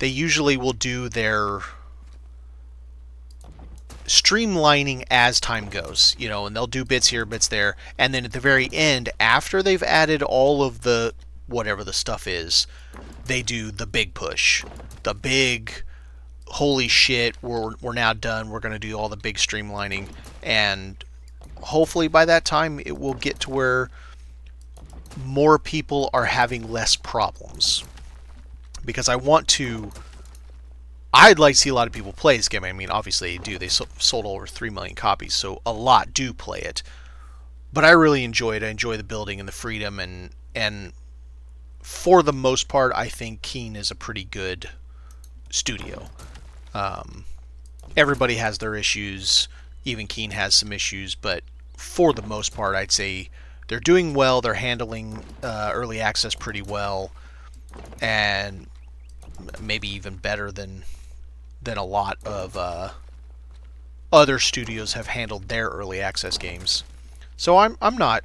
usually will do their streamlining as time goes, you know, and they'll do bits here, bits there, and then at the very end, after they've added all of the whatever the stuff is, they do the big push, the big holy shit, we're now done, we're going to do all the big streamlining, and hopefully by that time it will get to where more people are having less problems, because I'd like to see a lot of people play this game. I mean, obviously they do. They sold over 3 million copies, so a lot do play it. But I really enjoy it. I enjoy the building and the freedom, and for the most part, I think Keen is a pretty good studio. Everybody has their issues. Even Keen has some issues, but for the most part, I'd say they're doing well. They're handling early access pretty well, and maybe even better than a lot of other studios have handled their early access games. So I'm not,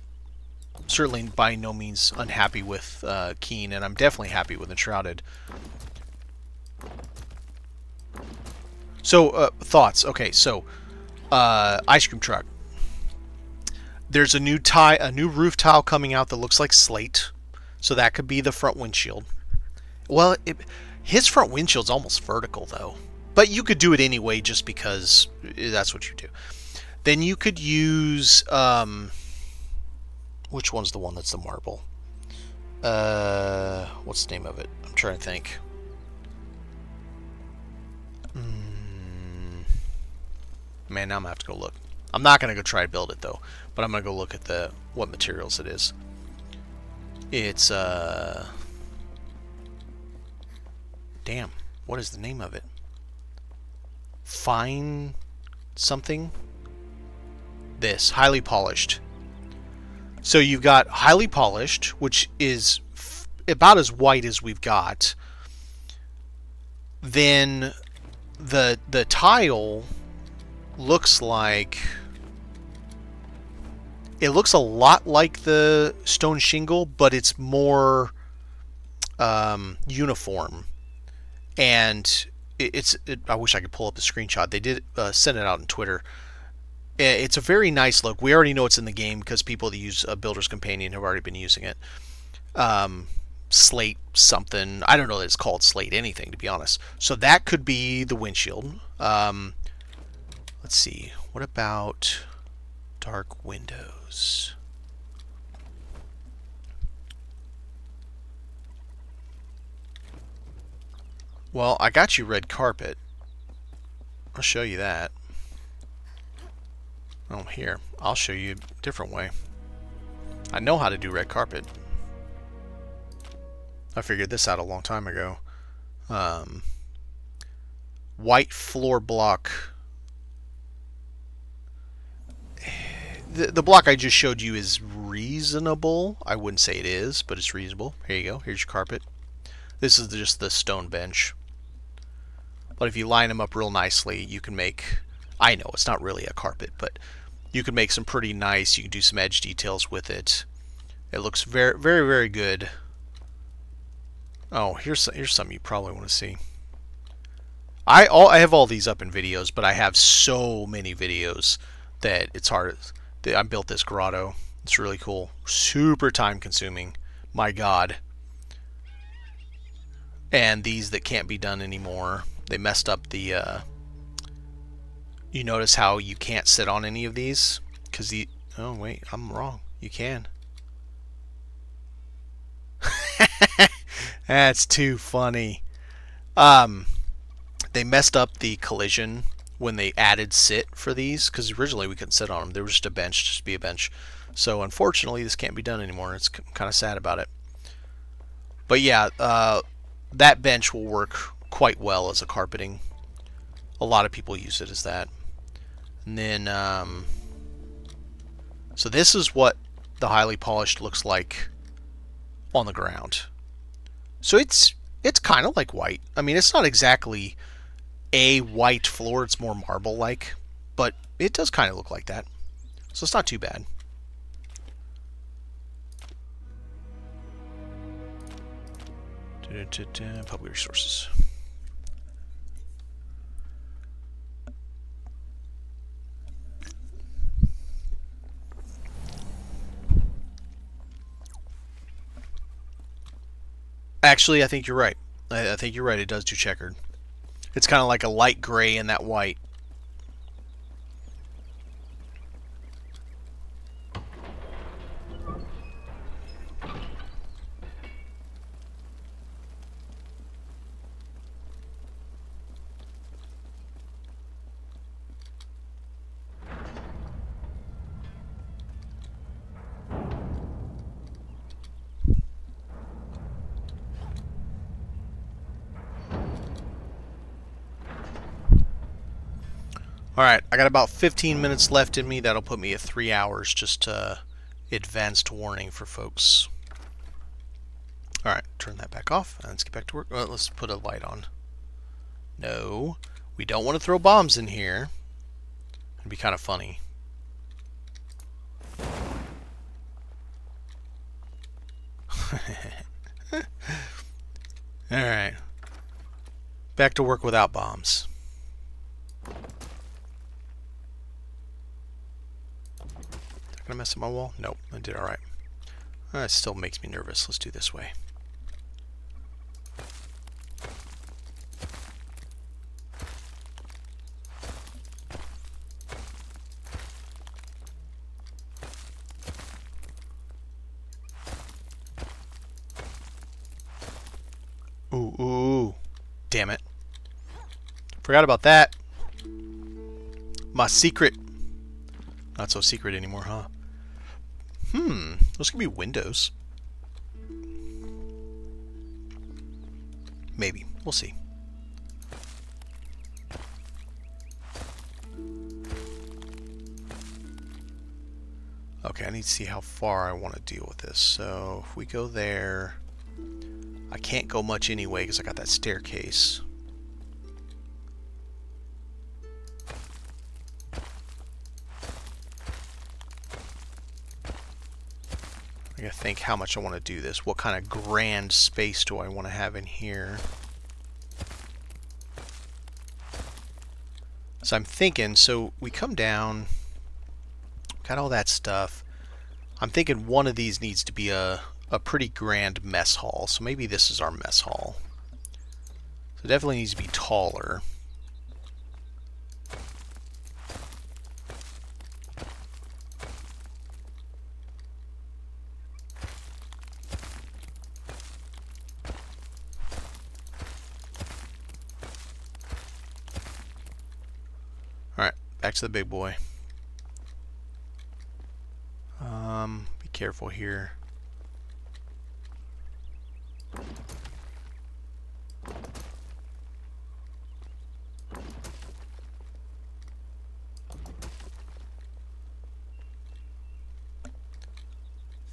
certainly by no means, unhappy with Keen, and I'm definitely happy with Enshrouded. So, thoughts. Okay, so, Ice Cream Truck. There's a new roof tile coming out that looks like slate, so that could be the front windshield. Well, his front windshield's almost vertical, though. But you could do it anyway, just because that's what you do. Then you could use... which one's the one that's the marble? What's the name of it? I'm trying to think. Man, now I'm going to have to go look. I'm not going to go try to build it, though. But I'm going to go look at what materials it is. It's... Damn, what is the name of it? Fine something? This, highly polished. So you've got highly polished, which is about as white as we've got. Then the tile looks like... It looks a lot like the stone shingle, but it's more uniform. And I wish I could pull up the screenshot. They did send it out on Twitter. It's a very nice look. We already know it's in the game because people that use Builder's Companion have already been using it. Slate something. I don't know that it's called slate anything, to be honest. So that could be the windshield. Let's see. What about dark windows? Well, I got you red carpet. I'll show you that. Oh, here. I'll show you a different way. I know how to do red carpet. I figured this out a long time ago. White floor block. The block I just showed you is reasonable. I wouldn't say it is, but it's reasonable. Here you go. Here's your carpet. This is just the stone bench. But if you line them up real nicely, you can make... I know, it's not really a carpet, but you can make some pretty nice... You can do some edge details with it. It looks very, very, very good. Oh, here's something you probably want to see. I have all these up in videos, but I have so many videos that it's hard. I built this grotto. It's really cool. Super time-consuming. My God. And these that can't be done anymore. They messed up the... you notice how you can't sit on any of these? Because the... Oh, wait. I'm wrong. You can. That's too funny. They messed up the collision when they added sit for these, because originally we couldn't sit on them. They were just a bench, just be a bench. So unfortunately, this can't be done anymore. It's kind of sad about it. But yeah, that bench will work quite well as a carpeting. A lot of people use it as that. And then, so this is what the highly polished looks like on the ground. So it's kind of like white. I mean, it's not exactly a white floor. It's more marble-like, but it does kind of look like that. So it's not too bad. Public resources. Actually, I think you're right. I think you're right. It does do checkered. It's kind of like a light gray in that white. Alright, I got about 15 minutes left in me. That'll put me at 3 hours, just advanced warning for folks. Alright, turn that back off. Let's get back to work. Well, let's put a light on. No, we don't want to throw bombs in here. It'd be kind of funny. Alright, back to work without bombs. Gonna mess up my wall? Nope, I did alright. It still makes me nervous. Let's do this way. Ooh, ooh. Damn it. Forgot about that. My secret. Not so secret anymore, huh? Those could be windows. Maybe. We'll see. Okay, I need to see how far I want to deal with this. So, if we go there... I can't go much anyway because I got that staircase. I gotta think how much I want to do this. What kind of grand space do I want to have in here? So I'm thinking, so we come down, got all that stuff. I'm thinking one of these needs to be a pretty grand mess hall. So maybe this is our mess hall. So it definitely needs to be taller. Back to the big boy. Be careful here. I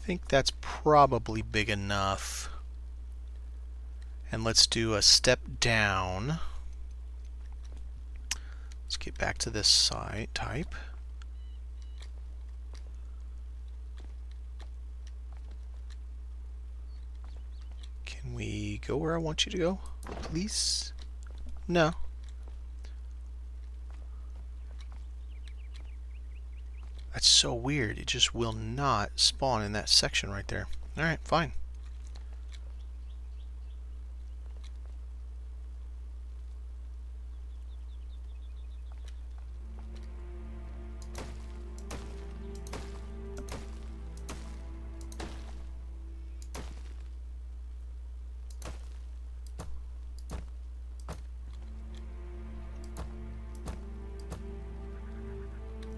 think that's probably big enough. And let's do a step down. Let's get back to this side type. Can we go where I want you to go, please? No. That's so weird. It just will not spawn in that section right there. All right, fine.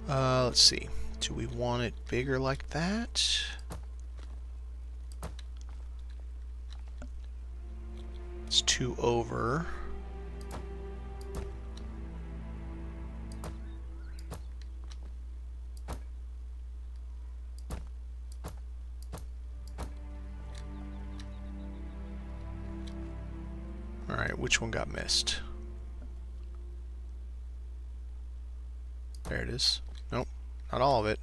Let's see. Do we want it bigger like that? It's 2 over. All right, which one got missed? There it is. Nope, not all of it.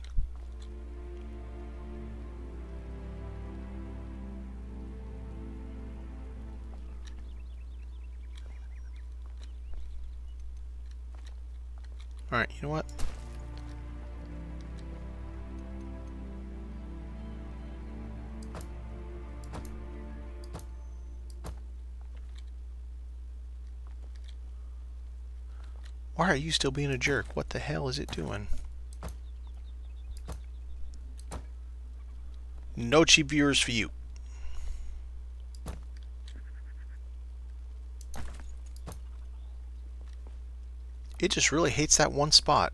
All right, you know what? Why are you still being a jerk? What the hell is it doing? No cheap viewers for you. It just really hates that one spot.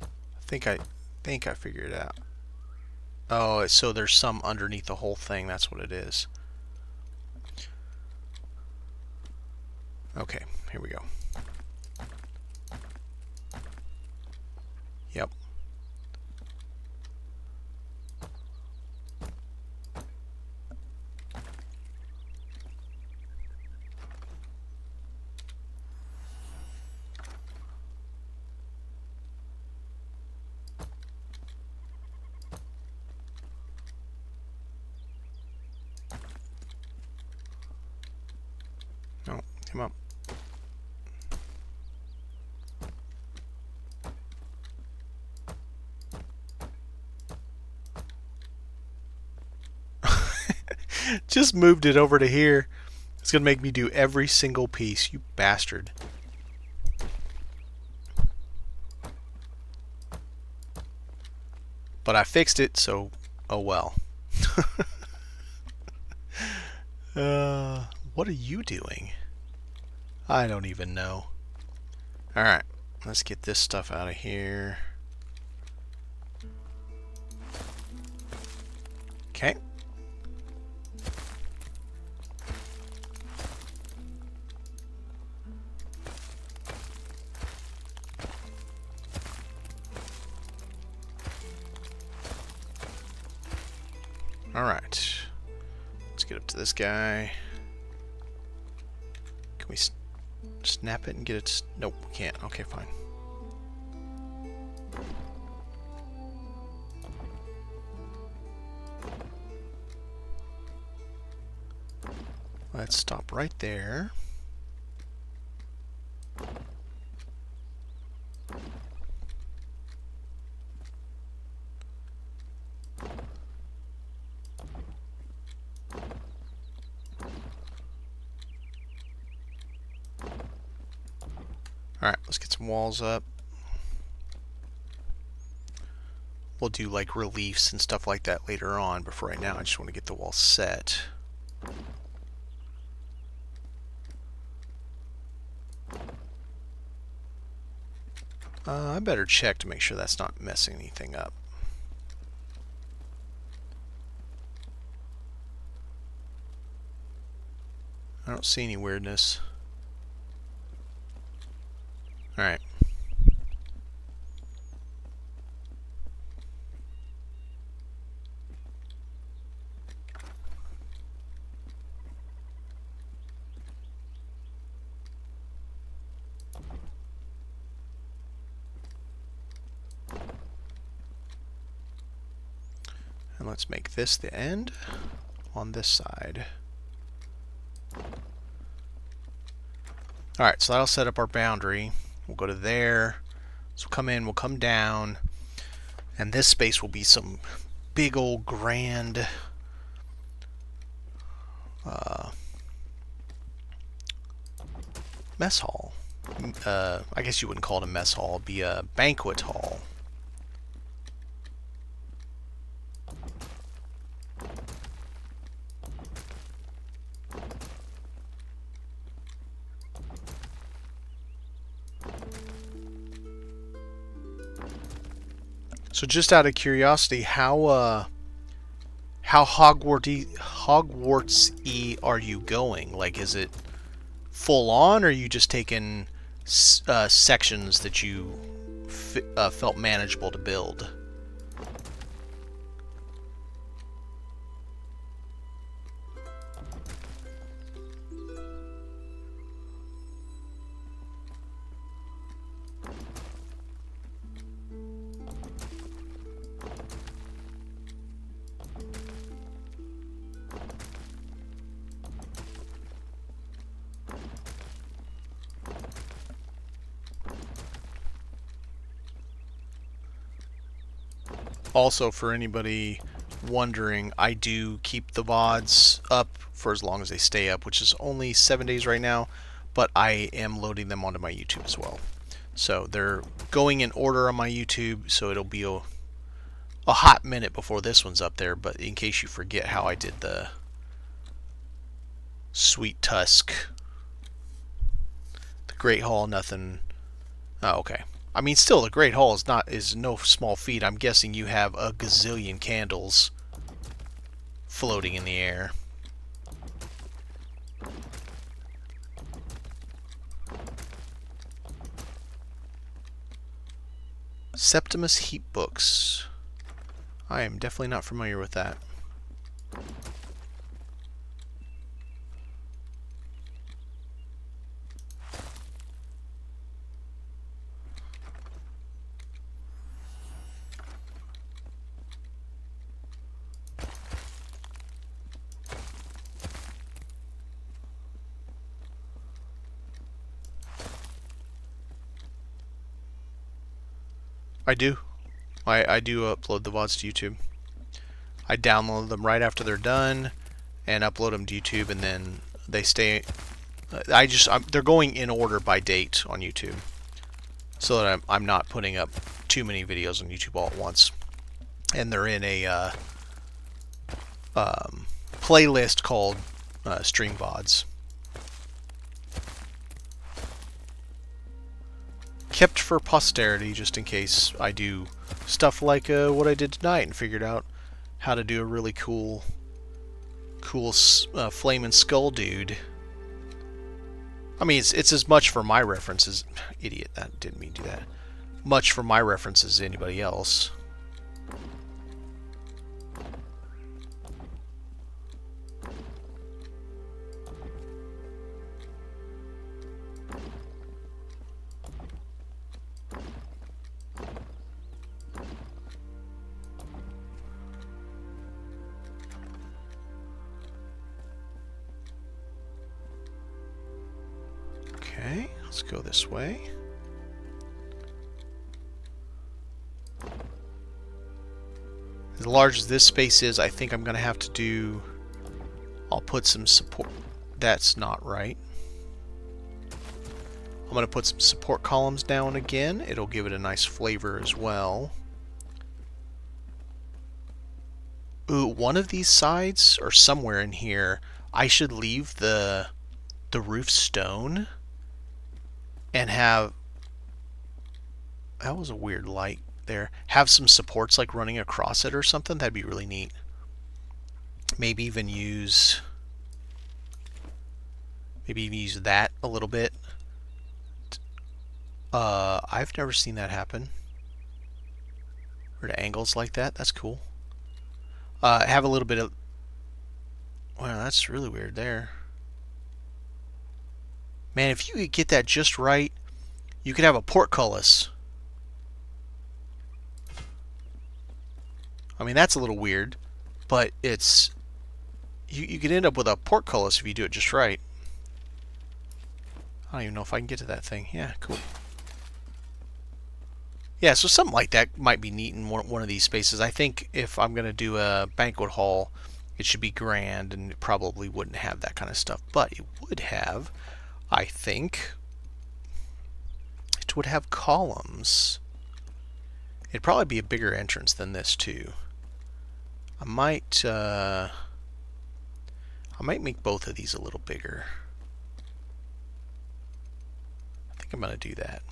I think I figured it out. Oh, so there's some underneath the whole thing. That's what it is. Okay, here we go. Yep. Just moved it over to here. It's gonna make me do every single piece, you bastard. But I fixed it, so oh well. What are you doing? I don't even know. Alright, let's get this stuff out of here. Okay. Alright, let's get up to this guy. Can we snap it and get it? Nope, we can't. Okay, fine. Let's stop right there. Alright, let's get some walls up. We'll do like reliefs and stuff like that later on, but for right now I just want to get the wall set. I better check to make sure that's not messing anything up. I don't see any weirdness. All right. And let's make this the end on this side. All right, so that'll set up our boundary. We'll go to there, so we'll come in, we'll come down, and this space will be some big old grand mess hall. I guess you wouldn't call it a mess hall, it'd be a banquet hall. So just out of curiosity, how Hogwarts-y are you going? Like, is it full on, or are you just taking sections that you felt manageable to build? Also, for anybody wondering, I do keep the VODs up for as long as they stay up, which is only 7 days right now, but I am loading them onto my YouTube as well. So they're going in order on my YouTube, so it'll be a hot minute before this one's up there, but in case you forget how I did the Sweet Tusk, the Great Hall, nothing. Oh, okay. I mean, still, the Great Hall is no small feat. I'm guessing you have a gazillion candles floating in the air. Septimus Heap books. I am definitely not familiar with that. I do. I do upload the VODs to YouTube. I download them right after they're done and upload them to YouTube, and then they stay... they're going in order by date on YouTube, so that I'm not putting up too many videos on YouTube all at once. And they're in a playlist called Stream VODs. Kept for posterity, just in case I do stuff like what I did tonight and figured out how to do a really cool flaming skull dude. I mean, it's as much for my references. Idiot, that didn't mean to do that. Much for my references as anybody else. Let's go this way. As large as this space is, I think I'm going to have to do... I'll put some support... That's not right. I'm going to put some support columns down again. It'll give it a nice flavor as well. Ooh, one of these sides, or somewhere in here, I should leave the roof stone. And have, that was a weird light there, have some supports like running across it or something. That'd be really neat. Maybe even use, that a little bit. I've never seen that happen. Or to angles like that, that's cool. Have a little bit of, wow, that's really weird there. Man, if you could get that just right, you could have a portcullis. I mean, that's a little weird, but it's... You could end up with a portcullis if you do it just right. I don't even know if I can get to that thing. Yeah, cool. Yeah, so something like that might be neat in one of these spaces. I think if I'm going to do a banquet hall, it should be grand, and it probably wouldn't have that kind of stuff. But it would have... I think it would have columns. It'd probably be a bigger entrance than this too. I might make both of these a little bigger. I think I'm gonna do that.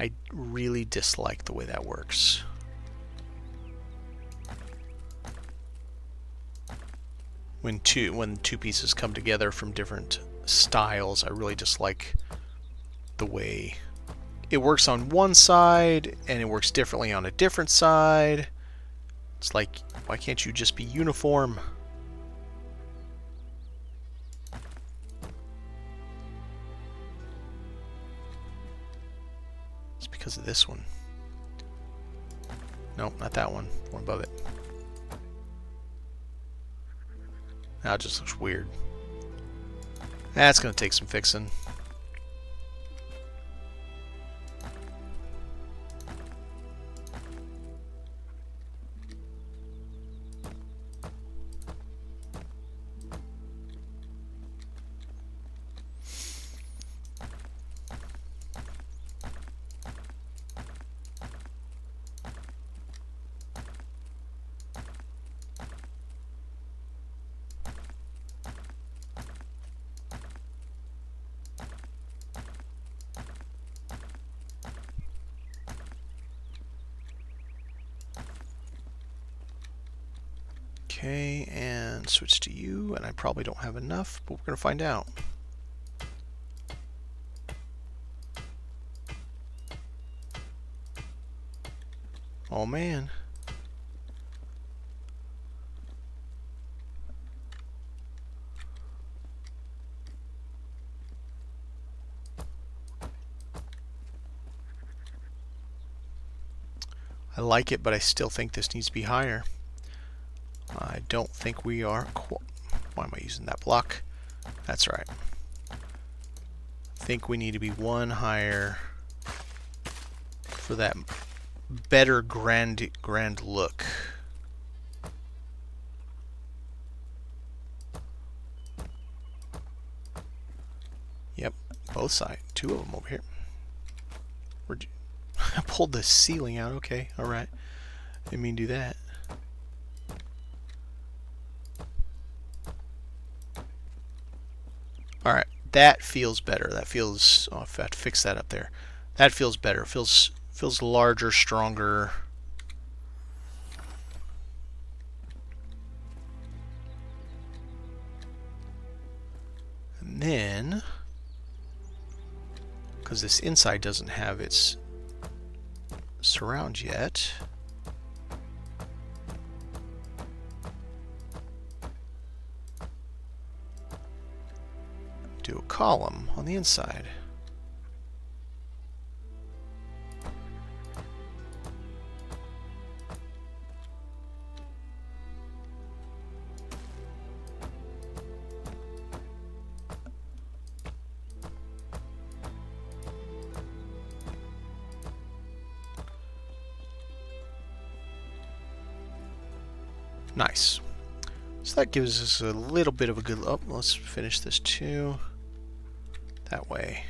I really dislike the way that works. When two pieces come together from different styles, I really dislike the way it works on one side and it works differently on a different side. It's like, why can't you just be uniform? It's because of this one. Nope, not that one. One above it. Now it just looks weird. That's going to take some fixing. Switch to you, and I probably don't have enough, but we're going to find out. Oh man. I like it, but I still think this needs to be higher. I don't think we are. Why am I using that block? That's right. I think we need to be one higher for that better grand look. Yep, both sides. Two of them over here. Where'd you... I pulled the ceiling out. Okay, all right. Didn't mean to do that. Alright, that feels better. That feels... Oh, I have to fix that up there. That feels better. Feels larger, stronger. And then... because this inside doesn't have its surround yet... do a column on the inside. Nice. So that gives us a little bit of a good look. Oh, let's finish this too. That way.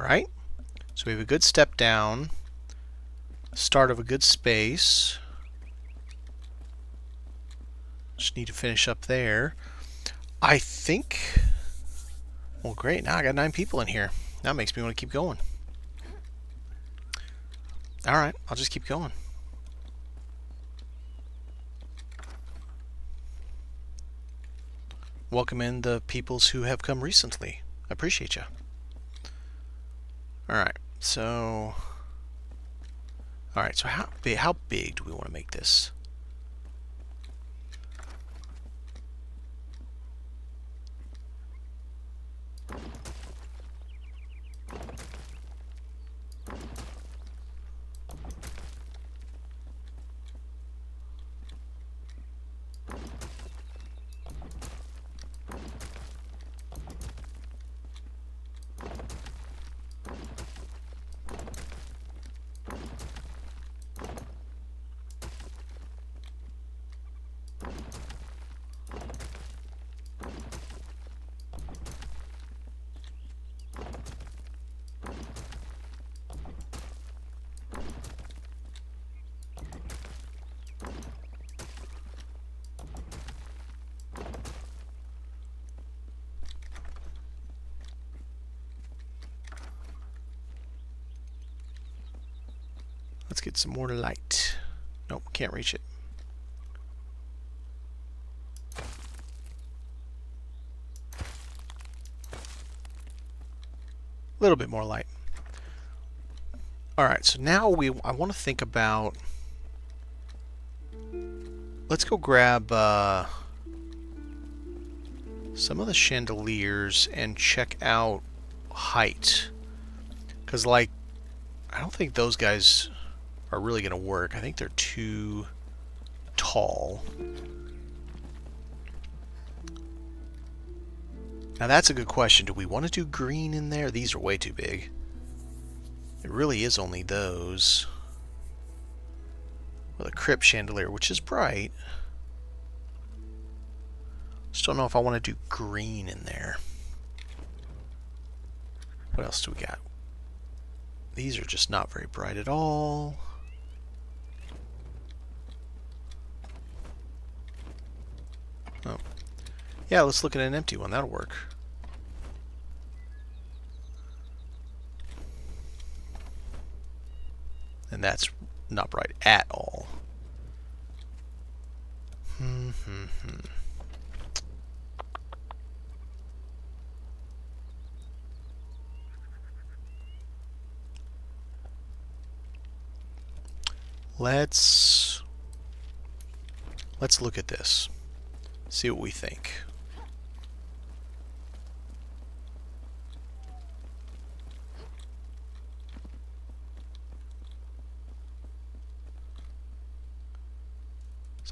Alright, so we have a good step down, start of a good space. Just need to finish up there. I think, well great, now I got 9 people in here. That makes me want to keep going. Alright, I'll just keep going. Welcome in the peoples who have come recently. I appreciate you. Alright, so... alright, so how big do we want to make this? get some more light. Nope, can't reach it. A little bit more light. All right, so now I want to think about. Let's go grab some of the chandeliers and check out height, because like I don't think those guys are really gonna work. I think they're too tall. Now that's a good question. Do we want to do green in there? These are way too big. It really is only those. With a crypt chandelier, which is bright. Just don't know if I want to do green in there. What else do we got? These are just not very bright at all. Oh. Yeah, let's look at an empty one. That'll work. And that's not bright at all. Let's look at this. See what we think.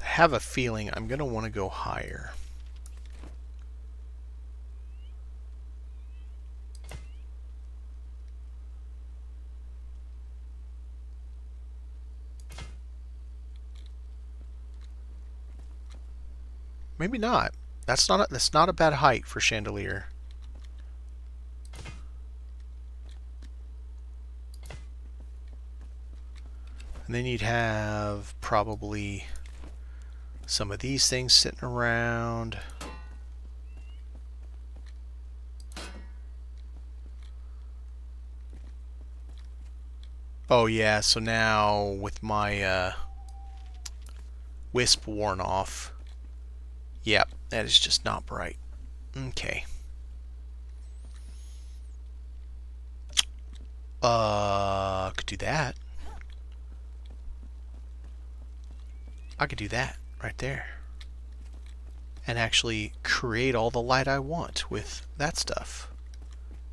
I have a feeling I'm going to want to go higher. Maybe not. That's not a bad height for chandelier. And then you'd have probably some of these things sitting around. Oh yeah, so now with my wisp worn off, yep, that is just not bright. Okay. Could do that. I could do that. Right there, and actually create all the light I want with that stuff.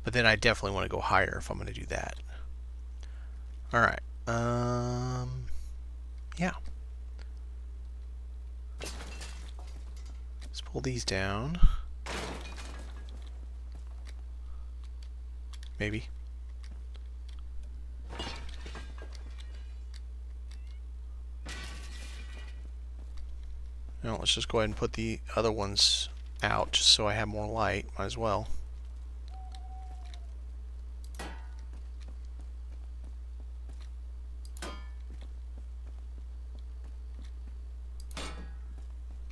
But then I definitely want to go higher if I'm going to do that. All right, yeah. Let's pull these down. Maybe. No, let's just go ahead and put the other ones out just so I have more light. Might as well.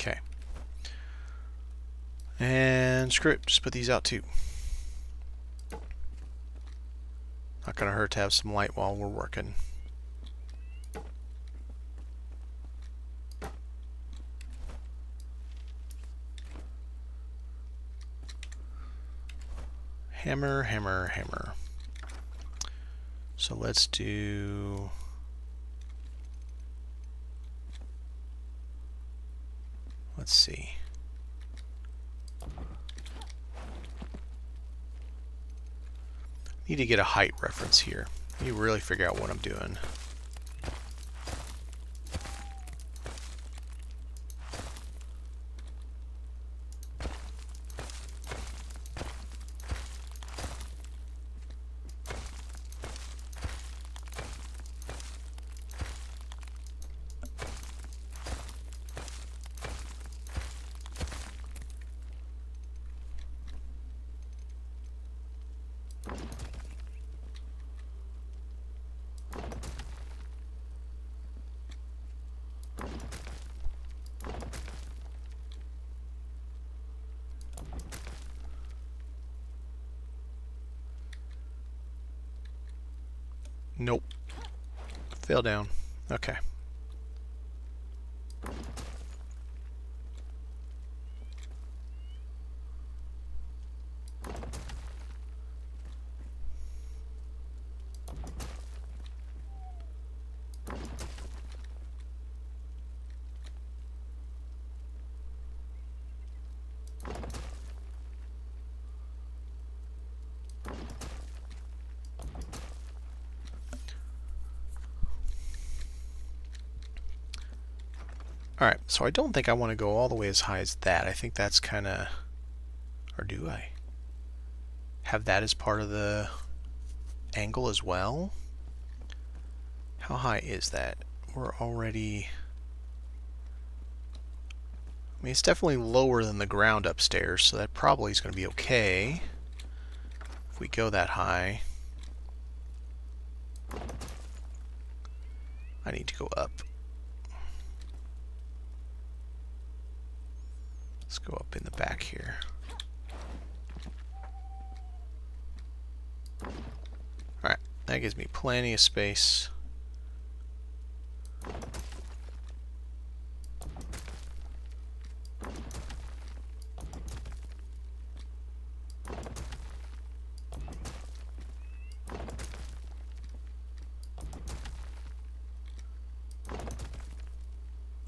Okay. And screw it. Just put these out too. Not gonna hurt to have some light while we're working. Hammer, hammer, hammer. So let's do... Let's see. Need to get a height reference here. Need to really figure out what I'm doing. Nope. Fell down. Okay. Alright, so I don't think I want to go all the way as high as that. I think that's kind of... Or do I? Have that as part of the angle as well? How high is that? We're already... I mean, it's definitely lower than the ground upstairs, so that probably is going to be okay if we go that high. I need to go up. Let's go up in the back here. Alright, that gives me plenty of space.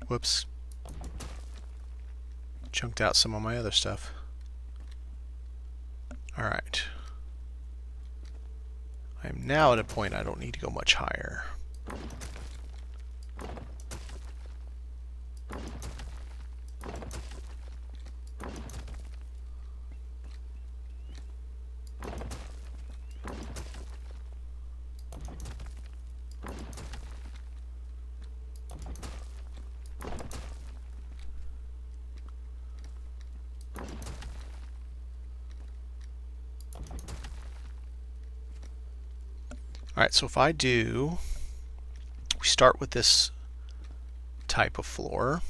Whoops. Chunked out some of my other stuff. Alright. I'm now at a point I don't need to go much higher. Alright, so if I do, we start with this type of floor.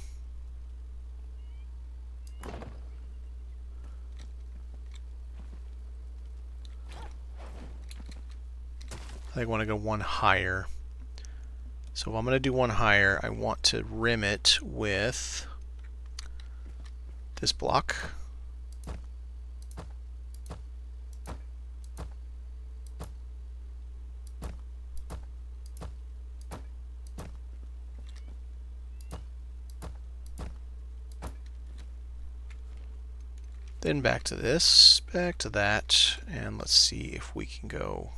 I think I want to go one higher. So if I'm going to do one higher, I want to rim it with this block. Then back to this, back to that, and let's see if we can go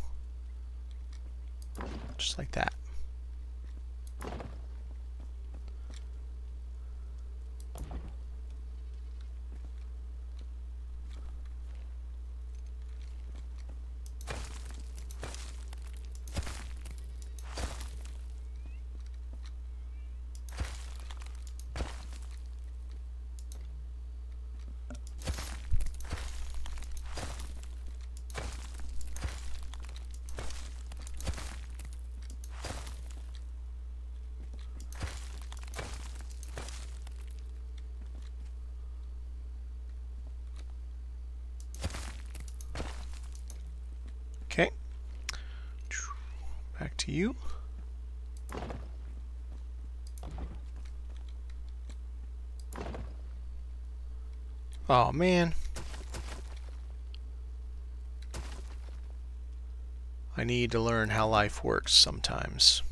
just like that. You. Oh man. I need to learn how life works sometimes.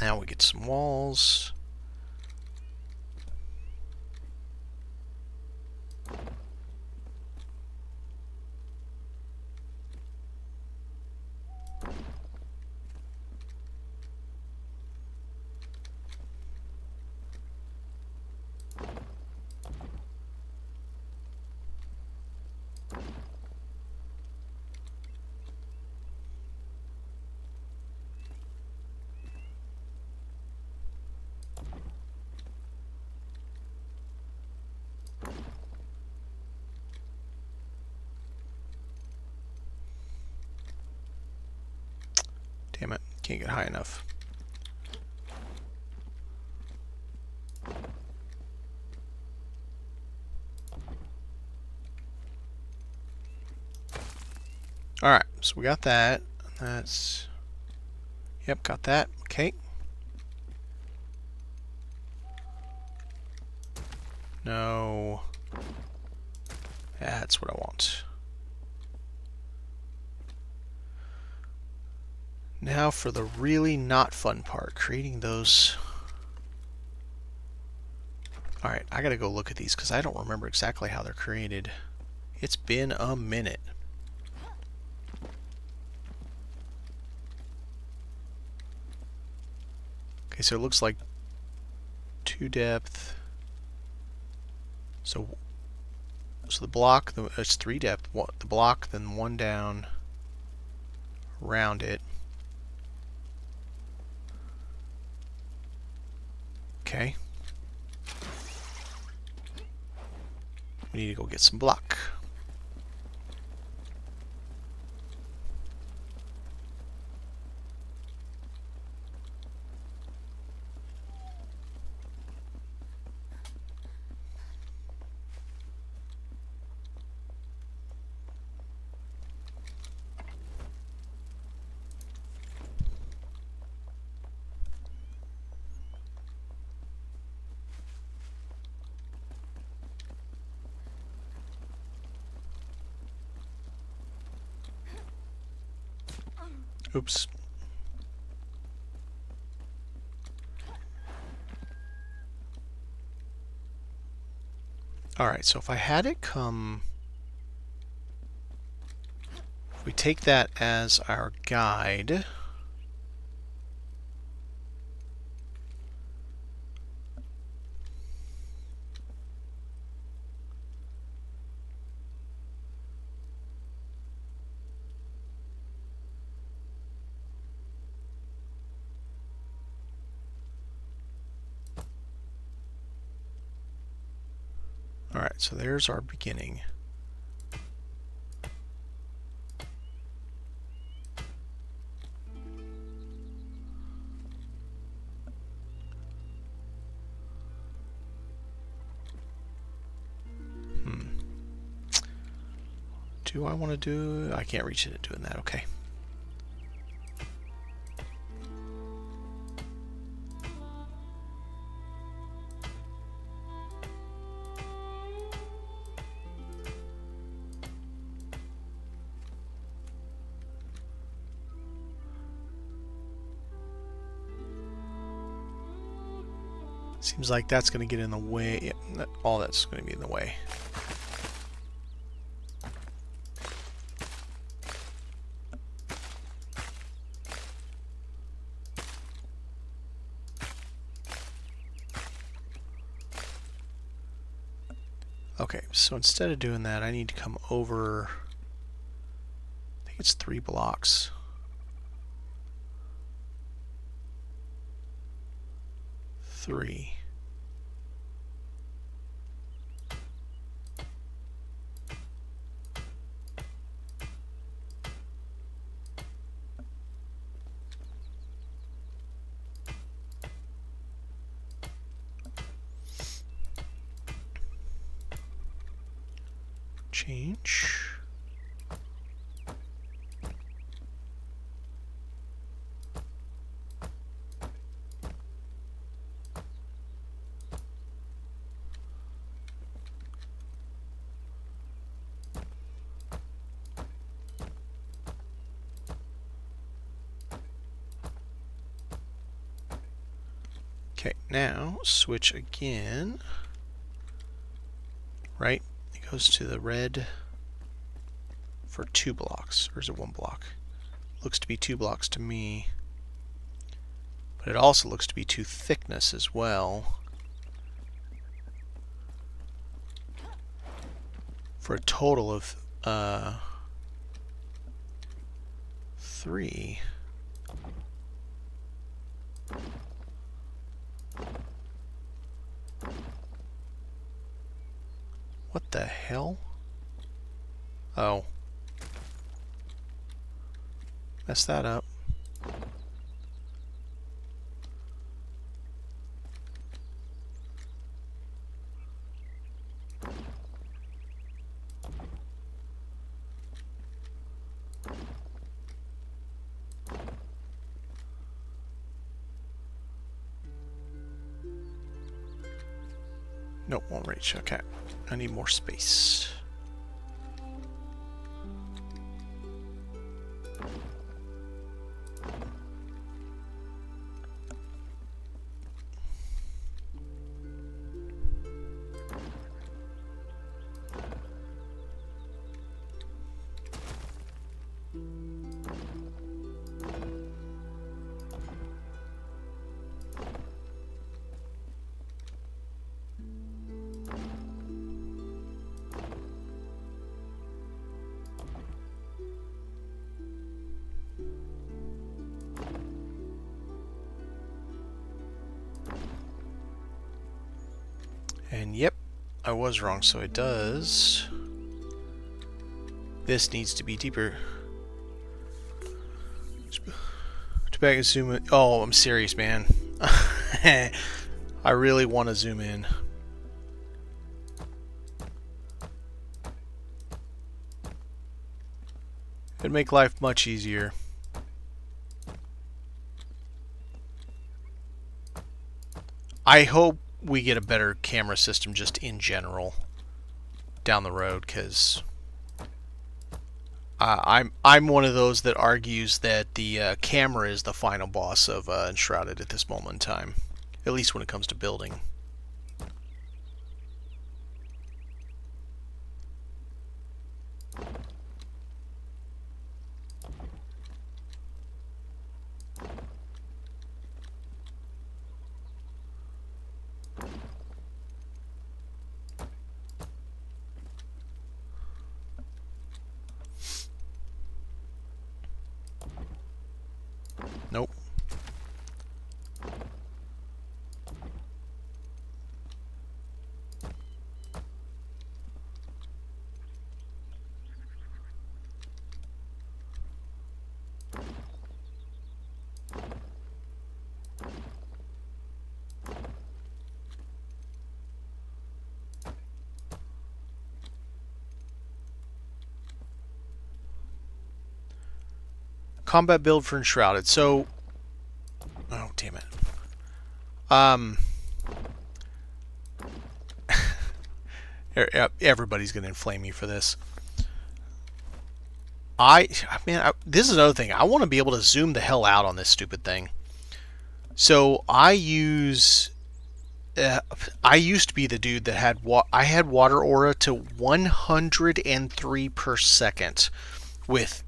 Now we get some walls. can't get high enough. Alright, so we got that. That's... Yep, got that. Okay. No. That's what I want. Now for the really not fun part, creating those. Alright, I gotta go look at these because I don't remember exactly how they're created. It's been a minute. Okay, so it looks like 2 depth. So the block, it's 3 depth. The block, then 1 down. Round it. Okay. We need to go get some block. Oops. Alright, so if I had it come... If we take that as our guide... So there's our beginning. Do I want to do... I can't reach it doing that. Okay. Seems like that's going to get in the way. Yeah, all that's going to be in the way. Okay, so instead of doing that, I need to come over. I think it's 3 blocks. Three. Now, switch again, right? It goes to the red for 2 blocks, or is it 1 block? Looks to be 2 blocks to me, but it also looks to be 2 thickness as well, for a total of 3. What the hell? Oh. Messed that up. Nope, won't reach. Okay. I need more space. And yep, I was wrong, so it does. This needs to be deeper. Back and zoom in. Oh, I'm serious, man. I really want to zoom in. It'd make life much easier. I hope we get a better camera system just in general down the road, because I'm one of those that argues that the camera is the final boss of Enshrouded at this moment in time, at least when it comes to building. Combat build for Enshrouded. So, oh damn it. Everybody's gonna inflame me for this. This is another thing. I want to be able to zoom the hell out on this stupid thing. So I use. I used to be the dude that had I had water aura to 103 per second. With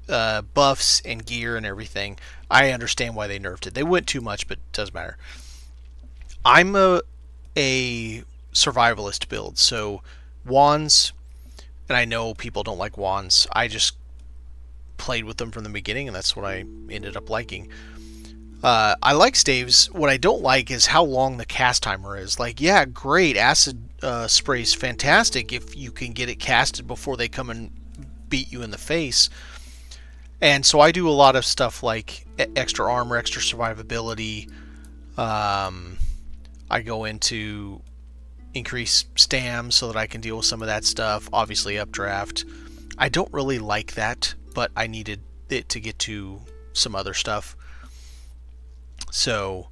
buffs and gear and everything. I understand why they nerfed it. They went too much, but it doesn't matter. I'm a survivalist build, so wands, and I know people don't like wands. I just played with them from the beginning, and that's what I ended up liking. I like staves. What I don't like is how long the cast timer is. Like, yeah, great, acid spray is fantastic if you can get it casted before they come and beat you in the face. And so I do a lot of stuff like extra armor, extra survivability. I go into increase stam so that I can deal with some of that stuff. Obviously updraft. I don't really like that, but I needed it to get to some other stuff. So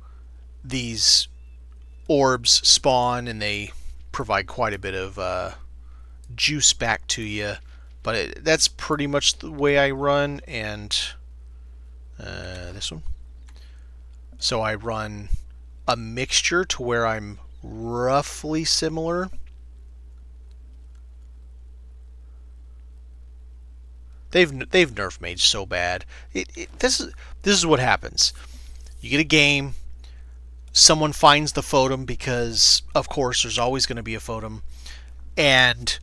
these orbs spawn and they provide quite a bit of juice back to you. But that's pretty much the way I run, and this one. So I run a mixture to where I'm roughly similar. They've nerfed mage so bad. This is what happens. You get a game. Someone finds the FODM because, of course, there's always going to be a FODM, and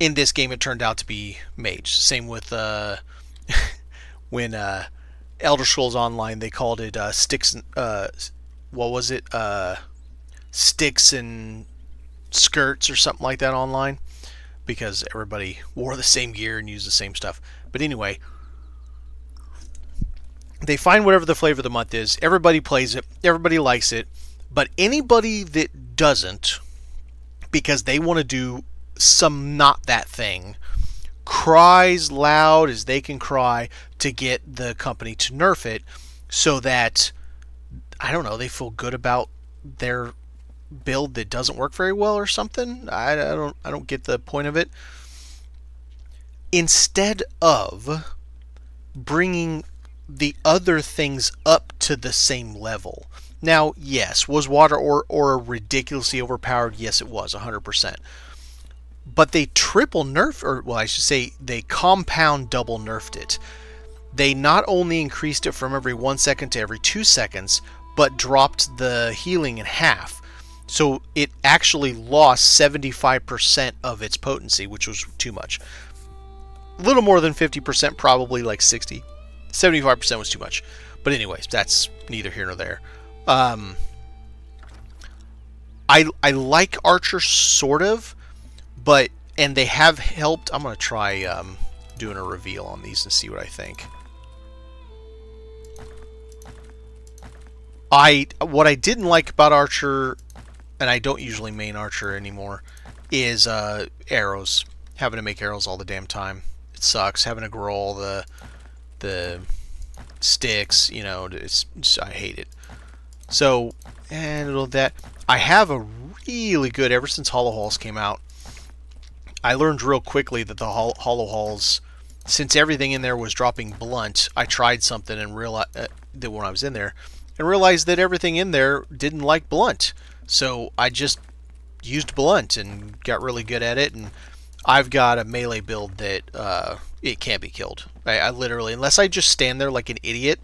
in this game, it turned out to be mage. Same with when Elder Scrolls Online, they called it sticks. What was it? Sticks and skirts or something like that online, because everybody wore the same gear and used the same stuff. But anyway, they find whatever the flavor of the month is. Everybody plays it. Everybody likes it. But anybody that doesn't, because they want to do some not that thing, cries loud as they can cry to get the company to nerf it so that, I don't know, they feel good about their build that doesn't work very well or something. I don't get the point of it. Instead of bringing the other things up to the same level. Now, yes, was water or ridiculously overpowered? Yes, it was, 100%. But they triple nerfed, or well, I should say they compound double nerfed it. They not only increased it from every 1 second to every 2 seconds, but dropped the healing in half. So it actually lost 75% of its potency, which was too much. A little more than 50%, probably like 60. 75% was too much. But anyways, that's neither here nor there. I like Archer, sort of, but, and they have helped. I'm going to try doing a reveal on these and see what I think. What I didn't like about Archer, and I don't usually main Archer anymore, is arrows. Having to make arrows all the damn time. It sucks. Having to grow all the sticks, you know, I hate it. So, and all that. I have a really good, ever since Hollow Halls came out, I learned real quickly that the Hollow Halls, since everything in there was dropping blunt, I tried something and realized that when I was in there, and realized that everything in there didn't like blunt. So I just used blunt and got really good at it, and I've got a melee build that it can't be killed. I literally, unless I just stand there like an idiot,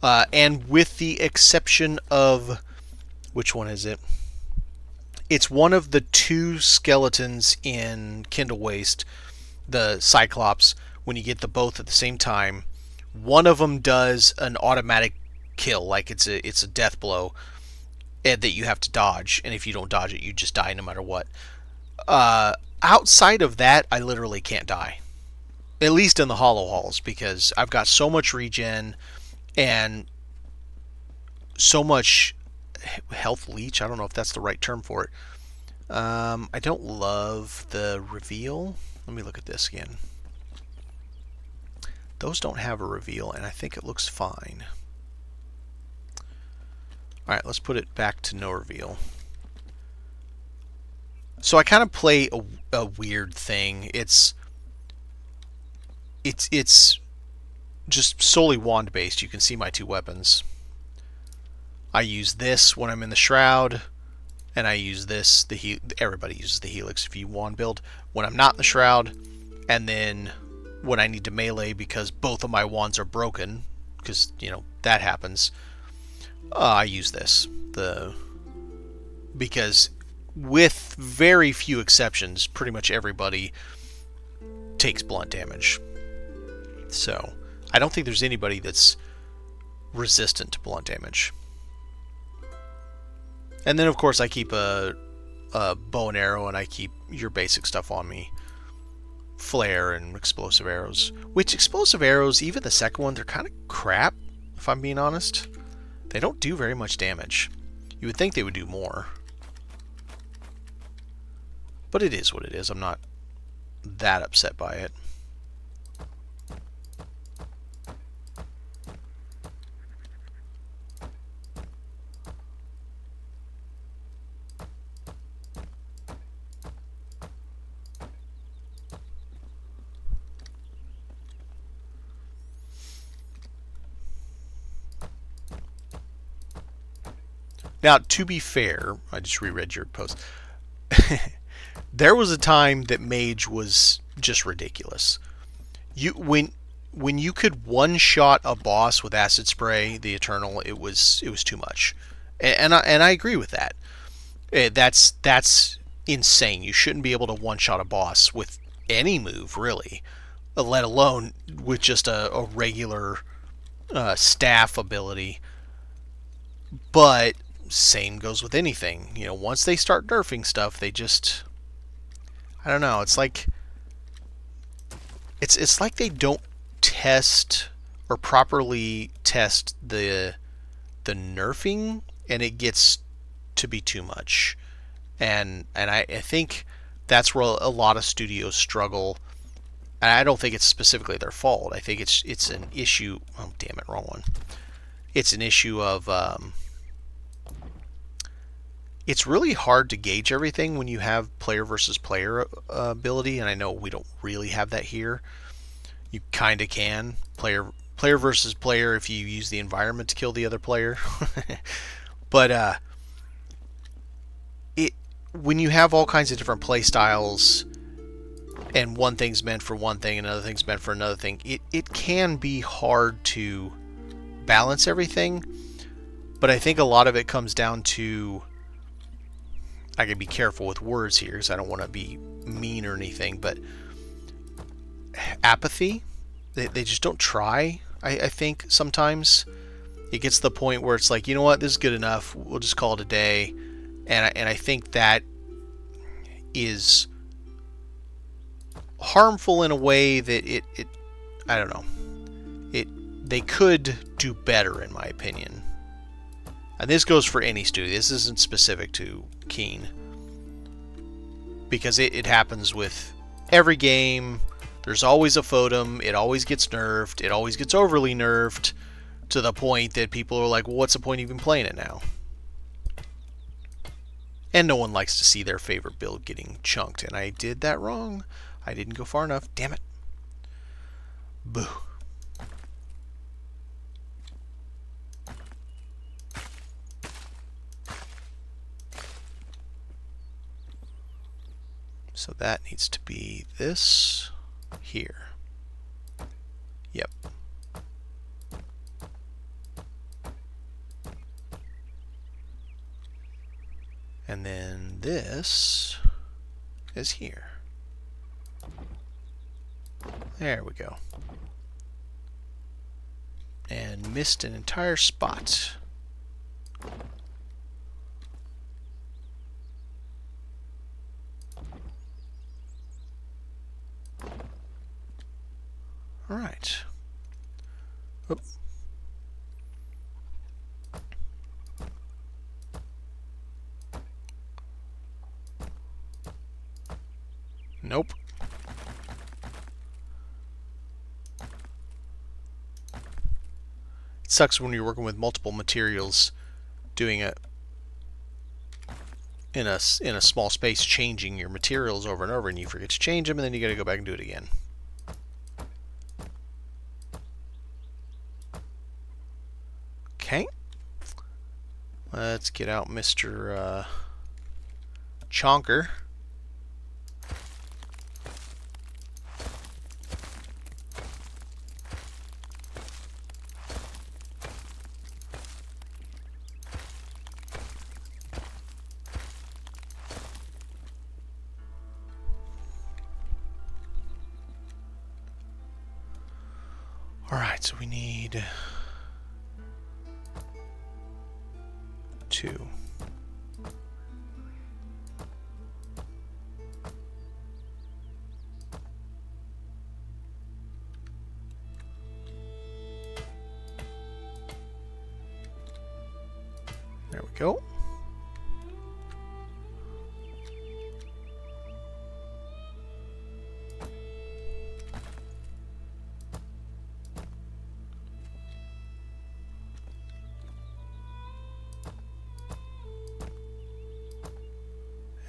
and with the exception of, which one is it? It's one of the two skeletons in Kindle Waste, the Cyclops, when you get the both at the same time. One of them does an automatic kill, like it's a death blow that you have to dodge, and if you don't dodge it, you just die no matter what. Outside of that, I literally can't die. At least in the Hollow Halls, because I've got so much regen and so much health leech. I don't know if that's the right term for it. I don't love the reveal. Let me look at this again. Those don't have a reveal, and I think it looks fine. Alright, let's put it back to no reveal. So I kind of play a weird thing. It's just solely wand based. You can see my two weapons. I use this when I'm in the shroud, and I use this. Everybody uses the Helix V wand build when I'm not in the shroud, and then when I need to melee because both of my wands are broken, because you know that happens. I use this because with very few exceptions, pretty much everybody takes blunt damage. So I don't think there's anybody that's resistant to blunt damage. And then, of course, I keep a bow and arrow, and I keep your basic stuff on me. Flare and explosive arrows. Which, explosive arrows, even the second one, they're kind of crap, if I'm being honest. They don't do very much damage. You would think they would do more. But it is what it is. I'm not that upset by it. Now, to be fair, I just reread your post. There was a time that Mage was just ridiculous. When you could one-shot a boss with Acid Spray, the Eternal, it was too much, and I agree with that. That's insane. You shouldn't be able to one-shot a boss with any move, really, let alone with just a regular staff ability. But same goes with anything. You know, once they start nerfing stuff, they just, I don't know, it's like they don't test or properly test the nerfing, and it gets to be too much. And I think that's where a lot of studios struggle. And I don't think it's specifically their fault. I think it's an issue. Oh, damn it, wrong one. It's an issue of it's really hard to gauge everything when you have player versus player ability, and I know we don't really have that here. You kind of can player versus player if you use the environment to kill the other player. But when you have all kinds of different play styles, and one thing's meant for one thing, another thing's meant for another thing, it can be hard to balance everything. But I think a lot of it comes down to, I can be careful with words here because I don't want to be mean or anything, but apathy. They just don't try, I think, sometimes. It gets to the point where it's like, you know what, this is good enough. We'll just call it a day. And I think that is harmful in a way that it I don't know. They could do better, in my opinion. And this goes for any studio. This isn't specific to Keen, because it happens with every game. There's always a FODM. It always gets nerfed. It always gets overly nerfed to the point that people are like, well, what's the point of even playing it now? And no one likes to see their favorite build getting chunked. And I did that wrong. I didn't go far enough. Damn it. Boo. So that needs to be this here. Yep. And then this is here. There we go. And missed an entire spot. All right. Oop. Nope. It sucks when you're working with multiple materials, doing it in a small space, changing your materials over and over, and you forget to change them, and then you got to go back and do it again. Okay, let's get out Mr. Chonker. All right, so we need 2. There we go.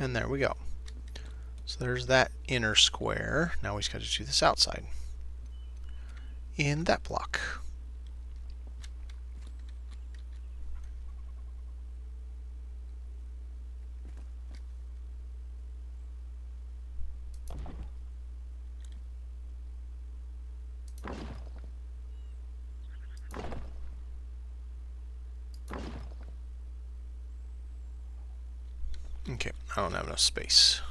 And there we go. So there's that inner square. Now we just got to do this outside in that block. Okay, I don't have enough space.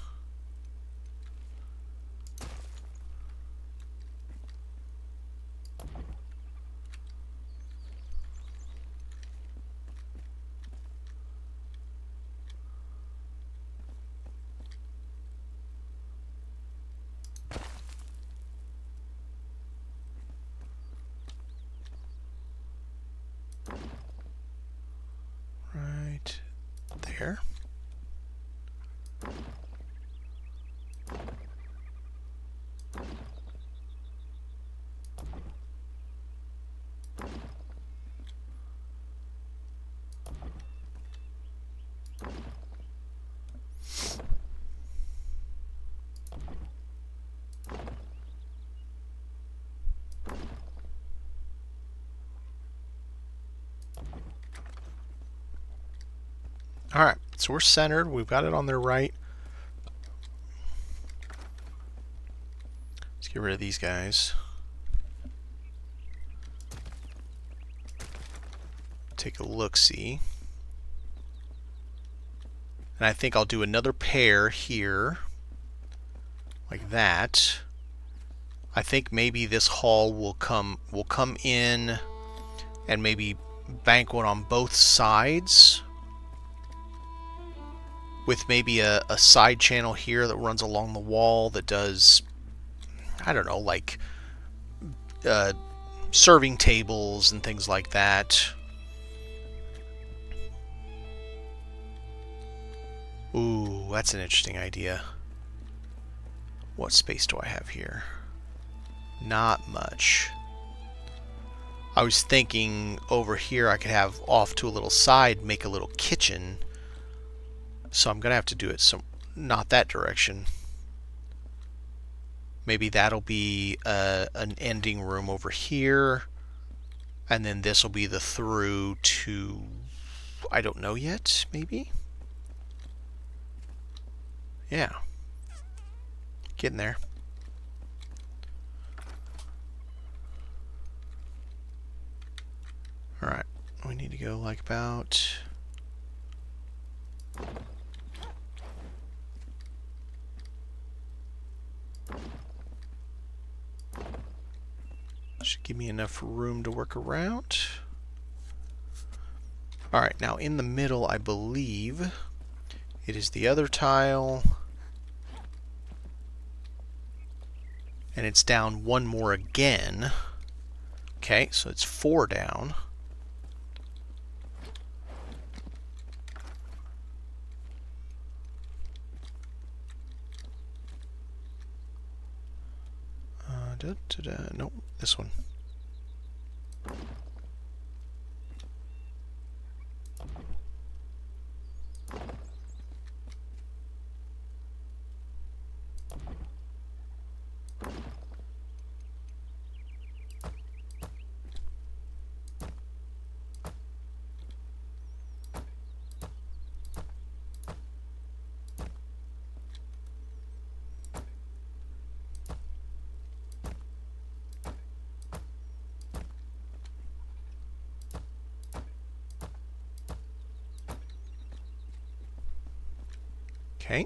Right there. All right, so we're centered. We've got it on their right. Let's get rid of these guys. Take a look-see. And I think I'll do another pair here, like that. I think maybe this hall will come in and maybe bank one on both sides, with maybe a side channel here that runs along the wall that does, I don't know, like serving tables and things like that. Ooh, that's an interesting idea. What space do I have here? Not much. I was thinking over here I could have off to a little side, make a little kitchen. So I'm going to have to do it some, not that direction. Maybe that'll be an ending room over here. And then this will be the through to, I don't know yet, maybe? Yeah. Getting there. Alright, we need to go like about... Should give me enough room to work around. Alright, now in the middle, I believe, it is the other tile. And it's down one more again. Okay, so it's four down. Nope, this one. Okay.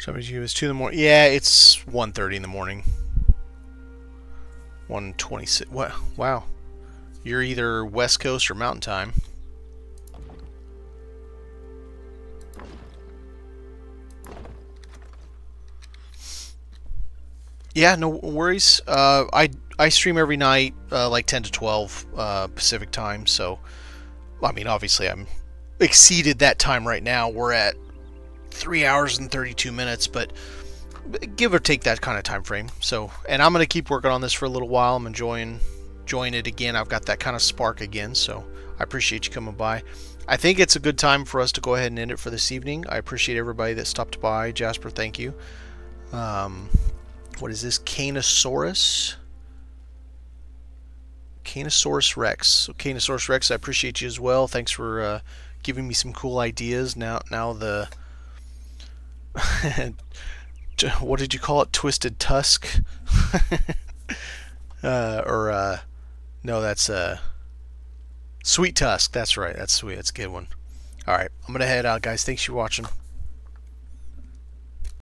Somebody's view is 2 in the morning. Yeah, it's 1:30 in the morning. 1:26. What? Wow. You're either West Coast or Mountain Time. Yeah, no worries. I stream every night, like 10 to 12 Pacific time. So, I mean, obviously I'm exceeded that time right now. We're at 3 hours and 32 minutes, but give or take that kind of time frame. So, and I'm going to keep working on this for a little while. I'm enjoying it again. I've got that kind of spark again, so I appreciate you coming by. I think it's a good time for us to go ahead and end it for this evening. I appreciate everybody that stopped by. Jasper, thank you. What is this? Canosaurus? Canosaurus Rex. So Canosaurus Rex, I appreciate you as well. Thanks for giving me some cool ideas. Now the... what did you call it? Twisted Tusk? No, that's Sweet Tusk. That's right. That's sweet. That's a good one. All right. I'm going to head out, guys. Thanks for watching.